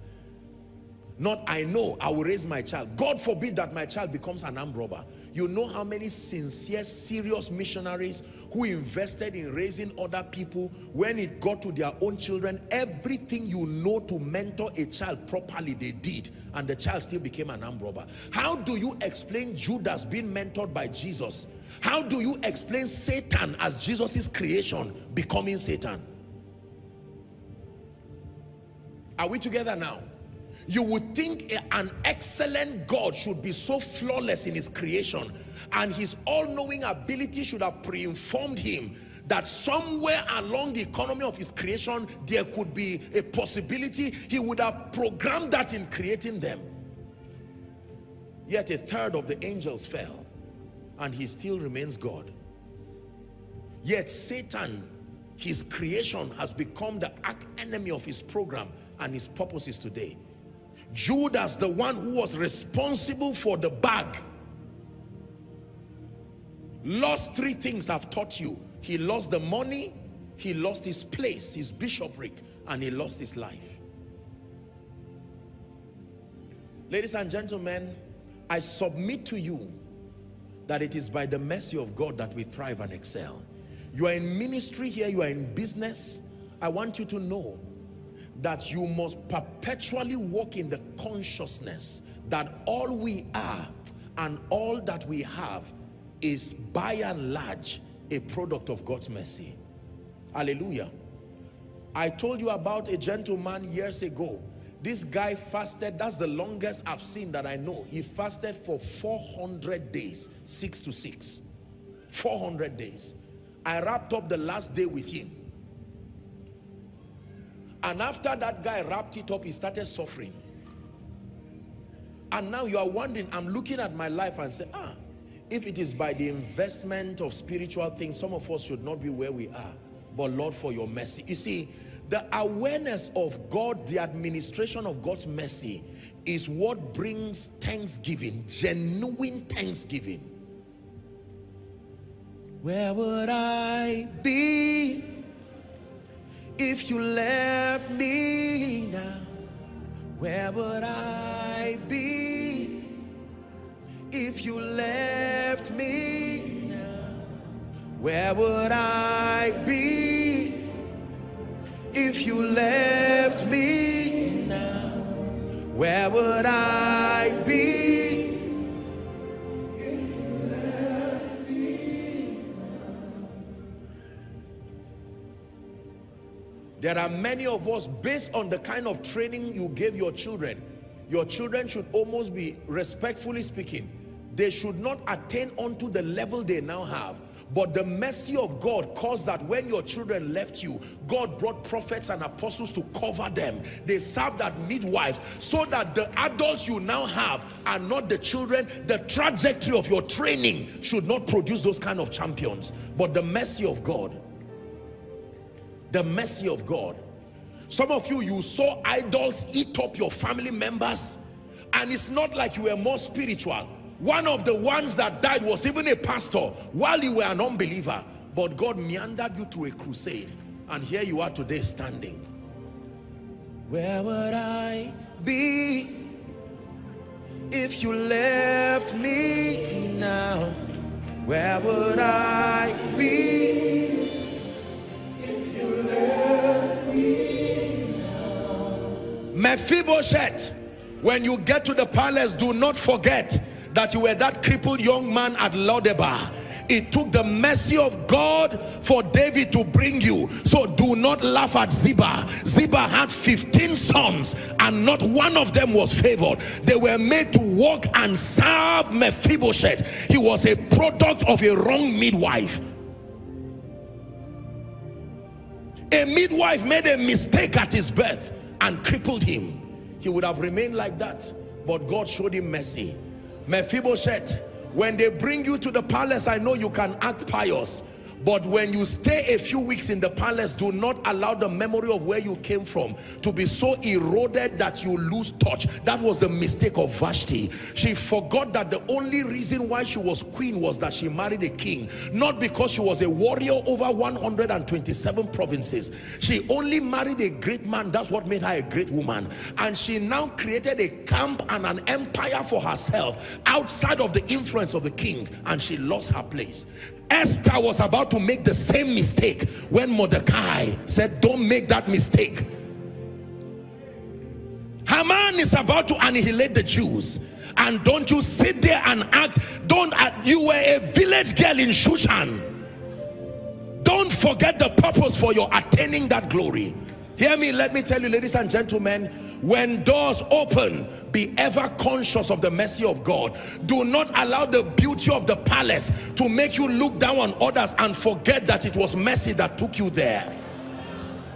Not I know I will raise my child. God forbid that my child becomes an armed robber. You know how many sincere, serious missionaries who invested in raising other people, when it got to their own children, everything you know to mentor a child properly, they did, and the child still became an armed robber. How do you explain Judas being mentored by Jesus? How do you explain Satan as Jesus's creation becoming Satan? Are we together now? You would think an excellent God should be so flawless in his creation, and his all-knowing ability should have pre-informed him that somewhere along the economy of his creation there could be a possibility. He would have programmed that in creating them. Yet a third of the angels fell, and he still remains God. Yet Satan, his creation, has become the arch-enemy of his program and his purposes today. Judas, the one who was responsible for the bag, lost three things I've taught you. He lost the money, he lost his place, his bishopric, and he lost his life. Ladies and gentlemen, I submit to you that it is by the mercy of God that we thrive and excel. You are in ministry here, you are in business. I want you to know that you must perpetually walk in the consciousness that all we are and all that we have is by and large a product of God's mercy. Hallelujah. I told you about a gentleman years ago. This guy fasted, that's the longest I've seen that I know. He fasted for 400 days, 6 to 6. 400 days. I wrapped up the last day with him. And after that guy wrapped it up, he started suffering. And now you are wondering, I'm looking at my life and say, if it is by the investment of spiritual things, some of us should not be where we are. But Lord, for your mercy. You see, the awareness of God, the administration of God's mercy is what brings thanksgiving, genuine thanksgiving. Where would I be if you left me now? Where would I be if you left me now? Where would I be if you left me now? Where would I be if you left me now? There are many of us, based on the kind of training you gave your children should almost be, respectfully speaking, they should not attain unto the level they now have. But the mercy of God caused that when your children left you, God brought prophets and apostles to cover them. They served as midwives so that the adults you now have are not the children. The trajectory of your training should not produce those kind of champions. But the mercy of God, the mercy of God. Some of you, you saw idols eat up your family members, and it's not like you were more spiritual. One of the ones that died was even a pastor while you were an unbeliever, but God meandered you through a crusade, and here you are today standing. Where would I be if you left me now? Where would I be if you left me now? Mephibosheth, when you get to the palace, do not forget that you were that crippled young man at Lodebar. It took the mercy of God for David to bring you. So do not laugh at Ziba. Ziba had 15 sons and not one of them was favored. They were made to walk and serve Mephibosheth. He was a product of a wrong midwife. A midwife made a mistake at his birth and crippled him. He would have remained like that, but God showed him mercy. Mephibosheth, when they bring you to the palace, I know you can act pious, but when you stay a few weeks in the palace, do not allow the memory of where you came from to be so eroded that you lose touch. That was the mistake of Vashti. She forgot that the only reason why she was queen was that she married a king, not because she was a warrior over 127 provinces. She only married a great man. That's what made her a great woman. And she now created a camp and an empire for herself outside of the influence of the king, and she lost her place. Esther was about to make the same mistake when Mordecai said, don't make that mistake. Haman is about to annihilate the Jews, and don't you sit there and act. Don't act. You were a village girl in Shushan. Don't forget the purpose for your attaining that glory. Hear me, let me tell you, ladies and gentlemen, when doors open, be ever conscious of the mercy of God. Do not allow the beauty of the palace to make you look down on others and forget that it was mercy that took you there.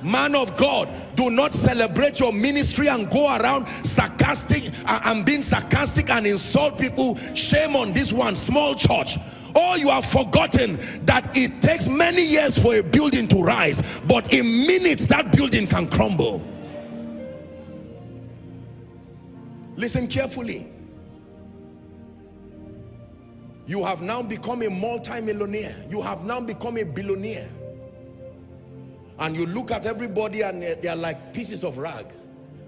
Man of God, do not celebrate your ministry and go around sarcastic and being sarcastic and insult people. Shame on this one, small church. Or you have forgotten that it takes many years for a building to rise, but in minutes that building can crumble. Listen carefully. You have now become a multi-millionaire. You have now become a billionaire. And you look at everybody and they are like pieces of rag.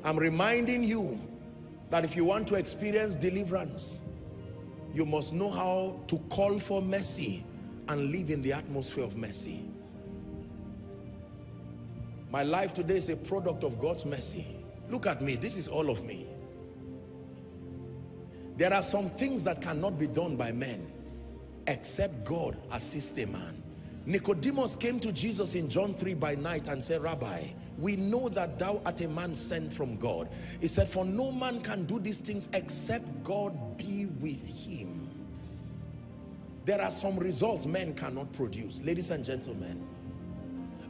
I'm reminding you that if you want to experience deliverance, you must know how to call for mercy and live in the atmosphere of mercy. My life today is a product of God's mercy. Look at me, this is all of me. There are some things that cannot be done by men except God assist a man. Nicodemus came to Jesus in John 3 by night and said, Rabbi, we know that thou art a man sent from God. He said, for no man can do these things except God be with him. There are some results men cannot produce, ladies and gentlemen.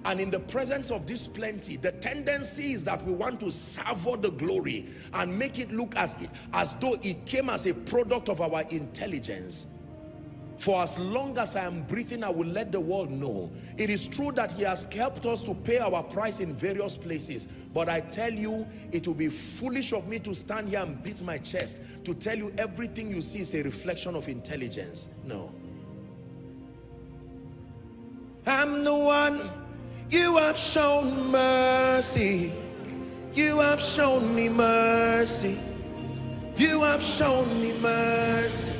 And in the presence of this plenty, the tendency is that we want to savour the glory and make it look as though it came as a product of our intelligence. For as long as I am breathing, I will let the world know. It is true that he has helped us to pay our price in various places. But I tell you, it will be foolish of me to stand here and beat my chest to tell you everything you see is a reflection of intelligence. No. I'm the one. You have shown mercy. You have shown me mercy. You have shown me mercy.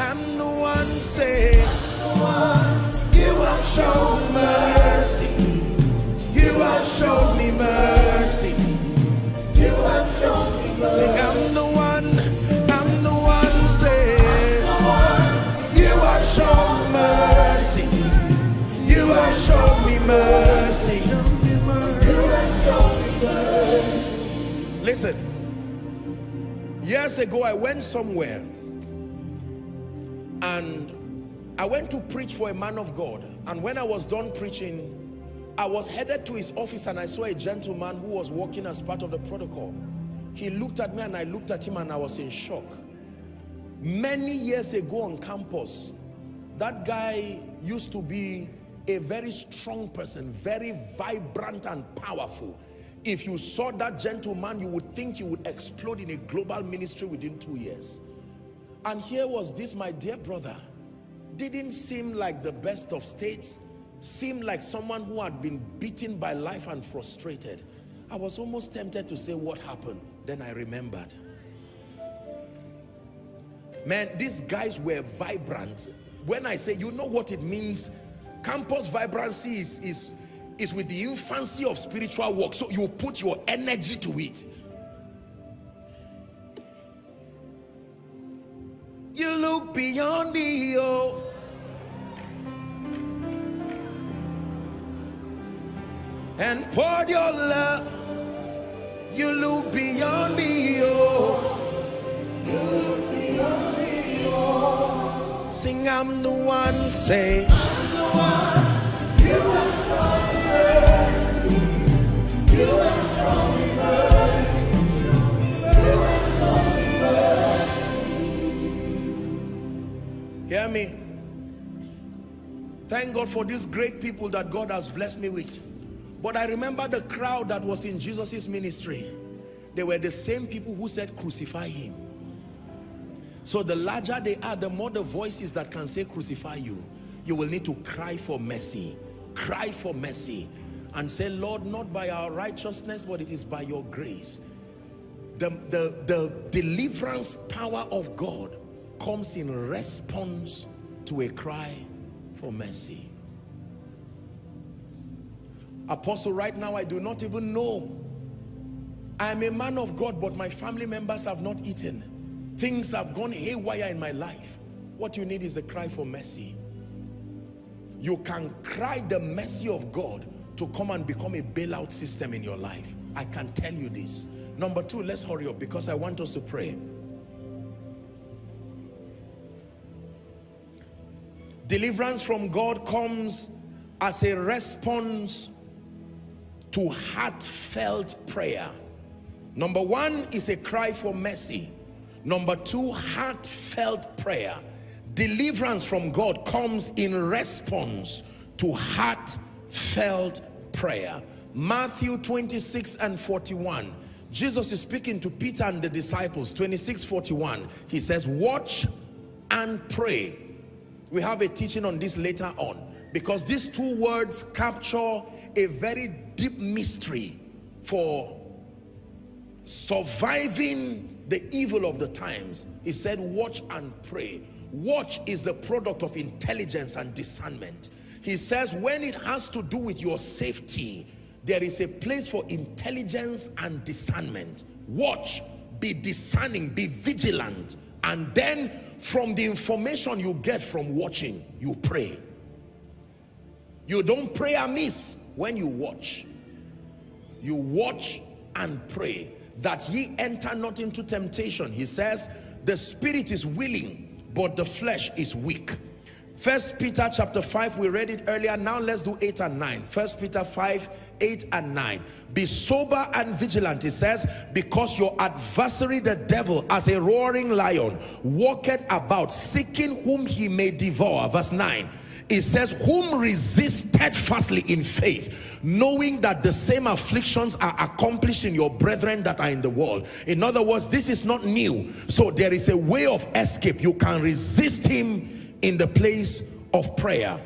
I'm the one, say, I'm the one. You have shown mercy. You have shown me mercy. You have shown me mercy. Sing, I'm the one, say, I'm the one. You have shown mercy. You have shown me mercy. You have shown me mercy. Listen, years ago I went somewhere and I went to preach for a man of God. And when I was done preaching, I was headed to his office and I saw a gentleman who was working as part of the protocol. He looked at me and I looked at him and I was in shock. Many years ago on campus, that guy used to be a very strong person, very vibrant and powerful. If you saw that gentleman, you would think he would explode in a global ministry within 2 years. And here was this, my dear brother, didn't seem like the best of states, seemed like someone who had been beaten by life and frustrated. I was almost tempted to say, what happened? Then I remembered. Man, these guys were vibrant. When I say, you know what it means, campus vibrancy is with the infancy of spiritual work. So you put your energy to it. You look beyond me, oh. And poured your love. You look beyond me, oh. You look beyond me, oh. Sing, I'm the one, say. You have shown mercy. You have shown me mercy. You have shown me mercy. Hear me. Thank God for these great people that God has blessed me with. But I remember the crowd that was in Jesus's ministry. They were the same people who said, crucify him. So the larger they are, the more the voices that can say, crucify you. You will need to cry for mercy and say, Lord, not by our righteousness, but it is by your grace. The deliverance power of God comes in response to a cry for mercy. Apostle, right now I do not even know. I am a man of God, but my family members have not eaten. Things have gone haywire in my life. What you need is the cry for mercy. You can cry the mercy of God to come and become a bailout system in your life. I can tell you this. Number two, let's hurry up because I want us to pray. Deliverance from God comes as a response to heartfelt prayer. Number one is a cry for mercy. Number two, heartfelt prayer. Deliverance from God comes in response to heartfelt prayer. Matthew 26 and 41. Jesus is speaking to Peter and the disciples. 26:41. He says, watch and pray. We have a teaching on this later on. Because these two words capture a very deep mystery for surviving the evil of the times. He said, watch and pray. Watch is the product of intelligence and discernment. He says when it has to do with your safety, there is a place for intelligence and discernment. Watch, be discerning, be vigilant. And then from the information you get from watching, you pray. You don't pray amiss when you watch. You watch and pray, that ye enter not into temptation. He says, the spirit is willing, but the flesh is weak. 1 Peter chapter 5, we read it earlier. Now let's do 8 and 9. 1 Peter 5:8 and 9. Be sober and vigilant, it says, because your adversary the devil, as a roaring lion, walketh about, seeking whom he may devour. Verse 9, it says, whom resist steadfastly in faith, knowing that the same afflictions are accomplished in your brethren that are in the world. In other words, this is not new, so there is a way of escape. You can resist him in the place of prayer.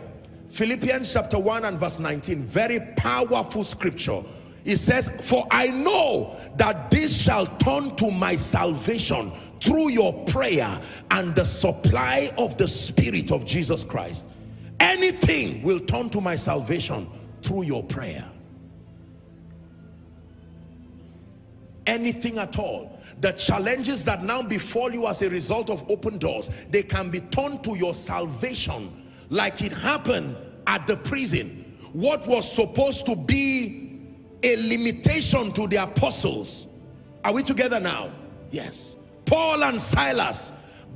Philippians chapter 1 and verse 19, very powerful scripture. It says, for I know that this shall turn to my salvation through your prayer and the supply of the Spirit of Jesus Christ. Anything will turn to my salvation through your prayer. Anything at all. The challenges that now befall you as a result of open doors, they can be turned to your salvation, like it happened at the prison. What was supposed to be a limitation to the apostles. Are we together now? Yes. Paul and Silas,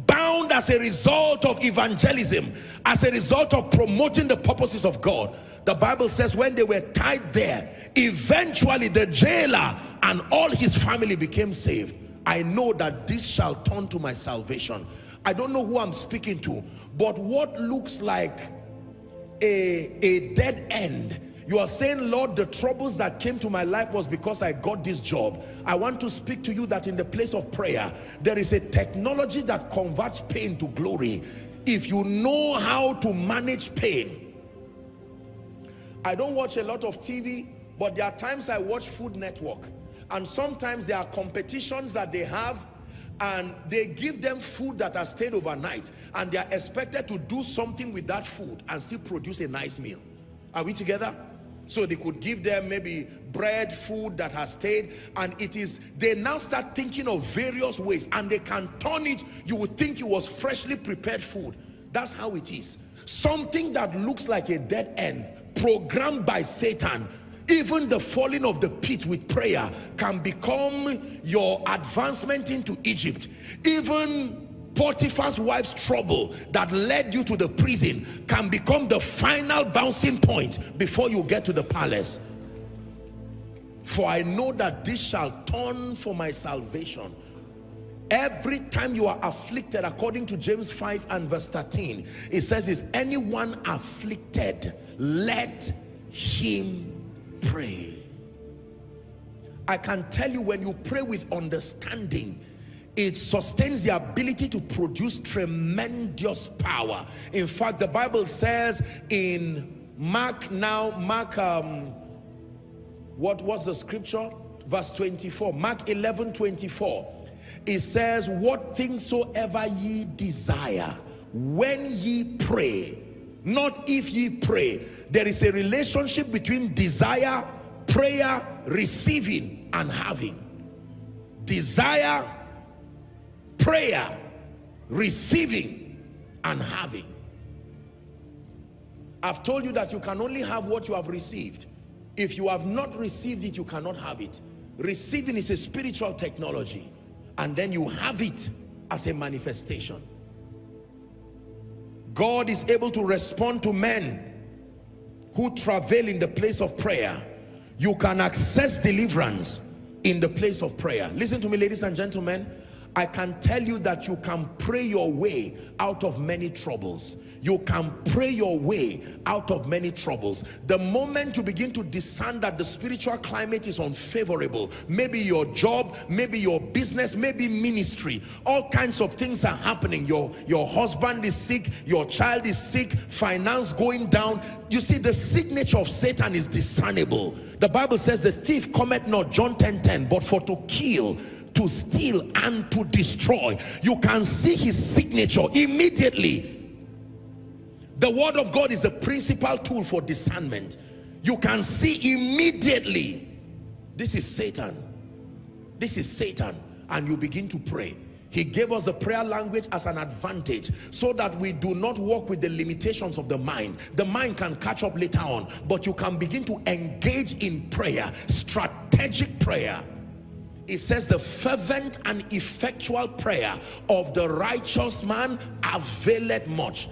bound as a result of evangelism, as a result of promoting the purposes of God. The Bible says when they were tied there, eventually the jailer and all his family became saved. I know that this shall turn to my salvation. I don't know who I'm speaking to, but what looks like a dead end. You are saying, Lord, the troubles that came to my life was because I got this job. I want to speak to you that in the place of prayer, there is a technology that converts pain to glory. If you know how to manage pain. I don't watch a lot of TV, but there are times I watch Food Network. And sometimes there are competitions that they have, and they give them food that has stayed overnight. And they are expected to do something with that food and still produce a nice meal. Are we together? So they could give them maybe bread, food that has stayed, and it is, they now start thinking of various ways, and they can turn it. You would think it was freshly prepared food. That's how it is. Something that looks like a dead end, programmed by Satan. Even the falling of the pit with prayer can become your advancement into Egypt. Even Potiphar's wife's trouble that led you to the prison can become the final bouncing point before you get to the palace. For I know that this shall turn for my salvation. Every time you are afflicted, according to James 5 and verse 13, it says, is anyone afflicted? Let him pray. I can tell you, when you pray with understanding, it sustains the ability to produce tremendous power. In fact, the Bible says in Mark, what was the scripture? Verse 24, Mark 11:24. It says, what things soever ye desire, when ye pray, not if ye pray. There is a relationship between desire, prayer, receiving, and having. Desire, prayer, receiving, and having. I've told you that you can only have what you have received. If you have not received it, you cannot have it. Receiving is a spiritual technology, and then you have it as a manifestation. God is able to respond to men who travail in the place of prayer. You can access deliverance in the place of prayer. Listen to me, ladies and gentlemen. I can tell you that you can pray your way out of many troubles. You can pray your way out of many troubles. The moment you begin to discern that the spiritual climate is unfavorable, maybe your job, maybe your business, maybe ministry, all kinds of things are happening. Your husband is sick, your child is sick, finance going down. You see, the signature of Satan is discernible. The Bible says the thief cometh not, John 10:10, but for to kill, to steal, and to destroy. You can see his signature immediately. The word of God is the principal tool for discernment. You can see immediately, this is Satan. This is Satan. And you begin to pray. He gave us the prayer language as an advantage so that we do not walk with the limitations of the mind. The mind can catch up later on, but you can begin to engage in prayer, strategic prayer. It says the fervent and effectual prayer of the righteous man availeth much.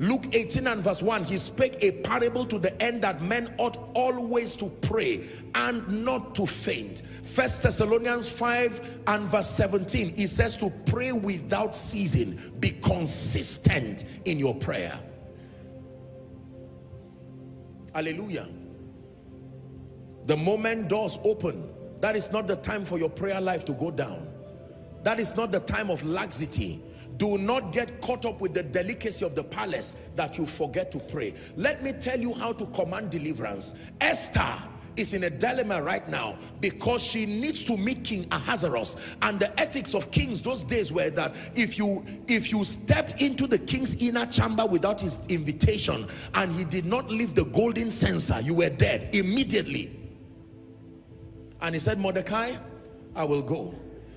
Luke 18 and verse 1, he spake a parable to the end that men ought always to pray and not to faint. 1 Thessalonians 5 and verse 17, he says to pray without ceasing. Be consistent in your prayer. Hallelujah. The moment doors open, that is not the time for your prayer life to go down. That is not the time of laxity. Do not get caught up with the delicacy of the palace that you forget to pray. Let me tell you how to command deliverance. Esther is in a dilemma right now because she needs to meet King Ahasuerus, and the ethics of kings those days were that if you stepped into the king's inner chamber without his invitation and he did not leave the golden censer, you were dead immediately. And he said, Mordecai, I will go.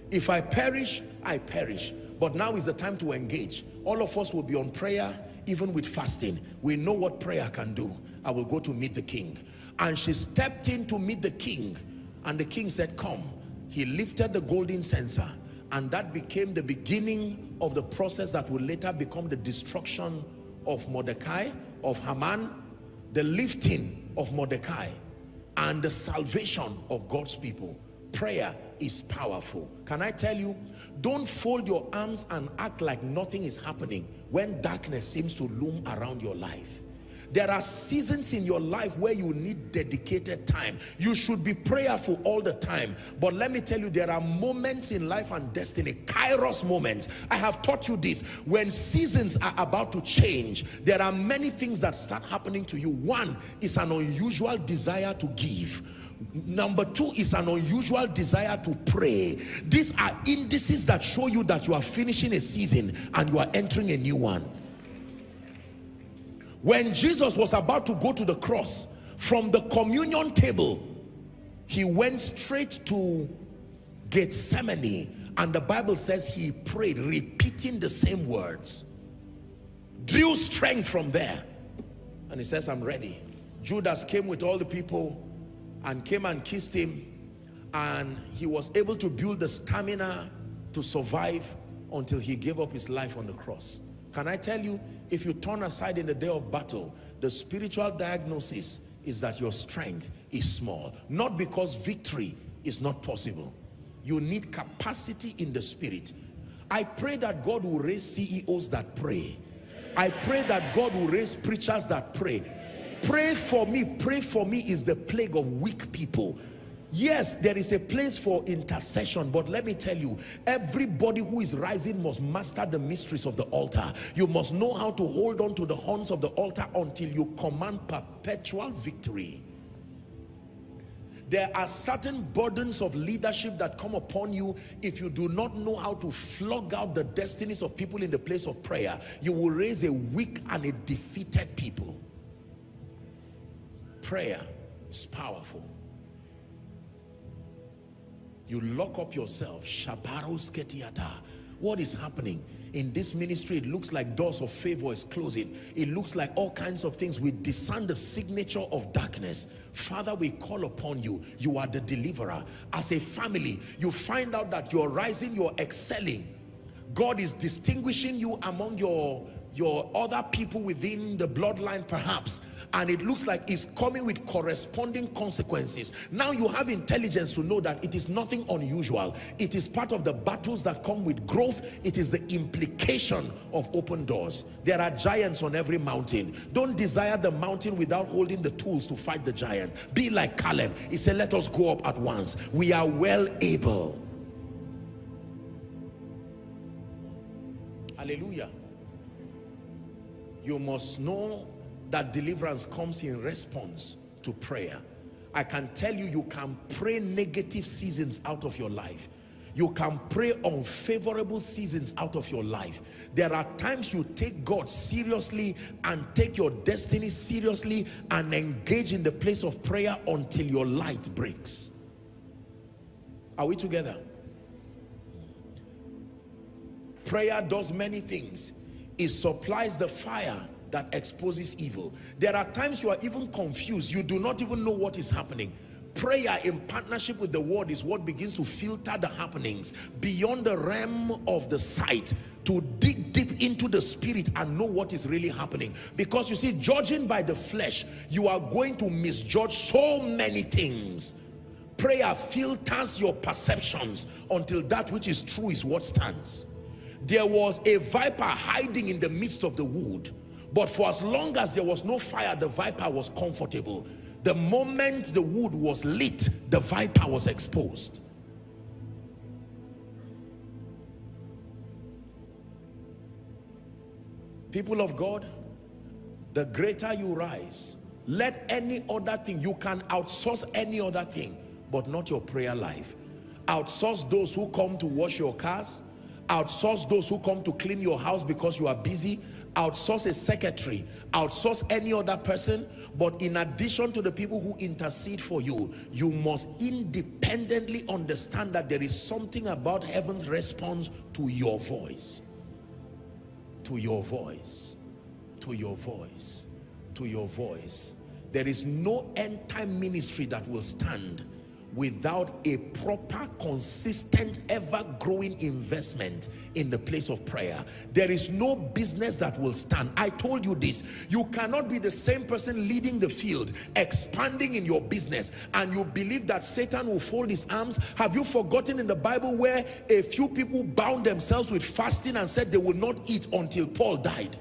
If I perish, I perish. But now is the time to engage. All of us will be on prayer, even with fasting. We know what prayer can do. I will go to meet the king. And she stepped in to meet the king. And the king said, come. He lifted the golden censer. And that became the beginning of the process that will later become the destruction of Mordecai, of Haman, the lifting of Mordecai, and the salvation of God's people. Prayer is powerful. Can I tell you, don't fold your arms and act like nothing is happening when darkness seems to loom around your life. There are seasons in your life where you need dedicated time. You should be prayerful all the time. But let me tell you, there are moments in life and destiny, kairos moments. I have taught you this. When seasons are about to change, there are many things that start happening to you. One is an unusual desire to give. Number two is an unusual desire to pray. These are indices that show you that you are finishing a season and you are entering a new one. When Jesus was about to go to the cross, from the communion table, he went straight to Gethsemane, and the Bible says he prayed, repeating the same words. Drew strength from there, and he says, I'm ready. Judas came with all the people and came and kissed him, and he was able to build the stamina to survive until he gave up his life on the cross. Can I tell you, if you turn aside in the day of battle, the spiritual diagnosis is that your strength is small, not because victory is not possible. You need capacity in the spirit. I pray that God will raise CEOs that pray. I pray that God will raise preachers that pray. Pray for me is the plague of weak people. Yes, there is a place for intercession, but let me tell you, everybody who is rising must master the mysteries of the altar. You must know how to hold on to the horns of the altar until you command perpetual victory. There are certain burdens of leadership that come upon you. If you do not know how to flog out the destinies of people in the place of prayer, you will raise a weak and a defeated people. Prayer is powerful. You lock up yourself. What is happening? In this ministry, it looks like doors of favor is closing. It looks like all kinds of things. We discern the signature of darkness. Father, we call upon you. You are the deliverer. As a family, you find out that you're rising, you're excelling. God is distinguishing you among your other people within the bloodline perhaps, and it looks like it's coming with corresponding consequences. Now you have intelligence to know that it is nothing unusual. It is part of the battles that come with growth. It is the implication of open doors. There are giants on every mountain. Don't desire the mountain without holding the tools to fight the giant. Be like Caleb. He said, let us go up at once. We are well able. Hallelujah. You must know that deliverance comes in response to prayer. I can tell you, you can pray negative seasons out of your life. You can pray unfavorable seasons out of your life. There are times you take God seriously and take your destiny seriously and engage in the place of prayer until your light breaks. Are we together? Prayer does many things. It supplies the fire that exposes evil. There are times you are even confused. You do not even know what is happening. Prayer in partnership with the word is what begins to filter the happenings beyond the realm of the sight, to dig deep into the spirit and know what is really happening. Because you see, judging by the flesh, you are going to misjudge so many things. Prayer filters your perceptions until that which is true is what stands. There was a viper hiding in the midst of the wood, but for as long as there was no fire, the viper was comfortable. The moment the wood was lit, the viper was exposed. People of God, the greater you rise, let any other thing, you can outsource any other thing, but not your prayer life. Outsource those who come to wash your cars. Outsource those who come to clean your house because you are busy. Outsource a secretary. Outsource any other person. But in addition to the people who intercede for you, you must independently understand that there is something about heaven's response to your voice. To your voice. To your voice. To your voice. There is no end-time ministry that will stand without a proper, consistent, ever-growing investment in the place of prayer. There is no business that will stand. I told you this. You cannot be the same person leading the field, expanding in your business, and you believe that Satan will fold his arms. Have you forgotten in the Bible where a few people bound themselves with fasting and said they will not eat until Paul died?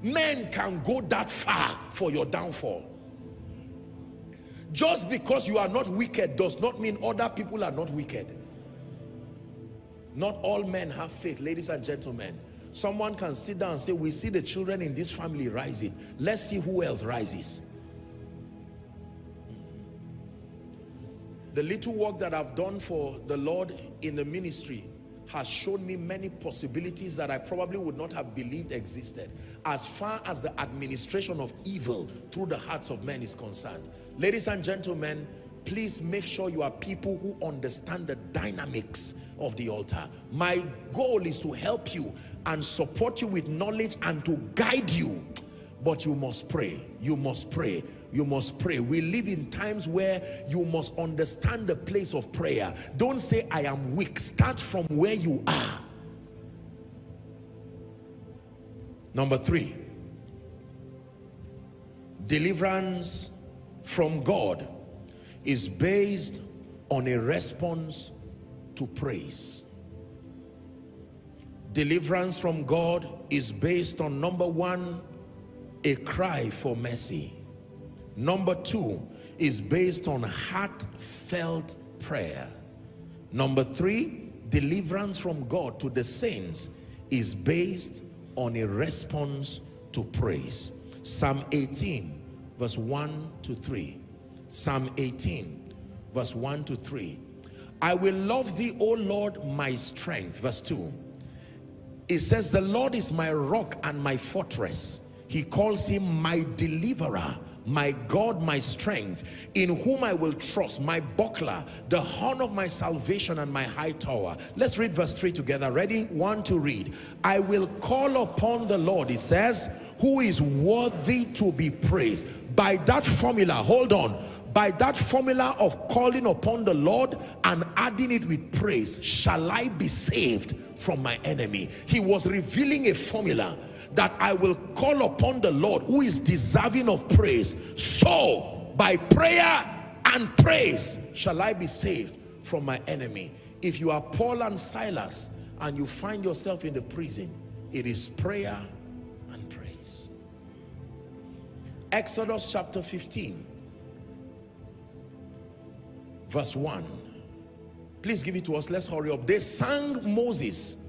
Men can go that far for your downfall. Just because you are not wicked does not mean other people are not wicked. Not all men have faith, ladies and gentlemen. Someone can sit down and say, we see the children in this family rising. Let's see who else rises. The little work that I've done for the Lord in the ministry has shown me many possibilities that I probably would not have believed existed, as far as the administration of evil through the hearts of men is concerned. Ladies and gentlemen, please make sure you are people who understand the dynamics of the altar. My goal is to help you and support you with knowledge and to guide you. But you must pray. You must pray. You must pray. We live in times where you must understand the place of prayer. Don't say, I am weak. Start from where you are. Number 3. Deliverance from God is based on a response to praise. Deliverance from God is based on, number 1, a cry for mercy. Number 2 is based on heartfelt prayer. Number 3, deliverance from God to the saints is based on a response to praise. Psalm 18 verse 1 to 3. Psalm 18 verse 1 to 3. I will love thee, O Lord, my strength. Verse 2. It says, the Lord is my rock and my fortress. He calls him my deliverer, my God, my strength, in whom I will trust, my buckler, the horn of my salvation and my high tower. Let's read verse 3 together. Ready? 1 to read. I will call upon the Lord, it says, who is worthy to be praised. By that formula, hold on, by that formula of calling upon the Lord and adding it with praise, shall I be saved from my enemy. He was revealing a formula that I will call upon the Lord who is deserving of praise. So, by prayer and praise shall I be saved from my enemy. If you are Paul and Silas and you find yourself in the prison, it is prayer and praise. Exodus chapter 15, verse 1. Please give it to us. Let's hurry up. They sang Moses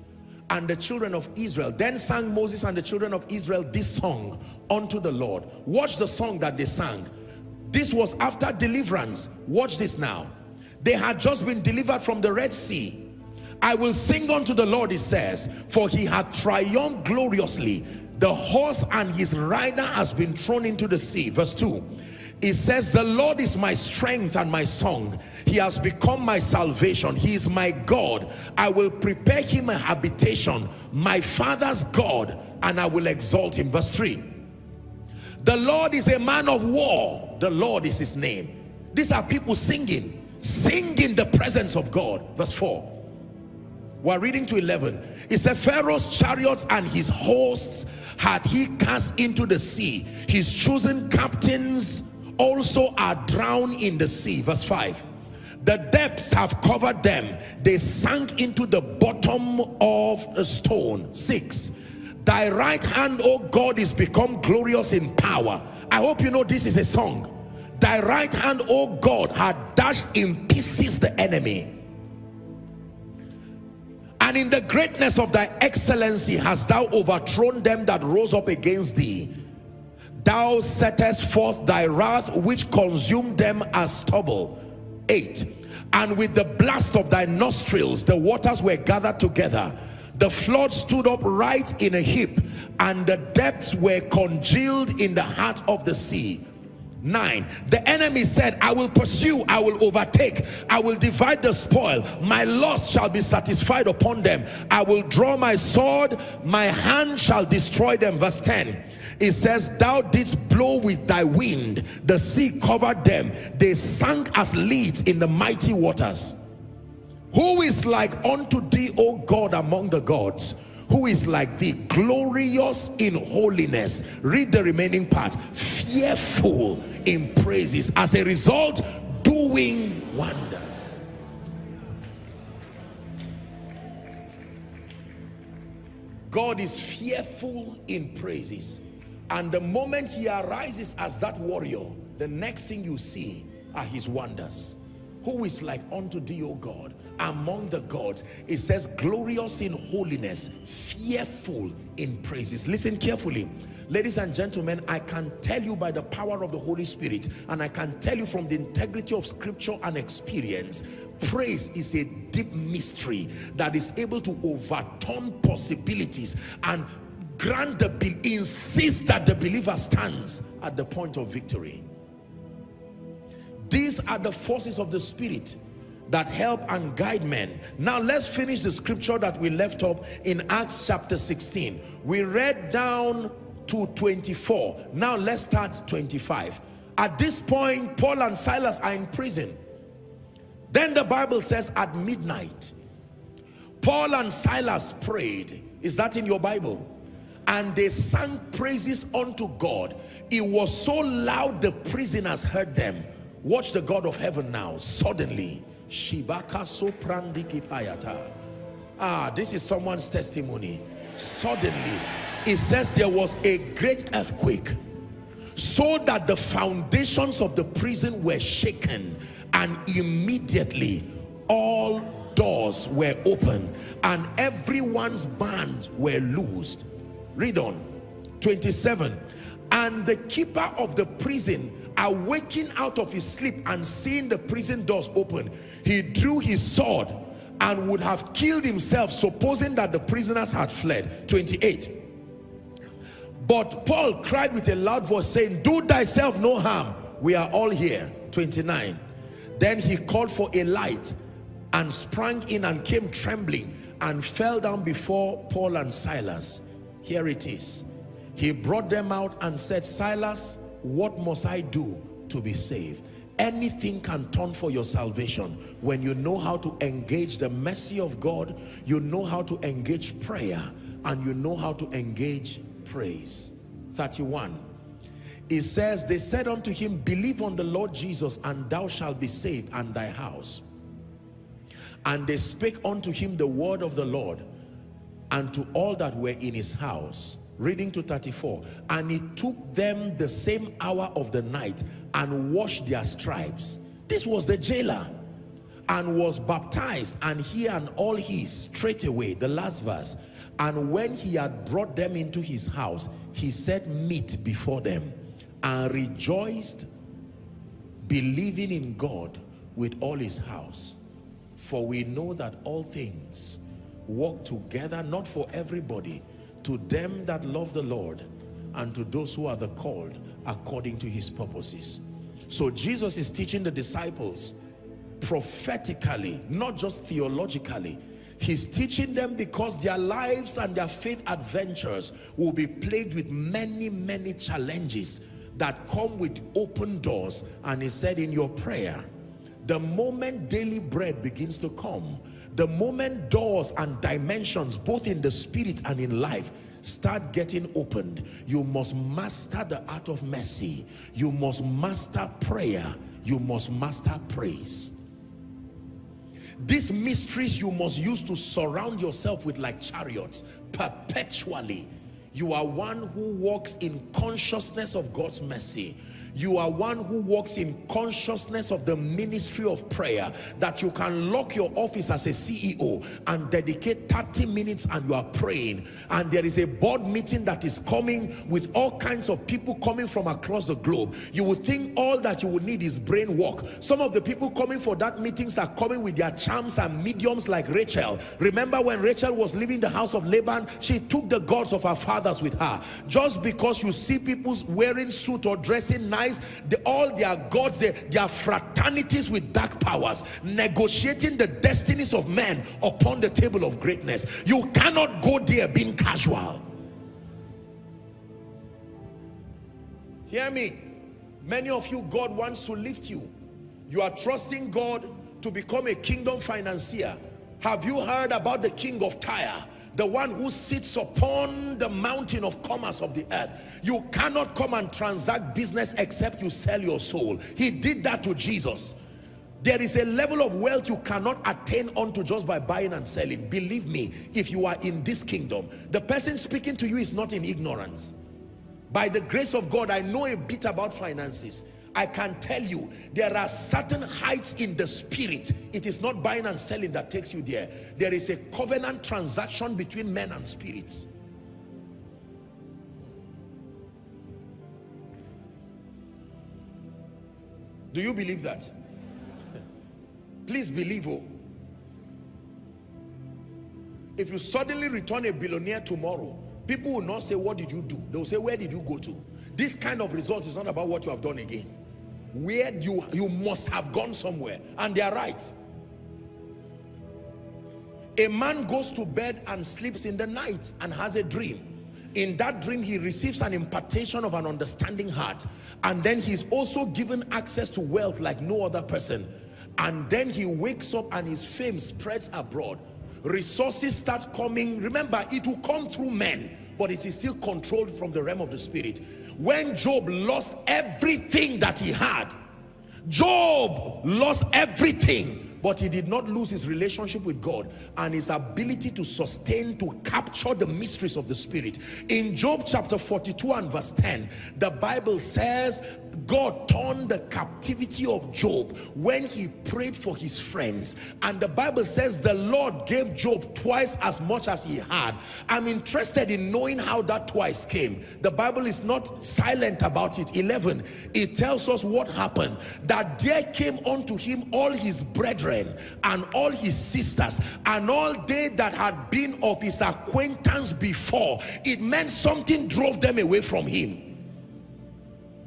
and the children of Israel. Then sang Moses and the children of Israel this song unto the Lord. Watch the song that they sang. This was after deliverance. Watch this now. They had just been delivered from the Red Sea. I will sing unto the Lord, it says, for he hath triumphed gloriously. The horse and his rider has been thrown into the sea. Verse 2. It says, the Lord is my strength and my song. He has become my salvation. He is my God. I will prepare him a habitation, my father's God, and I will exalt him. Verse 3. The Lord is a man of war. The Lord is his name. These are people singing. Sing in the presence of God. Verse 4. We're reading to 11. It said, Pharaoh's chariots and his hosts had he cast into the sea. His chosen captains also are drowned in the sea. Verse 5. The depths have covered them. They sank into the bottom of the stone. 6. Thy right hand, O God, is become glorious in power. I hope you know this is a song. Thy right hand, O God, had dashed in pieces the enemy. And in the greatness of thy excellency hast thou overthrown them that rose up against thee. Thou settest forth thy wrath, which consumed them as stubble. 8. And with the blast of thy nostrils, the waters were gathered together. The flood stood up right in a heap, and the depths were congealed in the heart of the sea. 9. The enemy said, I will pursue, I will overtake, I will divide the spoil. My loss shall be satisfied upon them. I will draw my sword, my hand shall destroy them. Verse 10. It says, thou didst blow with thy wind, the sea covered them, they sank as leaves in the mighty waters. Who is like unto thee, O God, among the gods? Who is like thee, glorious in holiness? Read the remaining part. Fearful in praises, as a result, doing wonders. God is fearful in praises. And the moment he arises as that warrior, the next thing you see are his wonders. Who is like unto thee, O God, among the gods? It says, glorious in holiness, fearful in praises. Listen carefully. Ladies and gentlemen, I can tell you by the power of the Holy Spirit, and I can tell you from the integrity of scripture and experience, praise is a deep mystery that is able to overturn possibilities and grant insist that the believer stands at the point of victory. These are the forces of the Spirit that help and guide men. Now let's finish the scripture that we left up in Acts chapter 16. We read down to 24. Now let's start 25. At this point, Paul and Silas are in prison. Then the Bible says at midnight, Paul and Silas prayed. Is that in your Bible? And they sang praises unto God. It was so loud the prisoners heard them. Watch the God of heaven now. Suddenly, Shibaka soprandiki payata. Ah, this is someone's testimony. Suddenly, it says there was a great earthquake, so that the foundations of the prison were shaken, and immediately all doors were open, and everyone's bands were loosed. Read on. 27. And the keeper of the prison, awaking out of his sleep and seeing the prison doors open, he drew his sword and would have killed himself, supposing that the prisoners had fled. 28. But Paul cried with a loud voice, saying, do thyself no harm, we are all here. 29. Then he called for a light and sprang in and came trembling and fell down before Paul and Silas. Here it is. He brought them out and said, Silas, what must I do to be saved? Anything can turn for your salvation when you know how to engage the mercy of God, you know how to engage prayer, and you know how to engage praise. 31. It says, they said unto him, believe on the Lord Jesus, and thou shalt be saved, and thy house. And they spake unto him the word of the Lord, and to all that were in his house. Reading to 34. And it took them the same hour of the night, and washed their stripes. This was the jailer, and was baptized, and he and all his, straightway. The last verse. And when he had brought them into his house, he set meat before them, and rejoiced, believing in God with all his house. For we know that all things work together, not for everybody, to them that love the Lord, and to those who are the called according to his purposes. So Jesus is teaching the disciples prophetically, not just theologically. He's teaching them because their lives and their faith adventures will be plagued with many, many challenges that come with open doors. And he said, in your prayer, the moment daily bread begins to come, the moment doors and dimensions, both in the spirit and in life, start getting opened, you must master the art of mercy. You must master prayer. You must master praise. These mysteries you must use to surround yourself with like chariots perpetually. You are one who walks in consciousness of God's mercy. You are one who walks in consciousness of the ministry of prayer, that you can lock your office as a CEO and dedicate 30 minutes and you are praying. And there is a board meeting that is coming with all kinds of people coming from across the globe. You would think all that you would need is brain work. Some of the people coming for that meetings are coming with their charms and mediums like Rachel. Remember when Rachel was leaving the house of Laban, she took the gods of her fathers with her. Just because you see people wearing suit or dressing nice, all their gods, their fraternities with dark powers, negotiating the destinies of men upon the table of greatness. You cannot go there being casual. Hear me. Many of you, God wants to lift you. You are trusting God to become a kingdom financier. Have you heard about the king of Tyre? The one who sits upon the mountain of commerce of the earth. You cannot come and transact business except you sell your soul. He did that to Jesus. There is a level of wealth you cannot attain unto just by buying and selling. Believe me, if you are in this kingdom, the person speaking to you is not in ignorance. By the grace of God, I know a bit about finances. I can tell you, there are certain heights in the spirit. It is not buying and selling that takes you there. There is a covenant transaction between men and spirits. Do you believe that? Please believe, oh. If you suddenly return a billionaire tomorrow, people will not say, what did you do? They will say, where did you go to? This kind of result is not about what you have done again. Where you must have gone somewhere, and they are right. A man goes to bed and sleeps in the night and has a dream. In that dream, he receives an impartation of an understanding heart, and then he's also given access to wealth like no other person. And then he wakes up and his fame spreads abroad. Resources start coming. Remember, it will come through men, but it is still controlled from the realm of the spirit. When Job lost everything that he had, Job lost everything, but he did not lose his relationship with God and his ability to sustain, to capture the mysteries of the spirit. In Job chapter 42 and verse 10, the Bible says, God turned the captivity of Job when he prayed for his friends. And the Bible says the Lord gave Job twice as much as he had. I'm interested in knowing how that twice came. The Bible is not silent about it. 11, it tells us what happened. That there came unto him all his brethren and all his sisters and all they that had been of his acquaintance before. It meant something drove them away from him.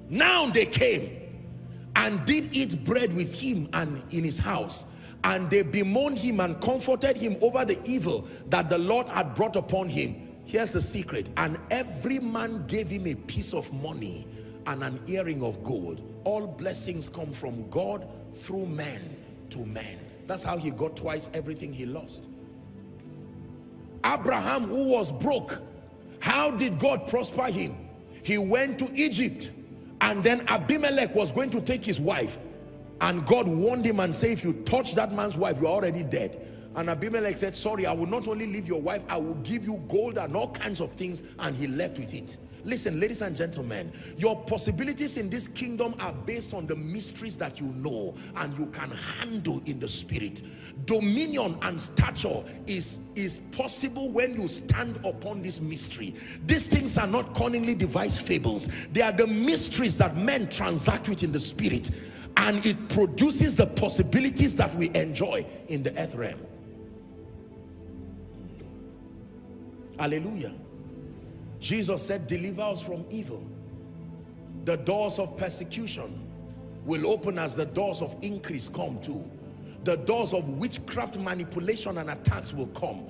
Now they came and did eat bread with him and in his house, and they bemoaned him and comforted him over the evil that the Lord had brought upon him. Here's the secret. And every man gave him a piece of money and an earring of gold. All blessings come from God through man to man. That's how he got twice everything he lost. Abraham, who was broke, how did God prosper him? He went to Egypt. And then Abimelech was going to take his wife, and God warned him and said, if you touch that man's wife, you're already dead. And Abimelech said, sorry, I will not only leave your wife, I will give you gold and all kinds of things. And he left with it. Listen, ladies and gentlemen, your possibilities in this kingdom are based on the mysteries that you know and you can handle in the spirit. Dominion and stature is possible when you stand upon this mystery. These things are not cunningly devised fables. They are the mysteries that men transact with in the spirit, and it produces the possibilities that we enjoy in the earth realm. Hallelujah. Jesus said, deliver us from evil. The doors of persecution will open as the doors of increase come too. The doors of witchcraft, manipulation and attacks will come.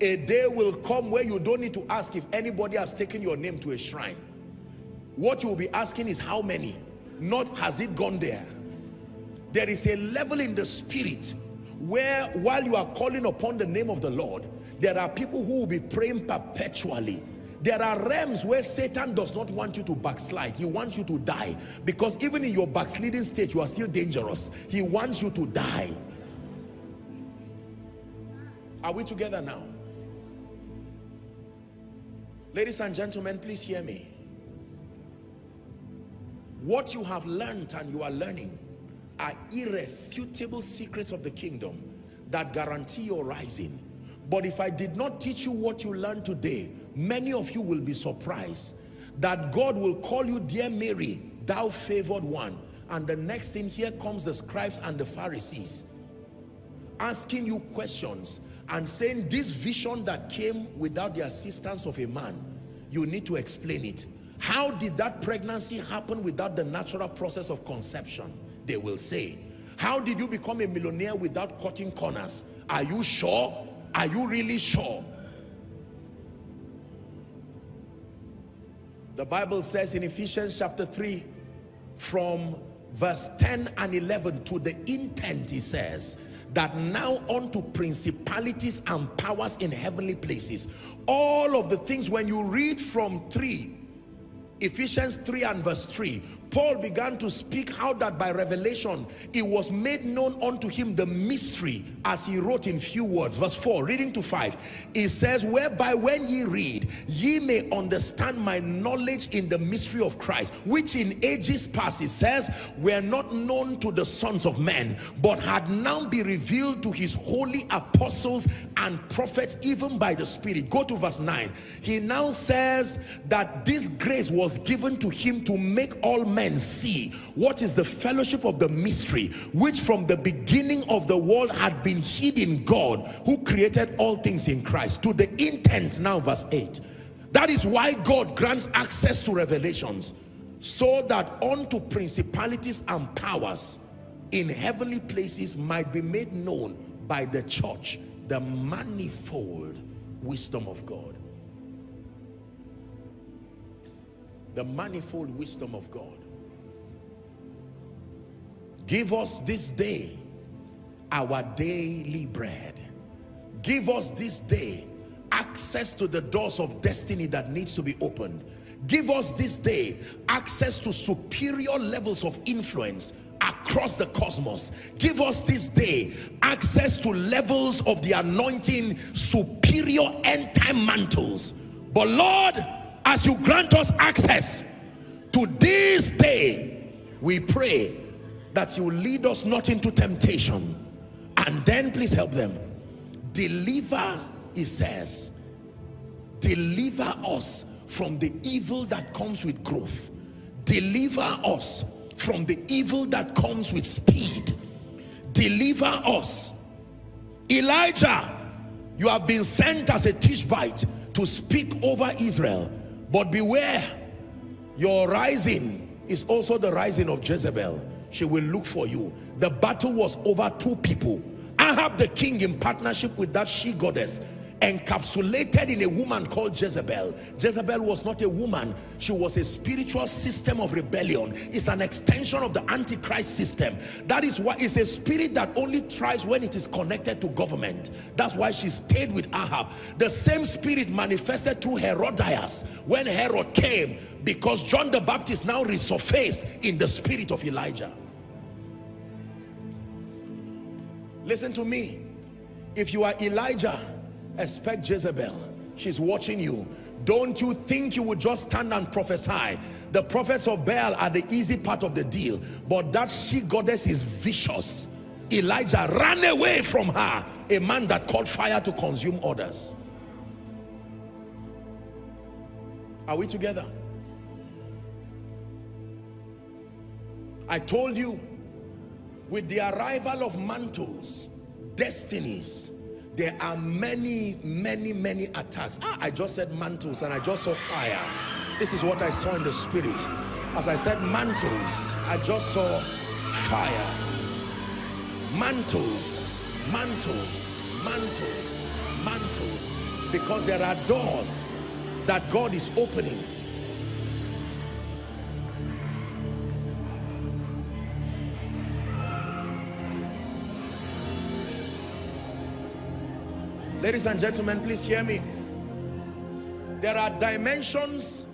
A day will come where you don't need to ask if anybody has taken your name to a shrine. What you will be asking is how many, not has it gone there. There is a level in the spirit where while you are calling upon the name of the Lord, there are people who will be praying perpetually. There are realms where Satan does not want you to backslide. He wants you to die, because even in your backsliding state, you are still dangerous. He wants you to die. Are we together now? Ladies and gentlemen, please hear me. What you have learned and you are learning are irrefutable secrets of the kingdom that guarantee your rising. But if I did not teach you what you learned today, many of you will be surprised that God will call you, dear Mary, thou favored one. And the next thing, here comes the scribes and the Pharisees asking you questions and saying, this vision that came without the assistance of a man, you need to explain it. How did that pregnancy happen without the natural process of conception? They will say. How did you become a millionaire without cutting corners? Are you sure? Are you really sure? The Bible says in Ephesians chapter 3, from verse 10 and 11, to the intent, he says, that now unto principalities and powers in heavenly places. All of the things, when you read from 3, Ephesians 3 and verse 3, Paul began to speak how that by revelation it was made known unto him the mystery, as he wrote in few words. Verse 4, reading to 5, it says, whereby when ye read, ye may understand my knowledge in the mystery of Christ, which in ages past, it says, were not known to the sons of men, but had now been revealed to his holy apostles and prophets, even by the Spirit. Go to verse 9. He now says that this grace was given to him to make all men see what is the fellowship of the mystery, which from the beginning of the world had been hid in God, who created all things in Christ, to the intent, now verse 8, that is why God grants access to revelations, so that unto principalities and powers in heavenly places might be made known by the church the manifold wisdom of God. The manifold wisdom of God. Give us this day our daily bread. Give us this day access to the doors of destiny that needs to be opened. Give us this day access to superior levels of influence across the cosmos. Give us this day access to levels of the anointing, superior end-time mantles. But Lord, as you grant us access to this day, we pray that you lead us not into temptation. And then please help them. Deliver, it says, deliver us from the evil that comes with growth. Deliver us from the evil that comes with speed. Deliver us. Elijah, you have been sent as a Tishbite to speak over Israel. But beware, your rising is also the rising of Jezebel. She will look for you. The battle was over two people. Ahab the king, in partnership with that she-goddess, encapsulated in a woman called Jezebel. Jezebel was not a woman. She was a spiritual system of rebellion. It's an extension of the Antichrist system. That is why it's a spirit that only thrives when it is connected to government. That's why she stayed with Ahab. The same spirit manifested through Herodias when Herod came, because John the Baptist now resurfaced in the spirit of Elijah. Listen to me. If you are Elijah, expect Jezebel. She's watching you. Don't you think you would just stand and prophesy? The prophets of Baal are the easy part of the deal, but that she-goddess is vicious. Elijah ran away from her, a man that called fire to consume others. Are we together? I told you, with the arrival of mantles, destinies, there are many attacks. I just said mantles and I just saw fire. This is what I saw in the spirit. As I said mantles, I just saw fire. Mantles, mantles, mantles, mantles. Because there are doors that God is opening. Ladies and gentlemen, please hear me. There are dimensions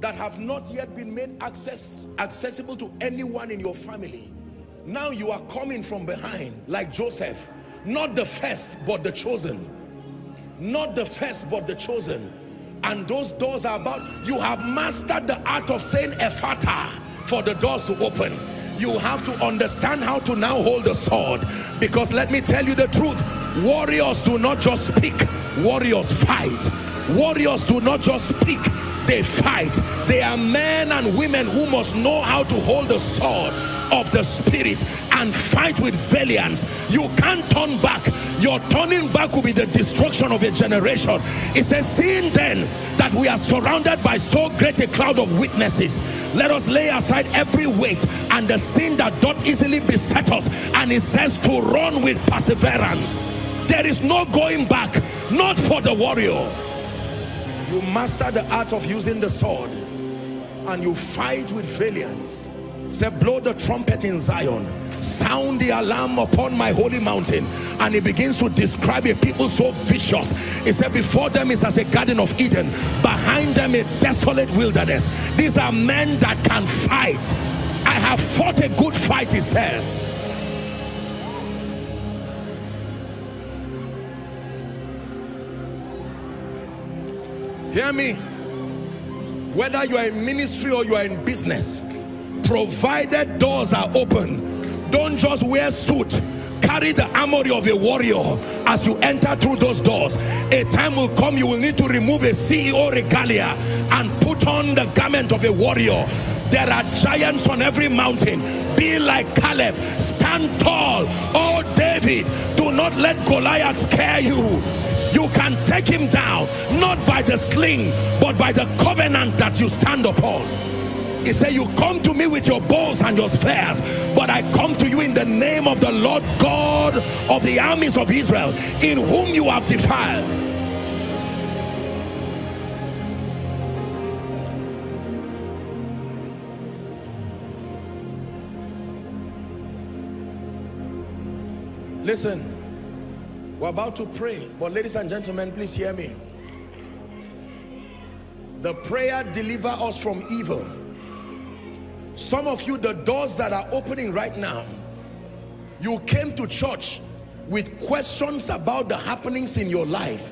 that have not yet been made accessible to anyone in your family. Now you are coming from behind, like Joseph. Not the first, but the chosen. Not the first, but the chosen. And those doors are about, you have mastered the art of saying Ephata for the doors to open. You have to understand how to now hold the sword. Because let me tell you the truth, warriors do not just speak, warriors fight. Warriors do not just speak, they fight. They are men and women who must know how to hold the sword of the Spirit and fight with valiance. You can't turn back. Your turning back will be the destruction of a generation. It says, seeing then that we are surrounded by so great a cloud of witnesses, let us lay aside every weight and the sin that doth easily beset us, and it says to run with perseverance. There is no going back, not for the warrior. You master the art of using the sword and you fight with valiance. Say, blow the trumpet in Zion, sound the alarm upon my holy mountain. And he begins to describe a people so vicious. He said, before them is as a garden of Eden, behind them a desolate wilderness. These are men that can fight. I have fought a good fight, he says. Hear me. Whether you are in ministry or you are in business, provided doors are open, don't just wear suit. Carry the armory of a warrior as you enter through those doors. A time will come you will need to remove a CEO regalia and put on the garment of a warrior. There are giants on every mountain. Be like Caleb. Stand tall. Oh David, do not let Goliath scare you. You can take him down, not by the sling, but by the covenant that you stand upon. He said, you come to me with your bows and your spears, but I come to you in the name of the Lord God of the armies of Israel, in whom you have defiled. Listen, we're about to pray, but ladies and gentlemen, please hear me. The prayer, deliver us from evil. Some of you, the doors that are opening right now, you came to church with questions about the happenings in your life.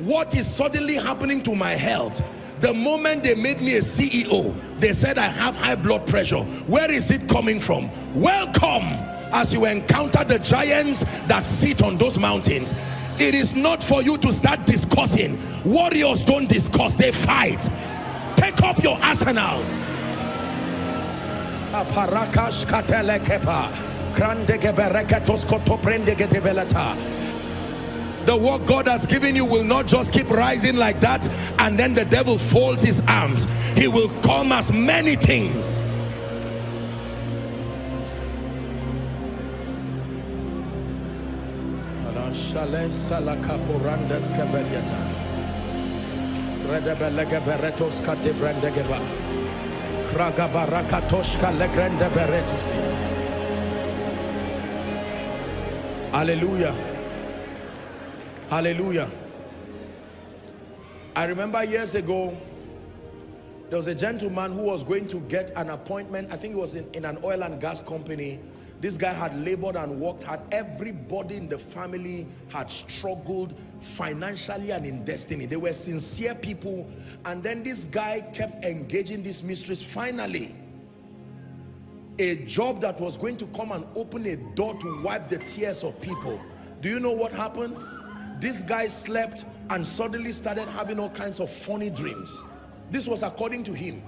What is suddenly happening to my health? The moment they made me a CEO, they said I have high blood pressure. Where is it coming from? Welcome as you encounter the giants that sit on those mountains. It is not for you to start discussing. Warriors don't discuss, they fight. Take up your arsenals. The work God has given you will not just keep rising like that and then the devil folds his arms. He will come as many things. Hallelujah. Hallelujah. I remember years ago, there was a gentleman who was going to get an appointment. I think he was in an oil and gas company. This guy had labored and worked hard. Everybody in the family had struggled financially and in destiny. They were sincere people. And then this guy kept engaging this mistress. Finally, a job that was going to come and open a door to wipe the tears of people. Do you know what happened? This guy slept and suddenly started having all kinds of funny dreams. This was according to him.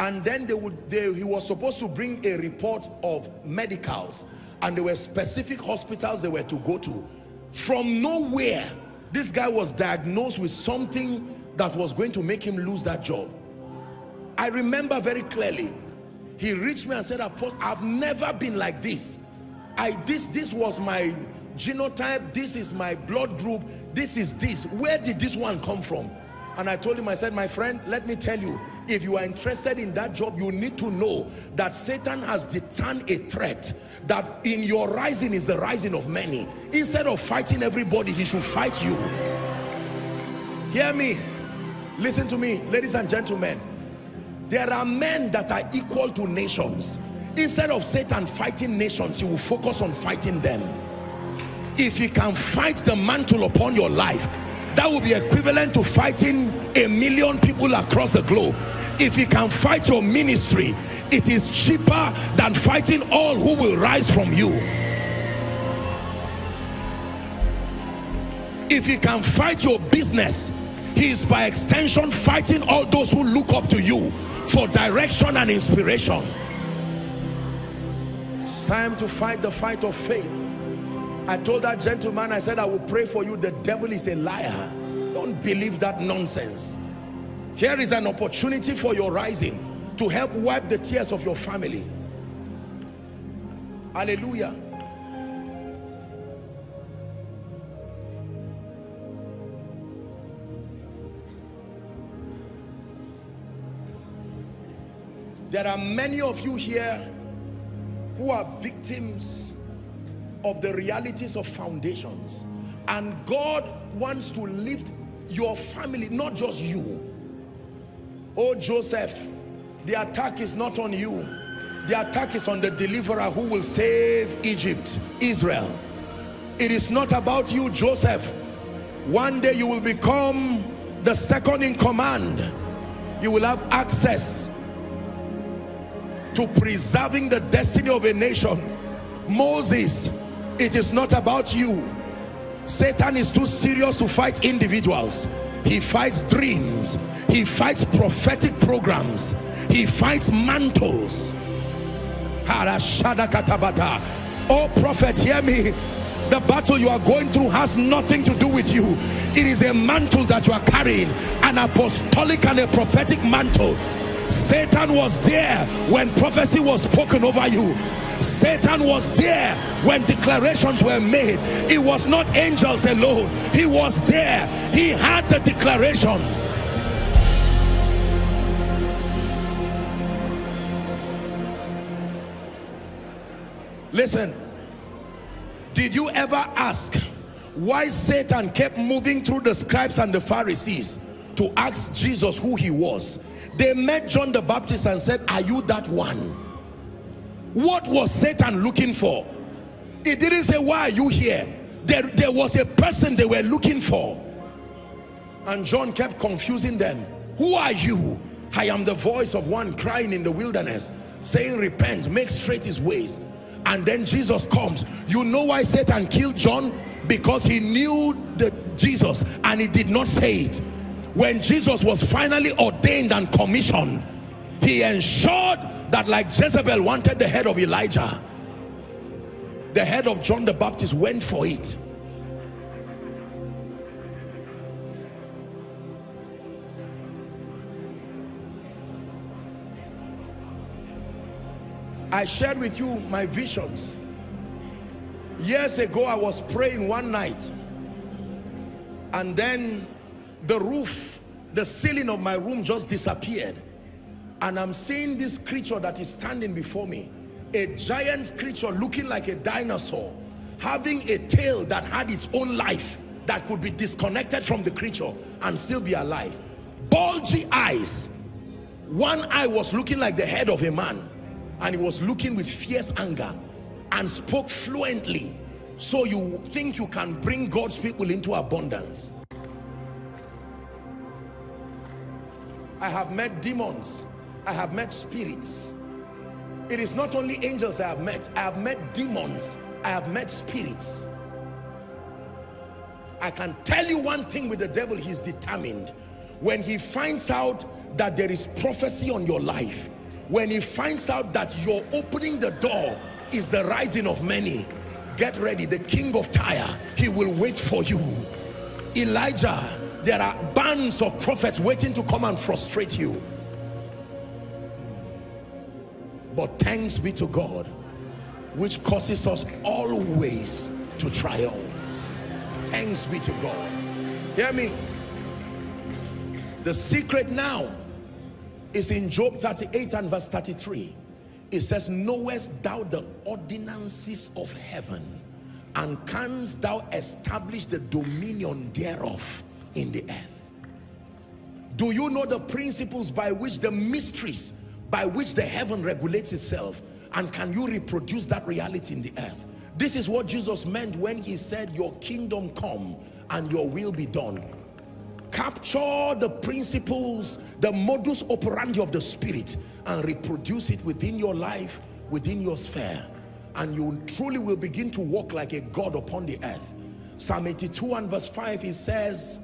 And then he was supposed to bring a report of medicals, and there were specific hospitals they were to go to. From nowhere, this guy was diagnosed with something that was going to make him lose that job. I remember very clearly, He reached me and said, Apostle, I've never been like this. This was my genotype, this is my blood group, this is this. Where did this one come from? And I told him, I said, my friend, let me tell you, if you are interested in that job, you need to know that Satan has determined a threat, that in your rising is the rising of many. Instead of fighting everybody, he should fight you. Hear me, listen to me, ladies and gentlemen. There are men that are equal to nations. Instead of Satan fighting nations, he will focus on fighting them. If he can fight the mantle upon your life, that will be equivalent to fighting 1 million people across the globe. If he can fight your ministry, it is cheaper than fighting all who will rise from you. If he can fight your business, he is by extension fighting all those who look up to you for direction and inspiration. It's time to fight the fight of faith. I told that gentleman, I said, I will pray for you. The devil is a liar. Don't believe that nonsense. Here is an opportunity for your rising to help wipe the tears of your family. Hallelujah. There are many of you here who are victims of the realities of foundations, and God wants to lift your family, not just you. Oh Joseph, the attack is not on you. The attack is on the deliverer who will save Egypt, Israel. It is not about you, Joseph. One day you will become the second in command. You will have access to preserving the destiny of a nation. Moses, it is not about you. Satan is too serious to fight individuals. He fights dreams. He fights prophetic programs. He fights mantles. Oh prophet, hear me. The battle you are going through has nothing to do with you. It is a mantle that you are carrying, an apostolic and a prophetic mantle. Satan was there when prophecy was spoken over you. Satan was there when declarations were made. It was not angels alone. He was there. He had the declarations. Listen, did you ever ask why Satan kept moving through the scribes and the Pharisees to ask Jesus who he was? They met John the Baptist and said, are you that one? What was Satan looking for? It didn't say, why are you here? There was a person they were looking for. And John kept confusing them. Who are you? I am the voice of one crying in the wilderness, saying, repent, make straight his ways. And then Jesus comes. You know why Satan killed John? Because he knew the Jesus and he did not say it. When Jesus was finally ordained and commissioned, he ensured that, like Jezebel wanted the head of Elijah, the head of John the Baptist went for it. I shared with you my visions. Years ago, I was praying one night, and then the roof, the ceiling of my room just disappeared. And I'm seeing this creature that is standing before me, a giant creature looking like a dinosaur, having a tail that had its own life that could be disconnected from the creature and still be alive. Bulgy eyes. One eye was looking like the head of a man, and he was looking with fierce anger and spoke fluently. So you think you can bring God's people into abundance. I have met demons. I have met spirits. It is not only angels I have met. I have met demons. I have met spirits. I can tell you one thing with the devil, he's determined. When he finds out that there is prophecy on your life, when he finds out that you're opening the door is the rising of many, get ready. The king of Tyre, he will wait for you. Elijah, there are bands of prophets waiting to come and frustrate you. But thanks be to God, which causes us always to triumph. Thanks be to God. Hear me? The secret now is in Job 38 and verse 33. It says, knowest thou the ordinances of heaven, and canst thou establish the dominion thereof in the earth? Do you know the principles by which the mysteries, by which the heaven regulates itself? And can you reproduce that reality in the earth? This is what Jesus meant when he said, your kingdom come and your will be done. Capture the principles, the modus operandi of the Spirit, and reproduce it within your life, within your sphere, and you truly will begin to walk like a God upon the earth. Psalm 82 and verse 5, it says,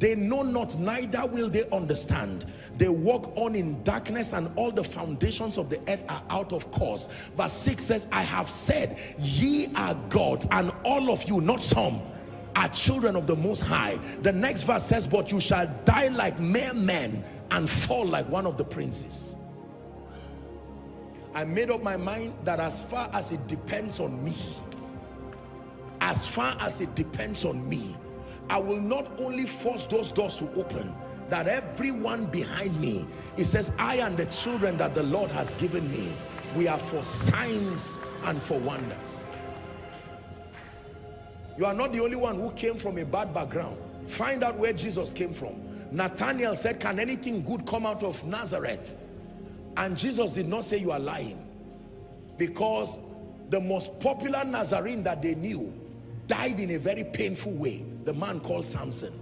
they know not, neither will they understand. They walk on in darkness, and all the foundations of the earth are out of course. Verse 6 says, I have said, ye are God, and all of you, not some, are children of the Most High. The next verse says, but you shall die like mere men and fall like one of the princes. I made up my mind that as far as it depends on me, as far as it depends on me, I will not only force those doors to open, that everyone behind me, it says, I and the children that the Lord has given me, we are for signs and for wonders. You are not the only one who came from a bad background. Find out where Jesus came from. Nathanael said, can anything good come out of Nazareth? And Jesus did not say, you are lying. Because the most popular Nazarene that they knew died in a very painful way, the man called Samson.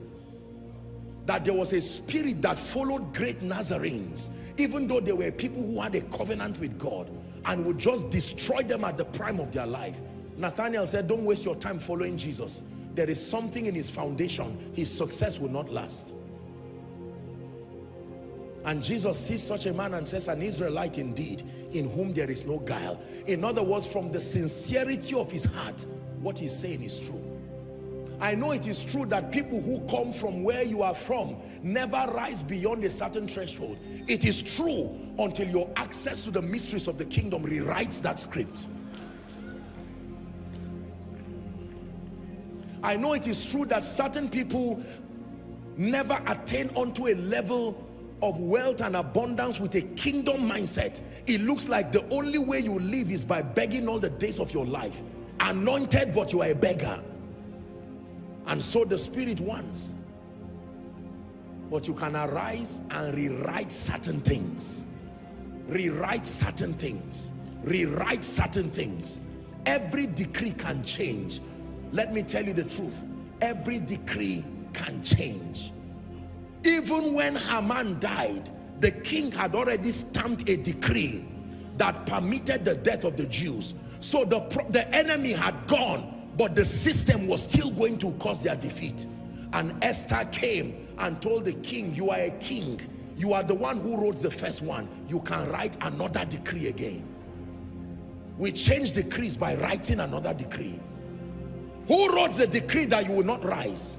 That there was a spirit that followed great Nazarenes, even though they were people who had a covenant with God, and would just destroy them at the prime of their life. Nathanael said, don't waste your time following Jesus. There is something in his foundation. His success will not last. And Jesus sees such a man and says, an Israelite indeed, in whom there is no guile. In other words, from the sincerity of his heart, what he's saying is true. I know it is true that people who come from where you are from never rise beyond a certain threshold. It is true until your access to the mysteries of the kingdom rewrites that script. I know it is true that certain people never attain unto a level of wealth and abundance with a kingdom mindset. It looks like the only way you live is by begging all the days of your life. Anointed, but you are a beggar. And so the Spirit wants. But you can arise and rewrite certain things. Rewrite certain things. Rewrite certain things. Every decree can change. Let me tell you the truth. Every decree can change. Even when Haman died, the king had already stamped a decree that permitted the death of the Jews. So the enemy had gone, but the system was still going to cause their defeat. And Esther came and told the king, you are a king. You are the one who wrote the first one. You can write another decree again. We change decrees by writing another decree. Who wrote the decree that you will not rise?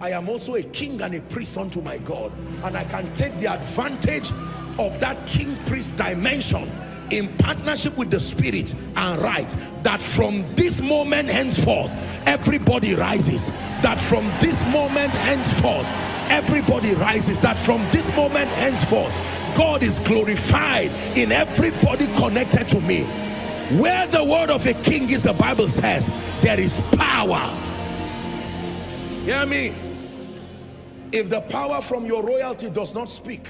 I am also a king and a priest unto my God, and I can take the advantage of that king-priest dimension in partnership with the Spirit and write that from this moment henceforth, everybody rises. That from this moment henceforth, everybody rises. That from this moment henceforth, God is glorified in everybody connected to me. Where the word of a king is, the Bible says, there is power. Hear me? If the power from your royalty does not speak,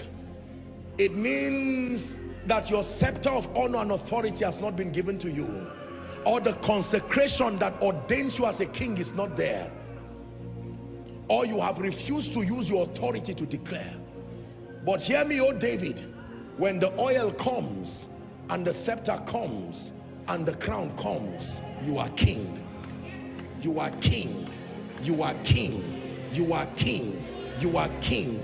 it means that your scepter of honor and authority has not been given to you, or the consecration that ordains you as a king is not there, or you have refused to use your authority to declare. But hear me, O David, when the oil comes, and the scepter comes, and the crown comes, you are king. You are king. You are king. You are king. You are king.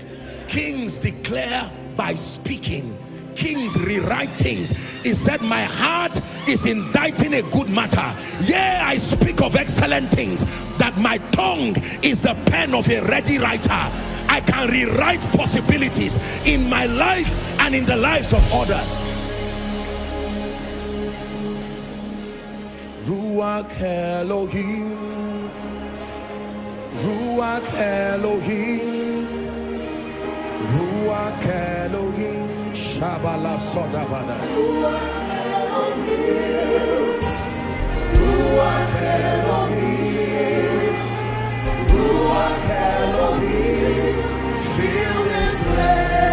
Kings declare by speaking. Kings rewrite things. He said, my heart is inditing a good matter. Yea, I speak of excellent things, that my tongue is the pen of a ready writer. I can rewrite possibilities in my life and in the lives of others. Ruach Elohim, Ruach Elohim, Ruach Elohim, Shabala Sodavada. Ruach Elohim, Ruach Elohim, fill this place.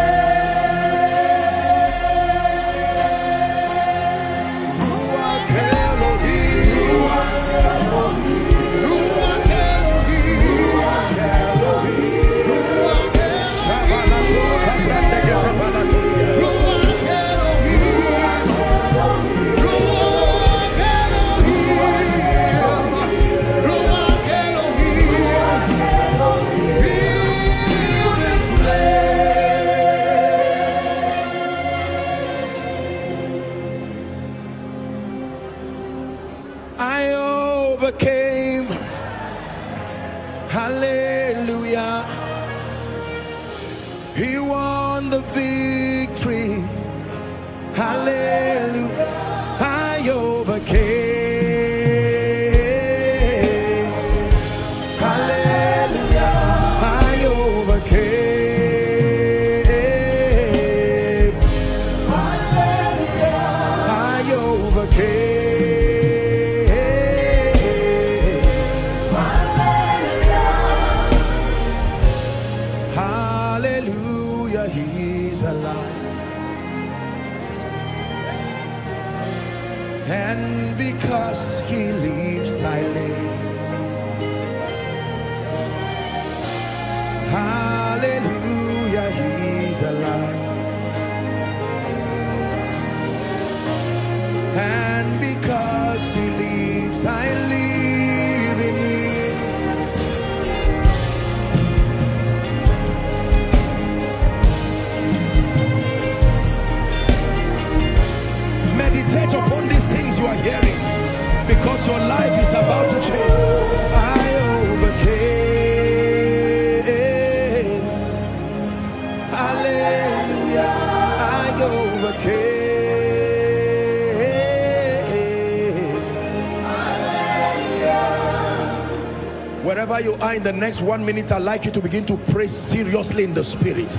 Wherever you are in the next 1 minute, I'd like you to begin to pray seriously in the spirit.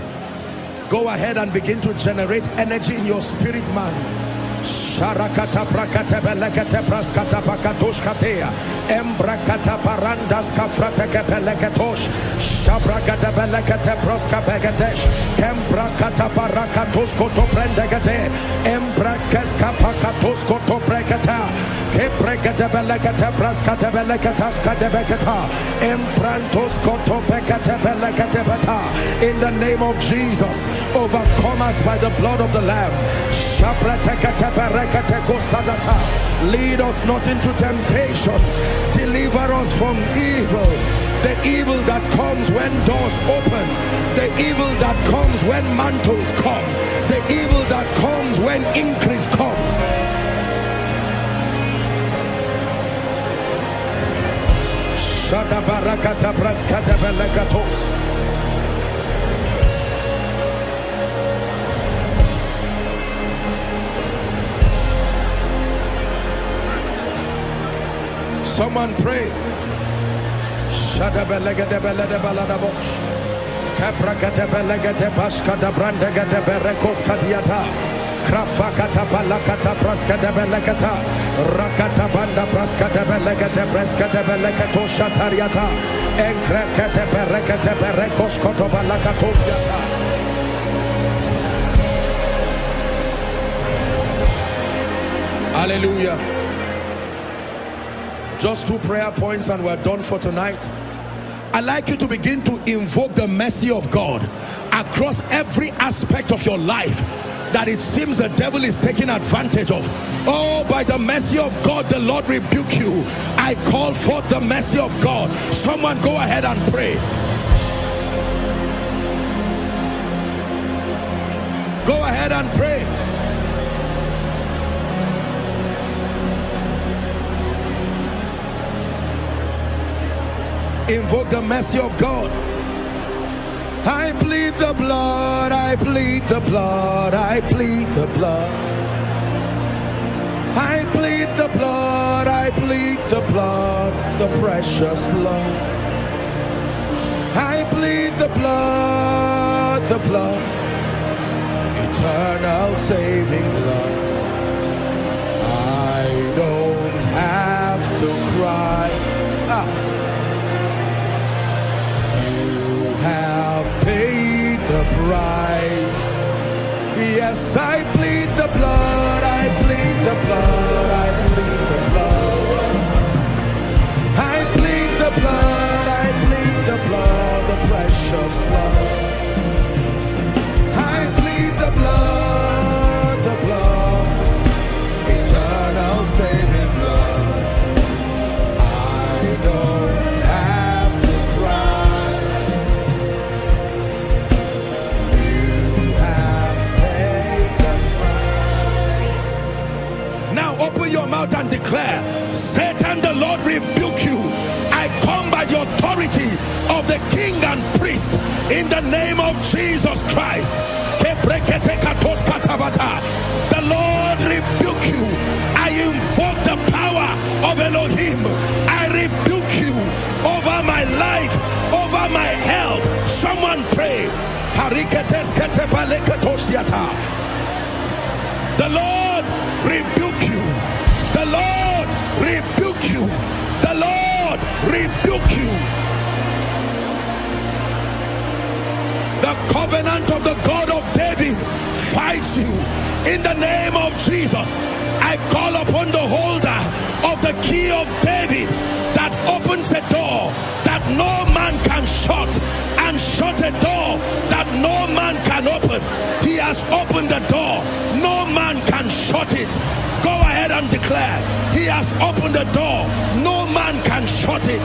Go ahead and begin to generate energy in your spirit, man. In the name of Jesus, overcome us by the blood of the Lamb. Lead us not into temptation, deliver us from evil. The evil that comes when doors open, the evil that comes when mantles come, the evil that comes when increase comes. Someone pray. Krafakata palakata praska de belekata rakata banda praska de belekata praska de belekato shatariata enkrekete perekete perekos koto balakato yata. Hallelujah. Just 2 prayer points and we're done for tonight. I'd like you to begin to invoke the mercy of God across every aspect of your life that it seems the devil is taking advantage of. Oh, by the mercy of God, the Lord rebuke you. I call forth the mercy of God. Someone go ahead and pray. Go ahead and pray. Invoke the mercy of God. I plead the blood, I plead the blood, I plead the blood. I plead the blood, I I plead the blood, the precious blood. I plead the blood, eternal saving love. I don't have to cry. You have paid the price. Yes, I plead the blood, I plead the blood, I plead the blood. I plead the blood, I plead the blood, the precious blood. I plead the blood, eternal saving blood. I don't have to cry. You have paid the price. Now open your mouth and declare, Satan, the Lord rebuke you. I come by the authority of the King and Priest in the name of Jesus Christ. The Lord rebuke you. I invoke the power of Elohim. I rebuke you over my life, over my health. Someone pray. The Lord rebuke you. The Lord rebuke you. The Lord rebuke you. The covenant of the God of David fights you. In the name of Jesus, I call upon the holder of the key of David that opens a door that no man can shut, and shut a door that no man can open. He has opened the door, no man can shut it. Go ahead and declare, he has opened the door, no man can shut it.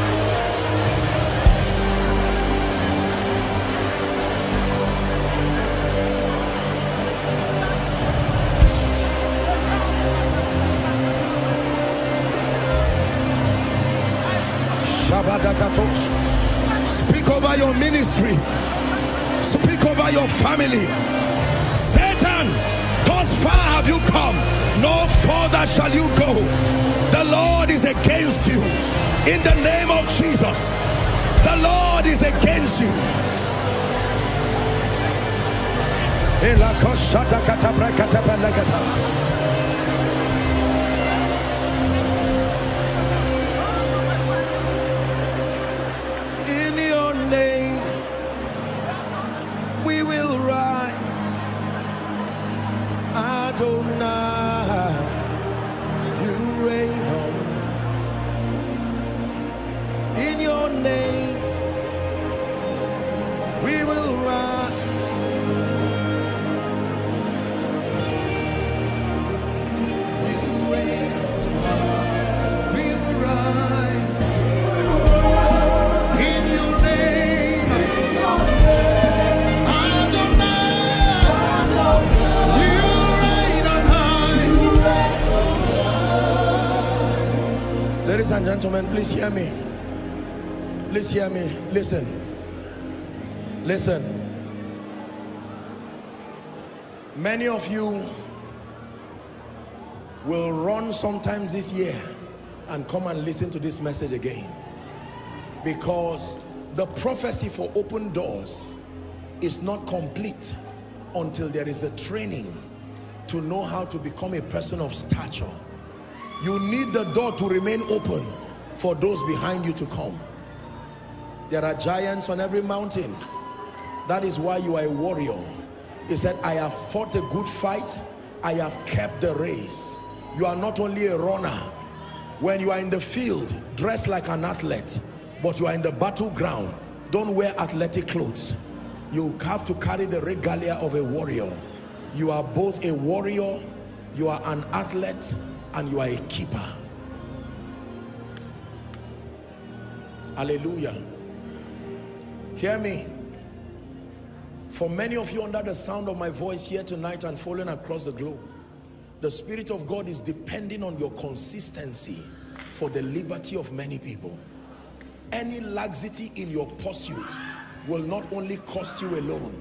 Speak over your ministry. Speak over your family. Satan, thus far have you come, no further shall you go. The Lord is against you. In the name of Jesus, the Lord is against you. Gentlemen, please hear me. Please hear me. Listen. Listen. Many of you will run sometimes this year and come and listen to this message again, because the prophecy for open doors is not complete until there is the training to know how to become a person of stature. You need the door to remain open for those behind you to come. There are giants on every mountain. That is why you are a warrior. He said, I have fought a good fight. I have kept the race. You are not only a runner. When you are in the field, dress like an athlete, but you are in the battleground, don't wear athletic clothes. You have to carry the regalia of a warrior. You are both a warrior, you are an athlete, and you are a keeper. Hallelujah. Hear me. For many of you under the sound of my voice here tonight and falling across the globe, the Spirit of God is depending on your consistency for the liberty of many people. Any laxity in your pursuit will not only cost you alone.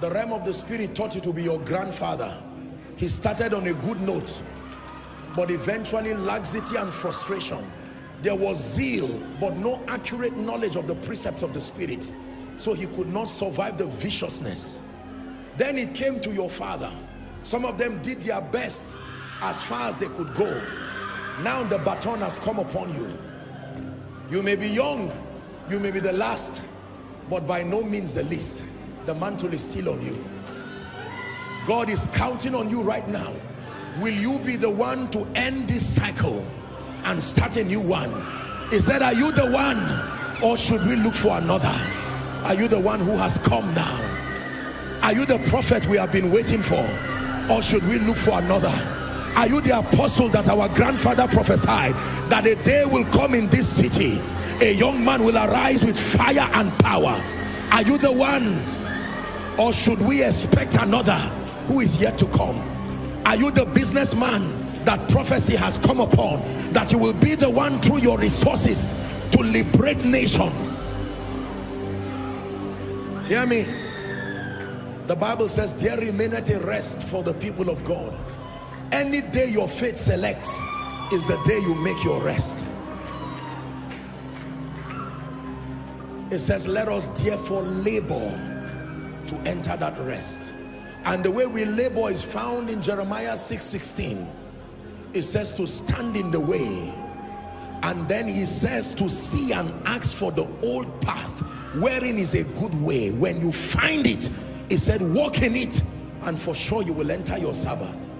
The realm of the Spirit taught you to be your grandfather. He started on a good note but eventually laxity and frustration. There was zeal, but no accurate knowledge of the precepts of the Spirit. So he could not survive the viciousness. Then it came to your father. Some of them did their best as far as they could go. Now the baton has come upon you. You may be young, you may be the last, but by no means the least. The mantle is still on you. God is counting on you right now. Will you be the one to end this cycle and start a new one? Is that, are you the one, or should we look for another? Are you the one who has come now? Are you the prophet we have been waiting for, or should we look for another? Are you the apostle that our grandfather prophesied that a day will come in this city, a young man will arise with fire and power? Are you the one, or should we expect another who is yet to come? Are you the businessman that prophecy has come upon, that you will be the one through your resources to liberate nations? Hear me. The Bible says there remaineth a rest for the people of God. Any day your faith selects is the day you make your rest. It says, let us therefore labor to enter that rest. And the way we labor is found in Jeremiah 6:16. It says to stand in the way. And then he says to see and ask for the old path, wherein is a good way. When you find it, he said, walk in it, and for sure you will enter your Sabbath.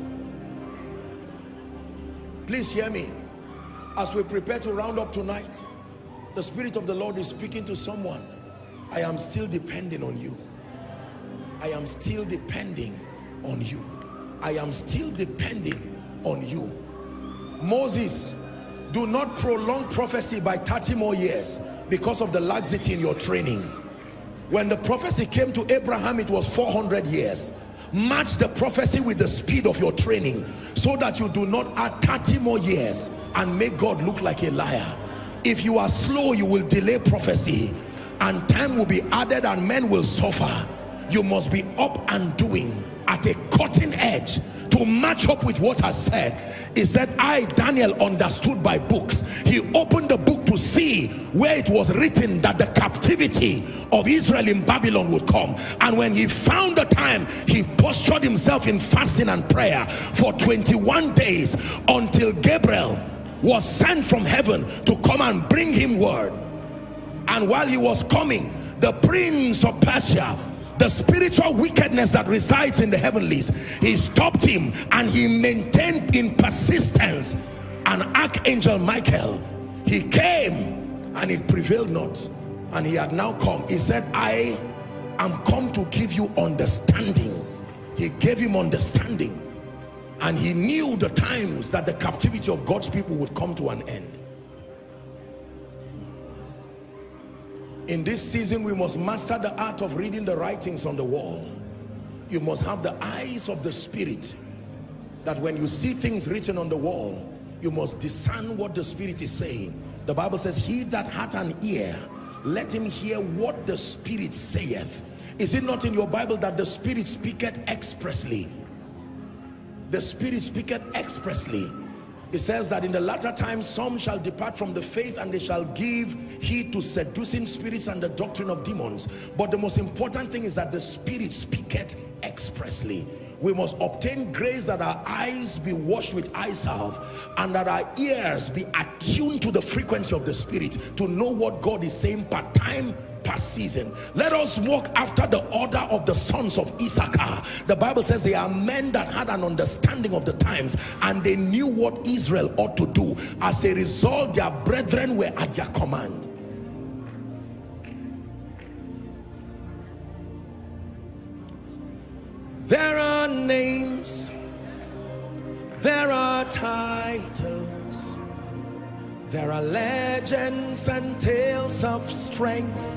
Please hear me. As we prepare to round up tonight, the Spirit of the Lord is speaking to someone. I am still depending on you. I am still depending on you. I am still depending on you. Moses, do not prolong prophecy by 30 more years because of the laxity in your training. When the prophecy came to Abraham, it was 400 years. Match the prophecy with the speed of your training so that you do not add 30 more years and make God look like a liar. If you are slow, you will delay prophecy and time will be added and men will suffer. You must be up and doing at a cutting edge to match up with what I said. He said, I, Daniel, understood by books. He opened the book to see where it was written that the captivity of Israel in Babylon would come. And when he found the time, he postured himself in fasting and prayer for 21 days until Gabriel was sent from heaven to come and bring him word. And while he was coming, the prince of Persia, the spiritual wickedness that resides in the heavenlies, he stopped him, and he maintained in persistence. An archangel Michael, he came and it prevailed not, and he had now come. He said, I am come to give you understanding. He gave him understanding, and he knew the times that the captivity of God's people would come to an end. In this season, we must master the art of reading the writings on the wall. You must have the eyes of the Spirit, that when you see things written on the wall, you must discern what the Spirit is saying. The Bible says, he that hath an ear, let him hear what the Spirit saith. Is it not in your Bible that the Spirit speaketh expressly? The Spirit speaketh expressly. It says that in the latter time, some shall depart from the faith, and they shall give heed to seducing spirits and the doctrine of demons. But the most important thing is that the Spirit speaketh expressly. We must obtain grace that our eyes be washed with eye salve, and that our ears be attuned to the frequency of the Spirit, to know what God is saying per time, season. Let us walk after the order of the sons of Issachar. The Bible says they are men that had an understanding of the times, and they knew what Israel ought to do. As a result, their brethren were at their command. There are names, there are titles, there are legends and tales of strength,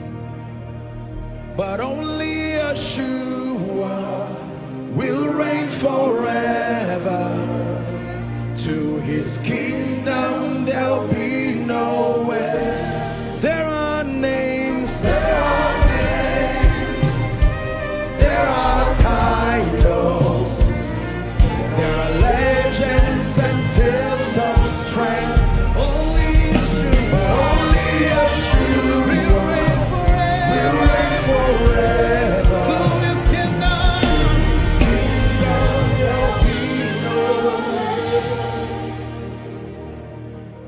but only Yeshua will reign forever. To his kingdom there'll be no end. There are names, there are titles, there are legends and tales.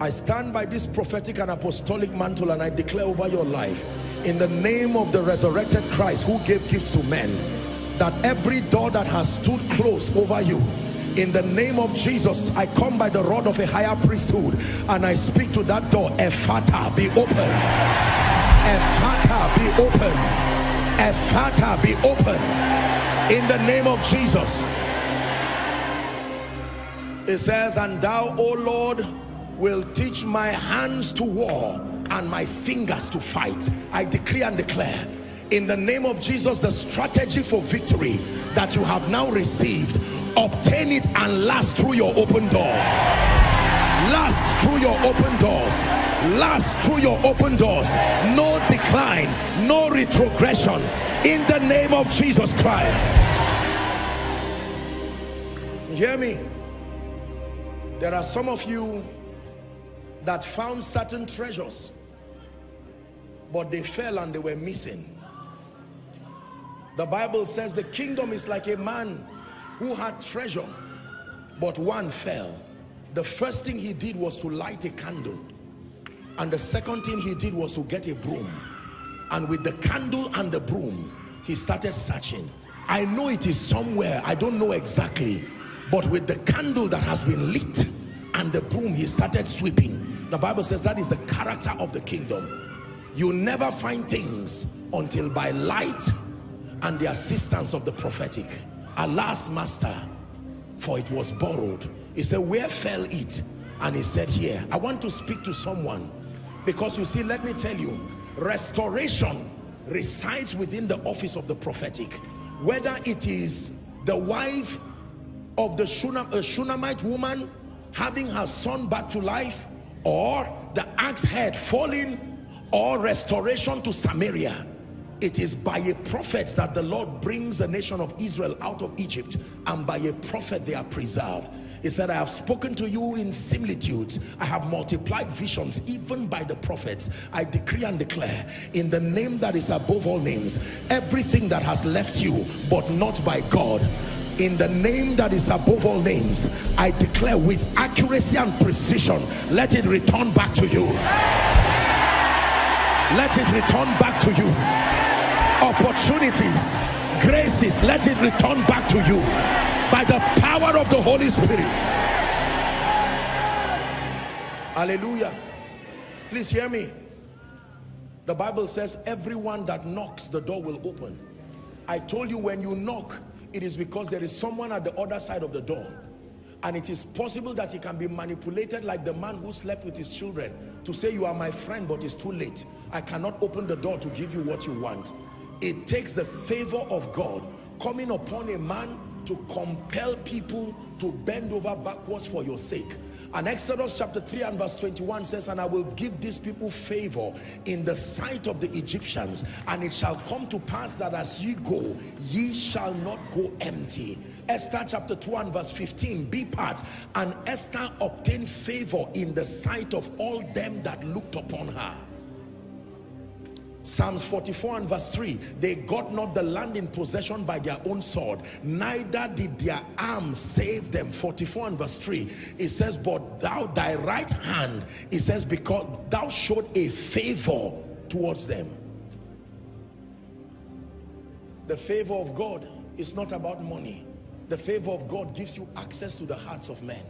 I stand by this prophetic and apostolic mantle and I declare over your life, in the name of the resurrected Christ who gave gifts to men, that every door that has stood closed over you, in the name of Jesus, I come by the rod of a higher priesthood and I speak to that door. Ephata, be open. Ephata, be open. Ephata, be open. In the name of Jesus. It says, and thou, O Lord, will teach my hands to war and my fingers to fight. I decree and declare in the name of Jesus, the strategy for victory that you have now received, obtain it and last through your open doors. Last through your open doors. Last through your open doors. No decline, no retrogression, in the name of Jesus Christ. You hear me? There are some of you that found certain treasures, but they fell and they were missing. The Bible says the kingdom is like a man who had treasure, but one fell. The first thing he did was to light a candle, and the second thing he did was to get a broom. And with the candle and the broom, he started searching. I know it is somewhere, I don't know exactly, but with the candle that has been lit and the broom, he started sweeping. The Bible says that is the character of the kingdom. You never find things until by light and the assistance of the prophetic. Alas, master, for it was borrowed. He said, where fell it? And he said, here. I want to speak to someone, because you see, let me tell you, restoration resides within the office of the prophetic. Whether it is the wife of the Shunammite woman having her son back to life, or the axe head falling, or restoration to Samaria, it is by a prophet that the Lord brings the nation of Israel out of Egypt, and by a prophet they are preserved. He said, I have spoken to you in similitudes. I have multiplied visions even by the prophets. I decree and declare in the name that is above all names, everything that has left you but not by God, in the name that is above all names, I declare with accuracy and precision, let it return back to you. Let it return back to you. Opportunities, graces, let it return back to you by the power of the Holy Spirit. Hallelujah. Please hear me. The Bible says everyone that knocks, the door will open. I told you, when you knock, it is because there is someone at the other side of the door, and it is possible that he can be manipulated like the man who slept with his children, to say you are my friend, but it's too late. I cannot open the door to give you what you want. It takes the favor of God coming upon a man to compel people to bend over backwards for your sake. And Exodus chapter 3 and verse 21 says, and I will give these people favor in the sight of the Egyptians, and it shall come to pass that as ye go, ye shall not go empty. Esther chapter 2 and verse 15, B part, and Esther obtained favor in the sight of all them that looked upon her. Psalms 44 and verse 3, they got not the land in possession by their own sword, neither did their arm save them. 44 and verse 3, it says, but thou, thy right hand, it says, because thou showed a favor towards them. The favor of God is not about money. The favor of God gives you access to the hearts of men.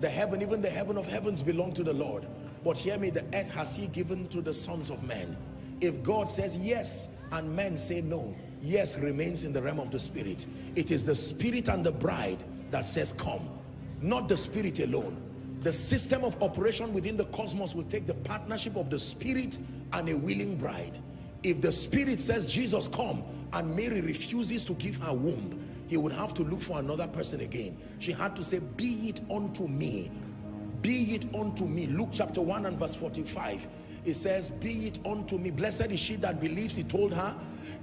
The heaven, even the heaven of heavens, belong to the Lord. But hear me, the earth has he given to the sons of men. If God says yes and men say no, yes remains in the realm of the spirit. It is the spirit and the bride that says come, not the spirit alone. The system of operation within the cosmos will take the partnership of the spirit and a willing bride. If the spirit says Jesus come and Mary refuses to give her womb, he would have to look for another person again. She had to say, be it unto me. Be it unto me. Luke chapter 1 and verse 45. It says, be it unto me. Blessed is she that believes, he told her.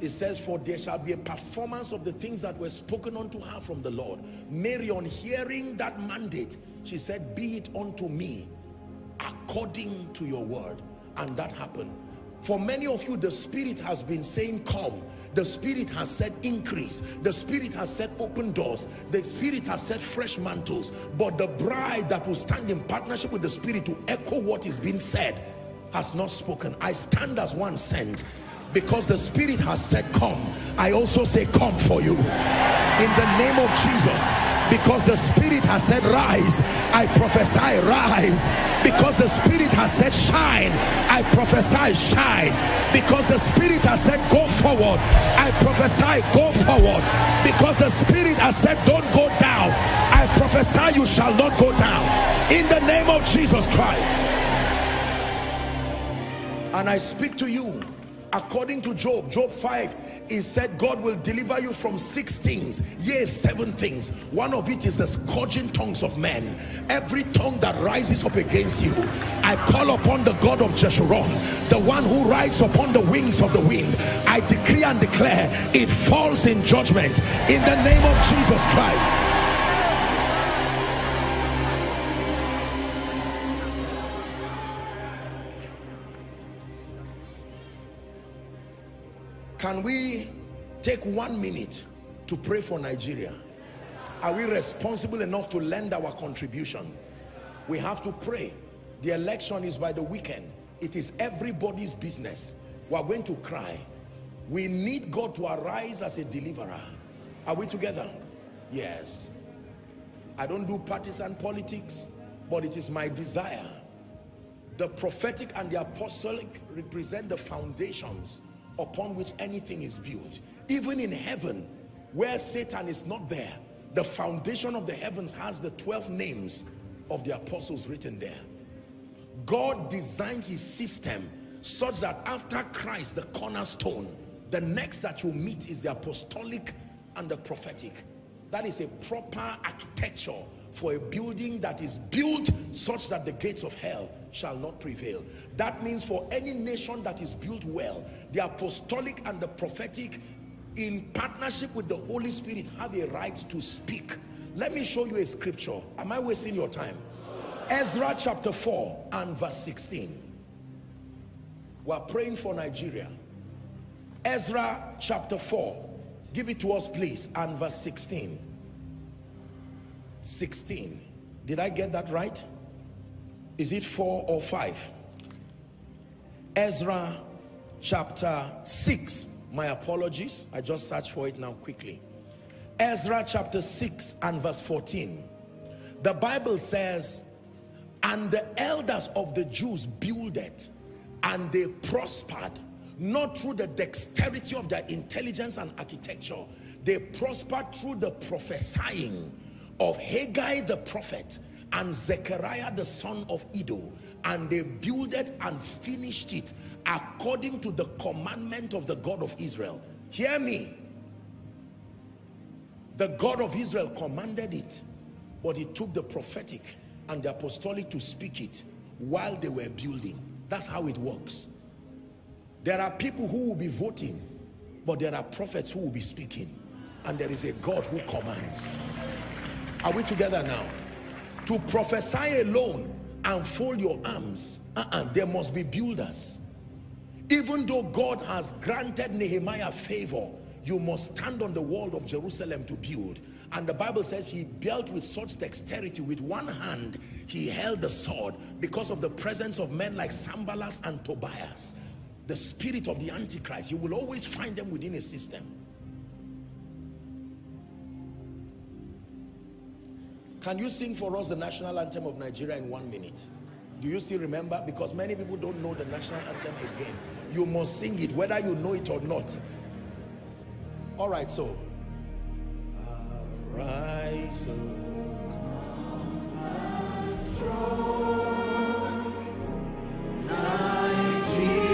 It says, for there shall be a performance of the things that were spoken unto her from the Lord. Mary, on hearing that mandate, She said, be it unto me according to your word. And that happened. For many of you, the Spirit has been saying, come. The Spirit has said, increase. The Spirit has said, open doors. The Spirit has said, fresh mantles. But the bride that will stand in partnership with the Spirit to echo what is being said has not spoken. I stand as one sent. Because the Spirit has said, come. I also say, come for you. In the name of Jesus. Because the Spirit has said, rise. I prophesy, rise. Because the Spirit has said, shine. I prophesy, shine. Because the Spirit has said, go forward. I prophesy, go forward. Because the Spirit has said, don't go down. I prophesy, you shall not go down. In the name of Jesus Christ. And I speak to you. According to Job, Job 5, it said God will deliver you from 6 things, yea, 7 things. One of it is the scourging tongues of men. Every tongue that rises up against you, I call upon the God of Jeshurun, the one who rides upon the wings of the wind. I decree and declare it falls in judgment in the name of Jesus Christ. Can we take 1 minute to pray for Nigeria? Are we responsible enough to lend our contribution? We have to pray. The election is by the weekend. It is everybody's business. We are going to cry. We need God to arise as a deliverer. Are we together? Yes. I don't do partisan politics, but it is my desire. The prophetic and the apostolic represent the foundations upon which anything is built. Even in heaven, where Satan is not there, the foundation of the heavens has the 12 names of the apostles written there. God designed his system such that after Christ, the cornerstone, the next that you meet is the apostolic and the prophetic. That is a proper architecture for a building that is built such that the gates of hell shall not prevail. That means for any nation that is built well, the apostolic and the prophetic in partnership with the Holy Spirit have a right to speak. Let me show you a scripture. Am I wasting your time? Ezra chapter 4 and verse 16. We are praying for Nigeria. Ezra chapter 4. Give it to us please. And verse 16. 16. Did I get that right? Is it 4 or 5? Ezra chapter 6. My apologies. I just searched for it now quickly. Ezra chapter 6 and verse 14. The Bible says, and the elders of the Jews builded, and they prospered, not through the dexterity of their intelligence and architecture. They prospered through the prophesying of Haggai the prophet and Zechariah the son of Iddo, and they builded and finished it according to the commandment of the God of Israel. Hear me. The God of Israel commanded it, but it took the prophetic and the apostolic to speak it while they were building. That's how it works. There are people who will be voting, but there are prophets who will be speaking, and there is a God who commands. Are we together now? To prophesy alone and fold your arms, there must be builders. Even though God has granted Nehemiah favor, you must stand on the wall of Jerusalem to build. And the Bible says he built with such dexterity. With one hand, he held the sword because of the presence of men like Sambalas and Tobias. The spirit of the Antichrist, you will always find them within a system. Can you sing for us the national anthem of Nigeria in 1 minute? Do you still remember? Because many people don't know the national anthem again. You must sing it, whether you know it or not. All right, so. Arise, O come and strong Nigeria.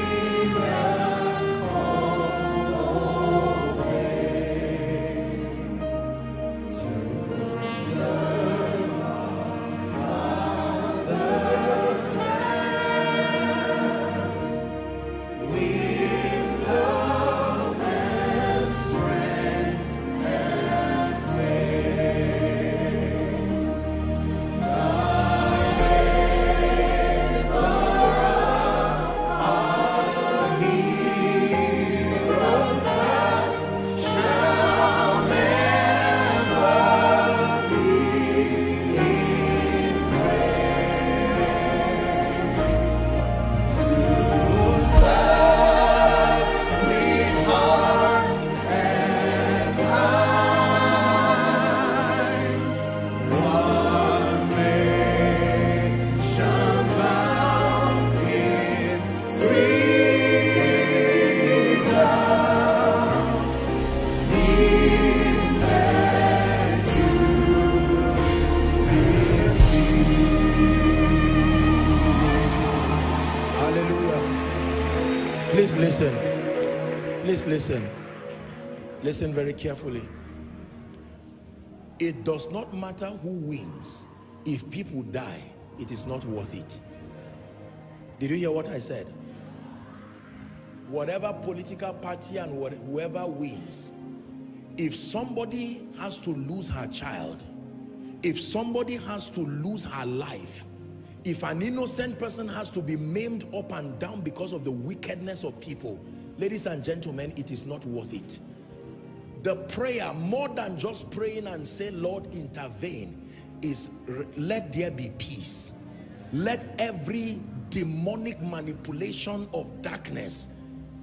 Please listen. Please listen. Listen very carefully. It does not matter who wins. If people die, it is not worth it. Did you hear what I said? Whatever political party and whoever wins, if somebody has to lose her child, if somebody has to lose her life, if an innocent person has to be maimed up and down because of the wickedness of people, ladies and gentlemen, it is not worth it. The prayer, more than just praying and say, Lord, intervene, is let there be peace. Let every demonic manipulation of darkness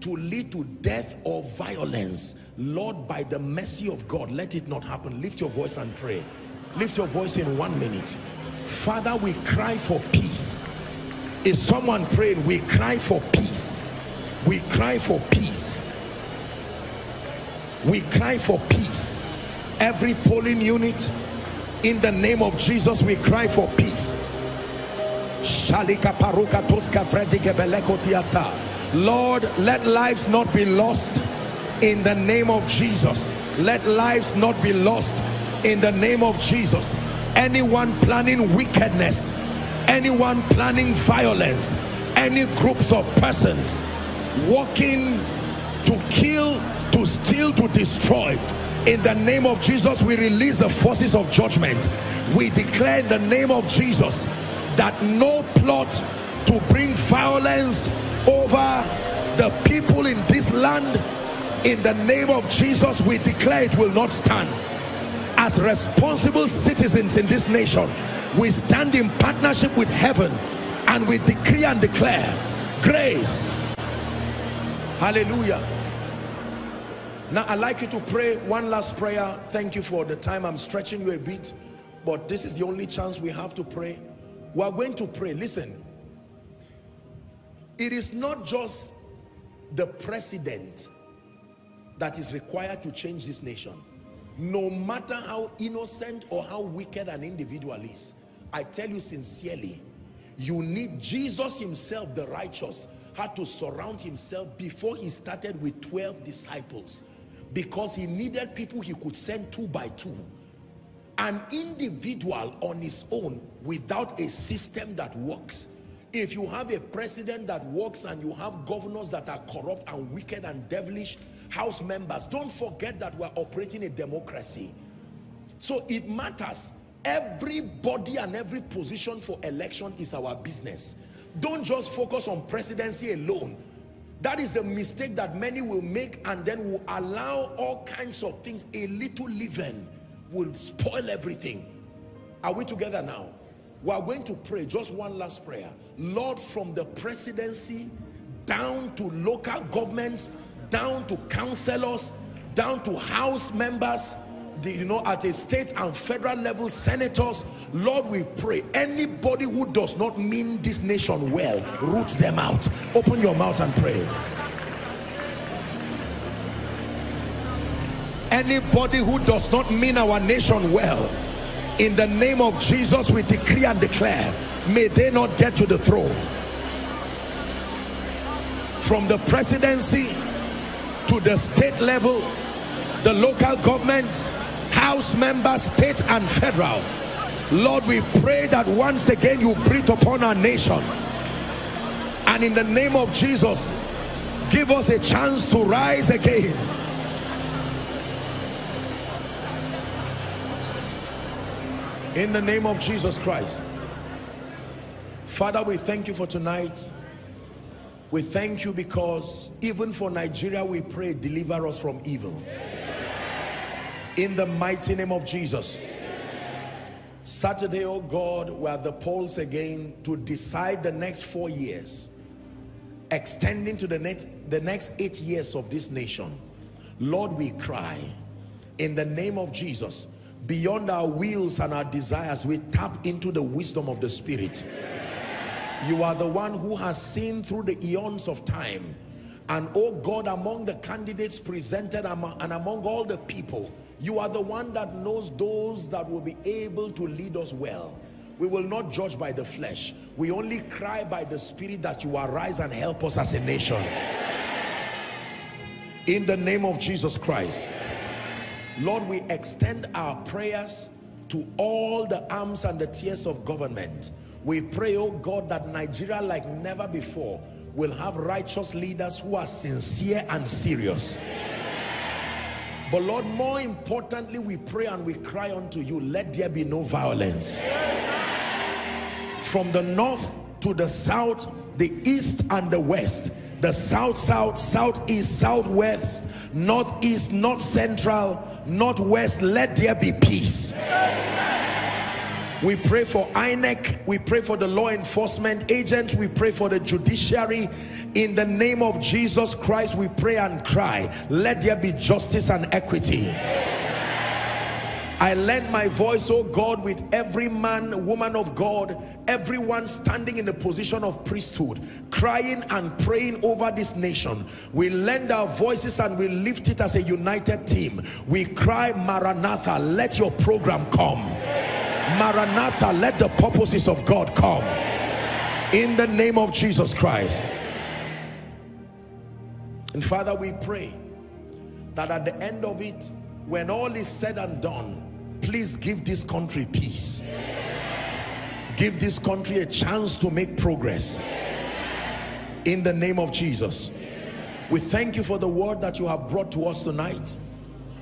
to lead to death or violence, Lord, by the mercy of God, let it not happen. Lift your voice and pray. Lift your voice in 1 minute. Father, we cry for peace. Is someone praying? We cry for peace. We cry for peace. We cry for peace. Every polling unit, in the name of Jesus, we cry for peace. Lord, let lives not be lost in the name of Jesus. Let lives not be lost in the name of Jesus. Anyone planning wickedness, anyone planning violence, any groups of persons working to kill, to steal, to destroy, in the name of Jesus, we release the forces of judgment. We declare in the name of Jesus that no plot to bring violence over the people in this land, in the name of Jesus, we declare it will not stand. As responsible citizens in this nation, we stand in partnership with heaven and we decree and declare grace. Hallelujah. Now I'd like you to pray one last prayer. Thank you for the time. I'm stretching you a bit, but this is the only chance we have to pray. We are going to pray. Listen, it is not just the president that is required to change this nation. No matter how innocent or how wicked an individual is, I tell you sincerely, you need Jesus himself, the righteous, had to surround himself before he started with 12 disciples because he needed people he could send 2 by 2. An individual on his own without a system that works. If you have a president that works and you have governors that are corrupt and wicked and devilish, house members, don't forget that we're operating a democracy. So it matters. Everybody and every position for election is our business. Don't just focus on presidency alone. That is the mistake that many will make, and then will allow all kinds of things. A little leaven will spoil everything. Are we together now? We are going to pray just one last prayer. Lord, from the presidency down to local governments, down to councillors, down to house members, you know, at a state and federal level, senators, Lord, we pray anybody who does not mean this nation well, root them out. Open your mouth and pray. Anybody who does not mean our nation well, in the name of Jesus, we decree and declare, may they not get to the throne. From the presidency to the state level, the local governments, house members, state and federal, Lord, we pray that once again you breathe upon our nation, and in the name of Jesus, give us a chance to rise again. In the name of Jesus Christ. Father, we thank you for tonight. We thank you because even for Nigeria, we pray, deliver us from evil. In the mighty name of Jesus. Saturday, oh God, we are at the polls again to decide the next 4 years, extending to the next 8 years of this nation. Lord, we cry in the name of Jesus. Beyond our wills and our desires, we tap into the wisdom of the Spirit. You are the one who has seen through the eons of time. And oh God, among the candidates presented and among all the people, you are the one that knows those that will be able to lead us well. We will not judge by the flesh. We only cry by the Spirit that you arise and help us as a nation. in the name of Jesus Christ. Lord, we extend our prayers to all the arms and the tiers of government. We pray, oh God, that Nigeria, like never before, will have righteous leaders who are sincere and serious. But Lord, more importantly, we pray and we cry unto you, let there be no violence. From the north to the south, the east and the west, the south, southeast, southwest, northeast, north central, northwest, let there be peace. We pray for INEC, we pray for the law enforcement agents, we pray for the judiciary. In the name of Jesus Christ, we pray and cry, let there be justice and equity. I lend my voice, oh God, with every man, woman of God, everyone standing in the position of priesthood, crying and praying over this nation. We lend our voices and we lift it as a united team. We cry, Maranatha, let your program come. Maranatha, let the purposes of God come. In the name of Jesus Christ. And Father, we pray that at the end of it, when all is said and done, please give this country peace. Give this country a chance to make progress. In the name of Jesus. We thank you for the word that you have brought to us tonight.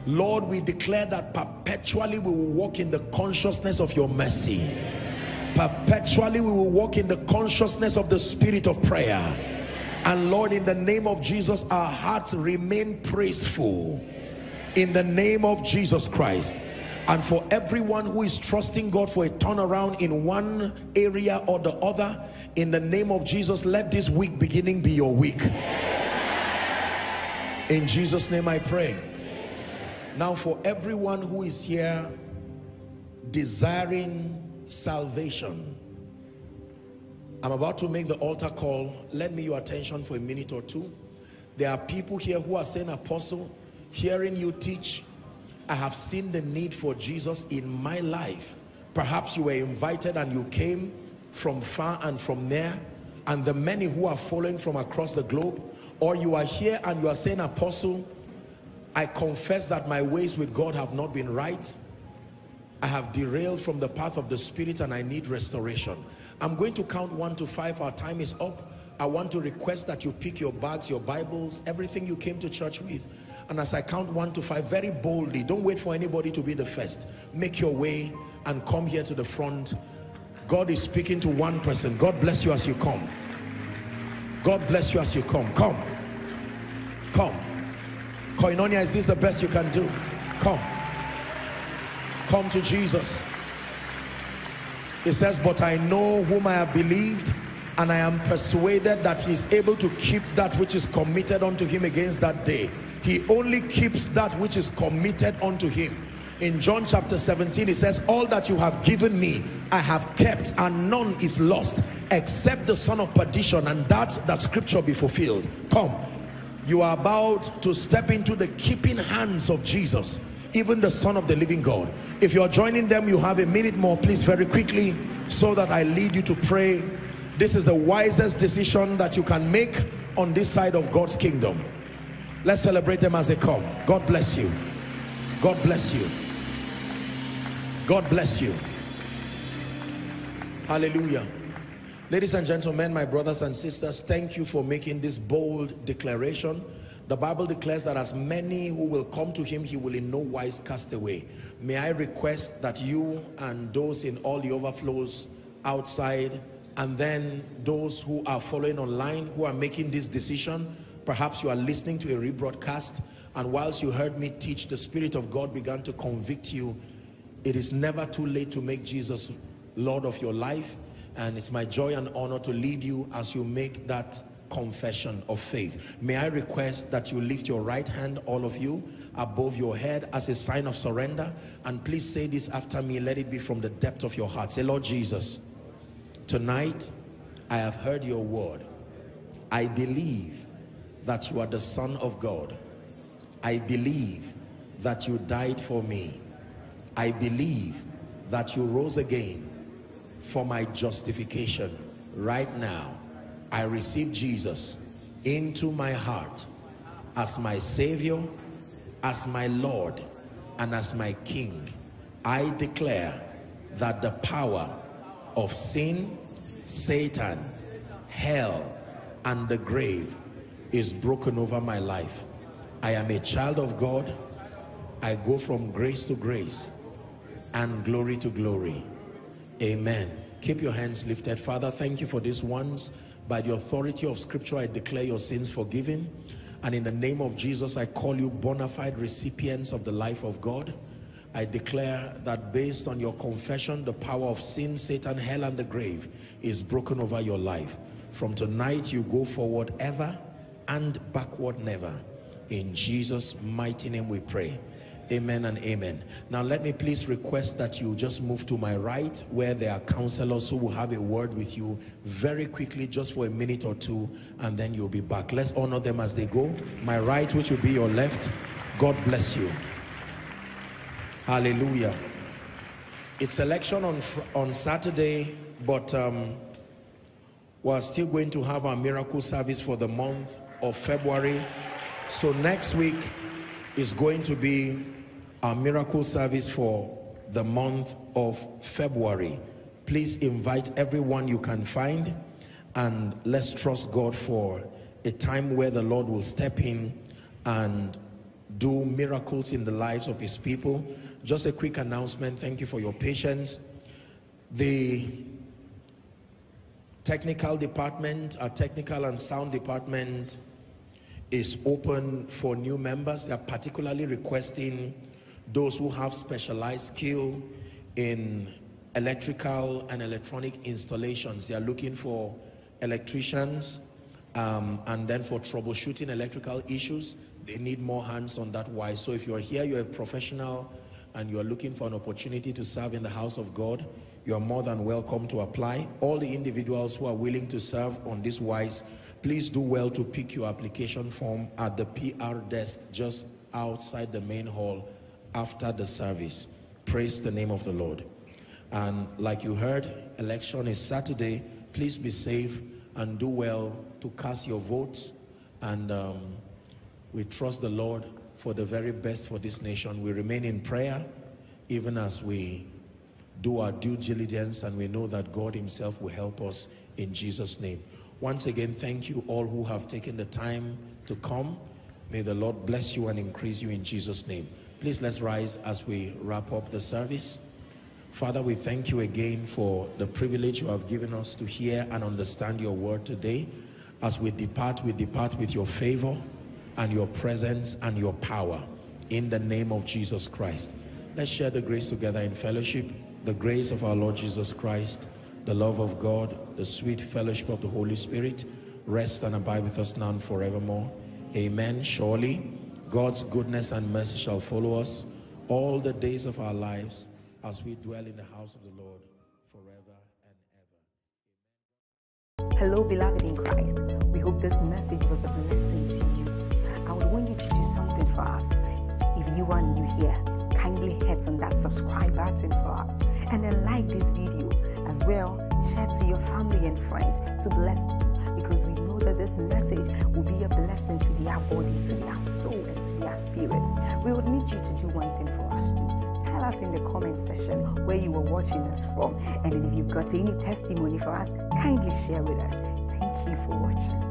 Lord, we declare that perpetually we will walk in the consciousness of your mercy. Perpetually we will walk in the consciousness of the spirit of prayer. And Lord, in the name of Jesus, our hearts remain praiseful. In the name of Jesus Christ. And for everyone who is trusting God for a turnaround in one area or the other, in the name of Jesus, let this week beginning be your week. In Jesus' name I pray. Now for everyone who is here desiring salvation, I'm about to make the altar call. Lend me your attention for a minute or two. There are people here who are saying, Apostle, hearing you teach, I have seen the need for Jesus in my life. Perhaps you were invited and you came from far and from near, and the many who are following from across the globe. Or you are here and you are saying, Apostle, I confess that my ways with God have not been right. I have derailed from the path of the Spirit and I need restoration. I'm going to count 1 to 5. Our time is up. I want to request that you pick your bags, your Bibles, everything you came to church with. And as I count 1 to 5, very boldly, don't wait for anybody to be the first. Make your way and come here to the front. God is speaking to one person. God bless you as you come. God bless you as you come. Come. Come. Koinonia, is this the best you can do? Come. Come to Jesus. He says, but I know whom I have believed, and I am persuaded that he is able to keep that which is committed unto him against that day. He only keeps that which is committed unto him. In John chapter 17, he says, all that you have given me, I have kept, and none is lost, except the son of perdition, and that scripture be fulfilled. Come. You are about to step into the keeping hands of Jesus, even the Son of the living God. If you're joining them, you have a minute more, please, very quickly, so that I lead you to pray. This is the wisest decision that you can make on this side of God's kingdom. Let's celebrate them as they come. God bless you. God bless you. God bless you. Hallelujah. Ladies and gentlemen, my brothers and sisters, thank you for making this bold declaration. The Bible declares that as many who will come to him, he will in no wise cast away. May I request that you and those in all the overflows outside, and then those who are following online, who are making this decision, perhaps you are listening to a rebroadcast, and whilst you heard me teach, the Spirit of God began to convict you. It is never too late to make Jesus Lord of your life, and it's my joy and honor to lead you as you make that confession of faith. May I request that you lift your right hand, all of you, above your head as a sign of surrender, and please say this after me. Let it be from the depth of your heart. Say, Lord Jesus, tonight I have heard your word. I believe that you are the Son of God. I believe that you died for me. I believe that you rose again for my justification. Right now, I receive Jesus into my heart as my Savior, as my Lord, and as my King. I declare that the power of sin, Satan, hell, and the grave is broken over my life. I am a child of God. I go from grace to grace and glory to glory. Amen. Keep your hands lifted. Father, thank you for these ones. By the authority of Scripture, I declare your sins forgiven. And in the name of Jesus, I call you bona fide recipients of the life of God. I declare that based on your confession, the power of sin, Satan, hell, and the grave is broken over your life. From tonight, you go forward ever and backward never. In Jesus' mighty name we pray. Amen and amen. Now let me please request that you just move to my right where there are counselors who will have a word with you very quickly, just for a minute or two, and then you'll be back. Let's honor them as they go. My right, which will be your left. God bless you. Hallelujah. It's election on Saturday, but we're still going to have our miracle service for the month of February. So next week is going to be our miracle service for the month of February. Please invite everyone you can find, and let's trust God for a time where the Lord will step in and do miracles in the lives of his people. Just a quick announcement. Thank you for your patience. The technical department, our technical and sound department, is open for new members. They are particularly requesting those who have specialized skill in electrical and electronic installations. They are looking for electricians, and then for troubleshooting electrical issues. They need more hands on that wise. So if you're here, you're a professional, and you're looking for an opportunity to serve in the house of God, you're more than welcome to apply. All the individuals who are willing to serve on this wise, please do well to pick your application form at the PR desk just outside the main hall after the service. Praise the name of the Lord. And like you heard, election is Saturday. Please be safe and do well to cast your votes. And we trust the Lord for the very best for this nation. We remain in prayer even as we do our due diligence, and we know that God himself will help us in Jesus' name. Once again, thank you all who have taken the time to come. May the Lord bless you and increase you in Jesus' name. Please let's rise as we wrap up the service. Father, we thank you again for the privilege you have given us to hear and understand your word today. As we depart with your favor and your presence and your power. In the name of Jesus Christ. Let's share the grace together in fellowship. The grace of our Lord Jesus Christ, the love of God, the sweet fellowship of the Holy Spirit, rest and abide with us now and forevermore. Amen. Surely, God's goodness and mercy shall follow us all the days of our lives as we dwell in the house of the Lord forever and ever. Hello, beloved in Christ. We hope this message was a blessing to you. I would want you to do something for us. If you are new here, kindly hit on that subscribe button for us, and then like this video as well. Share to your family and friends to bless them, because we know that this message will be a blessing to their body, to their soul, and to their spirit. We would need you to do one thing for us too. Tell us in the comment section where you were watching us from, and then if you've got any testimony for us, kindly share with us. Thank you for watching.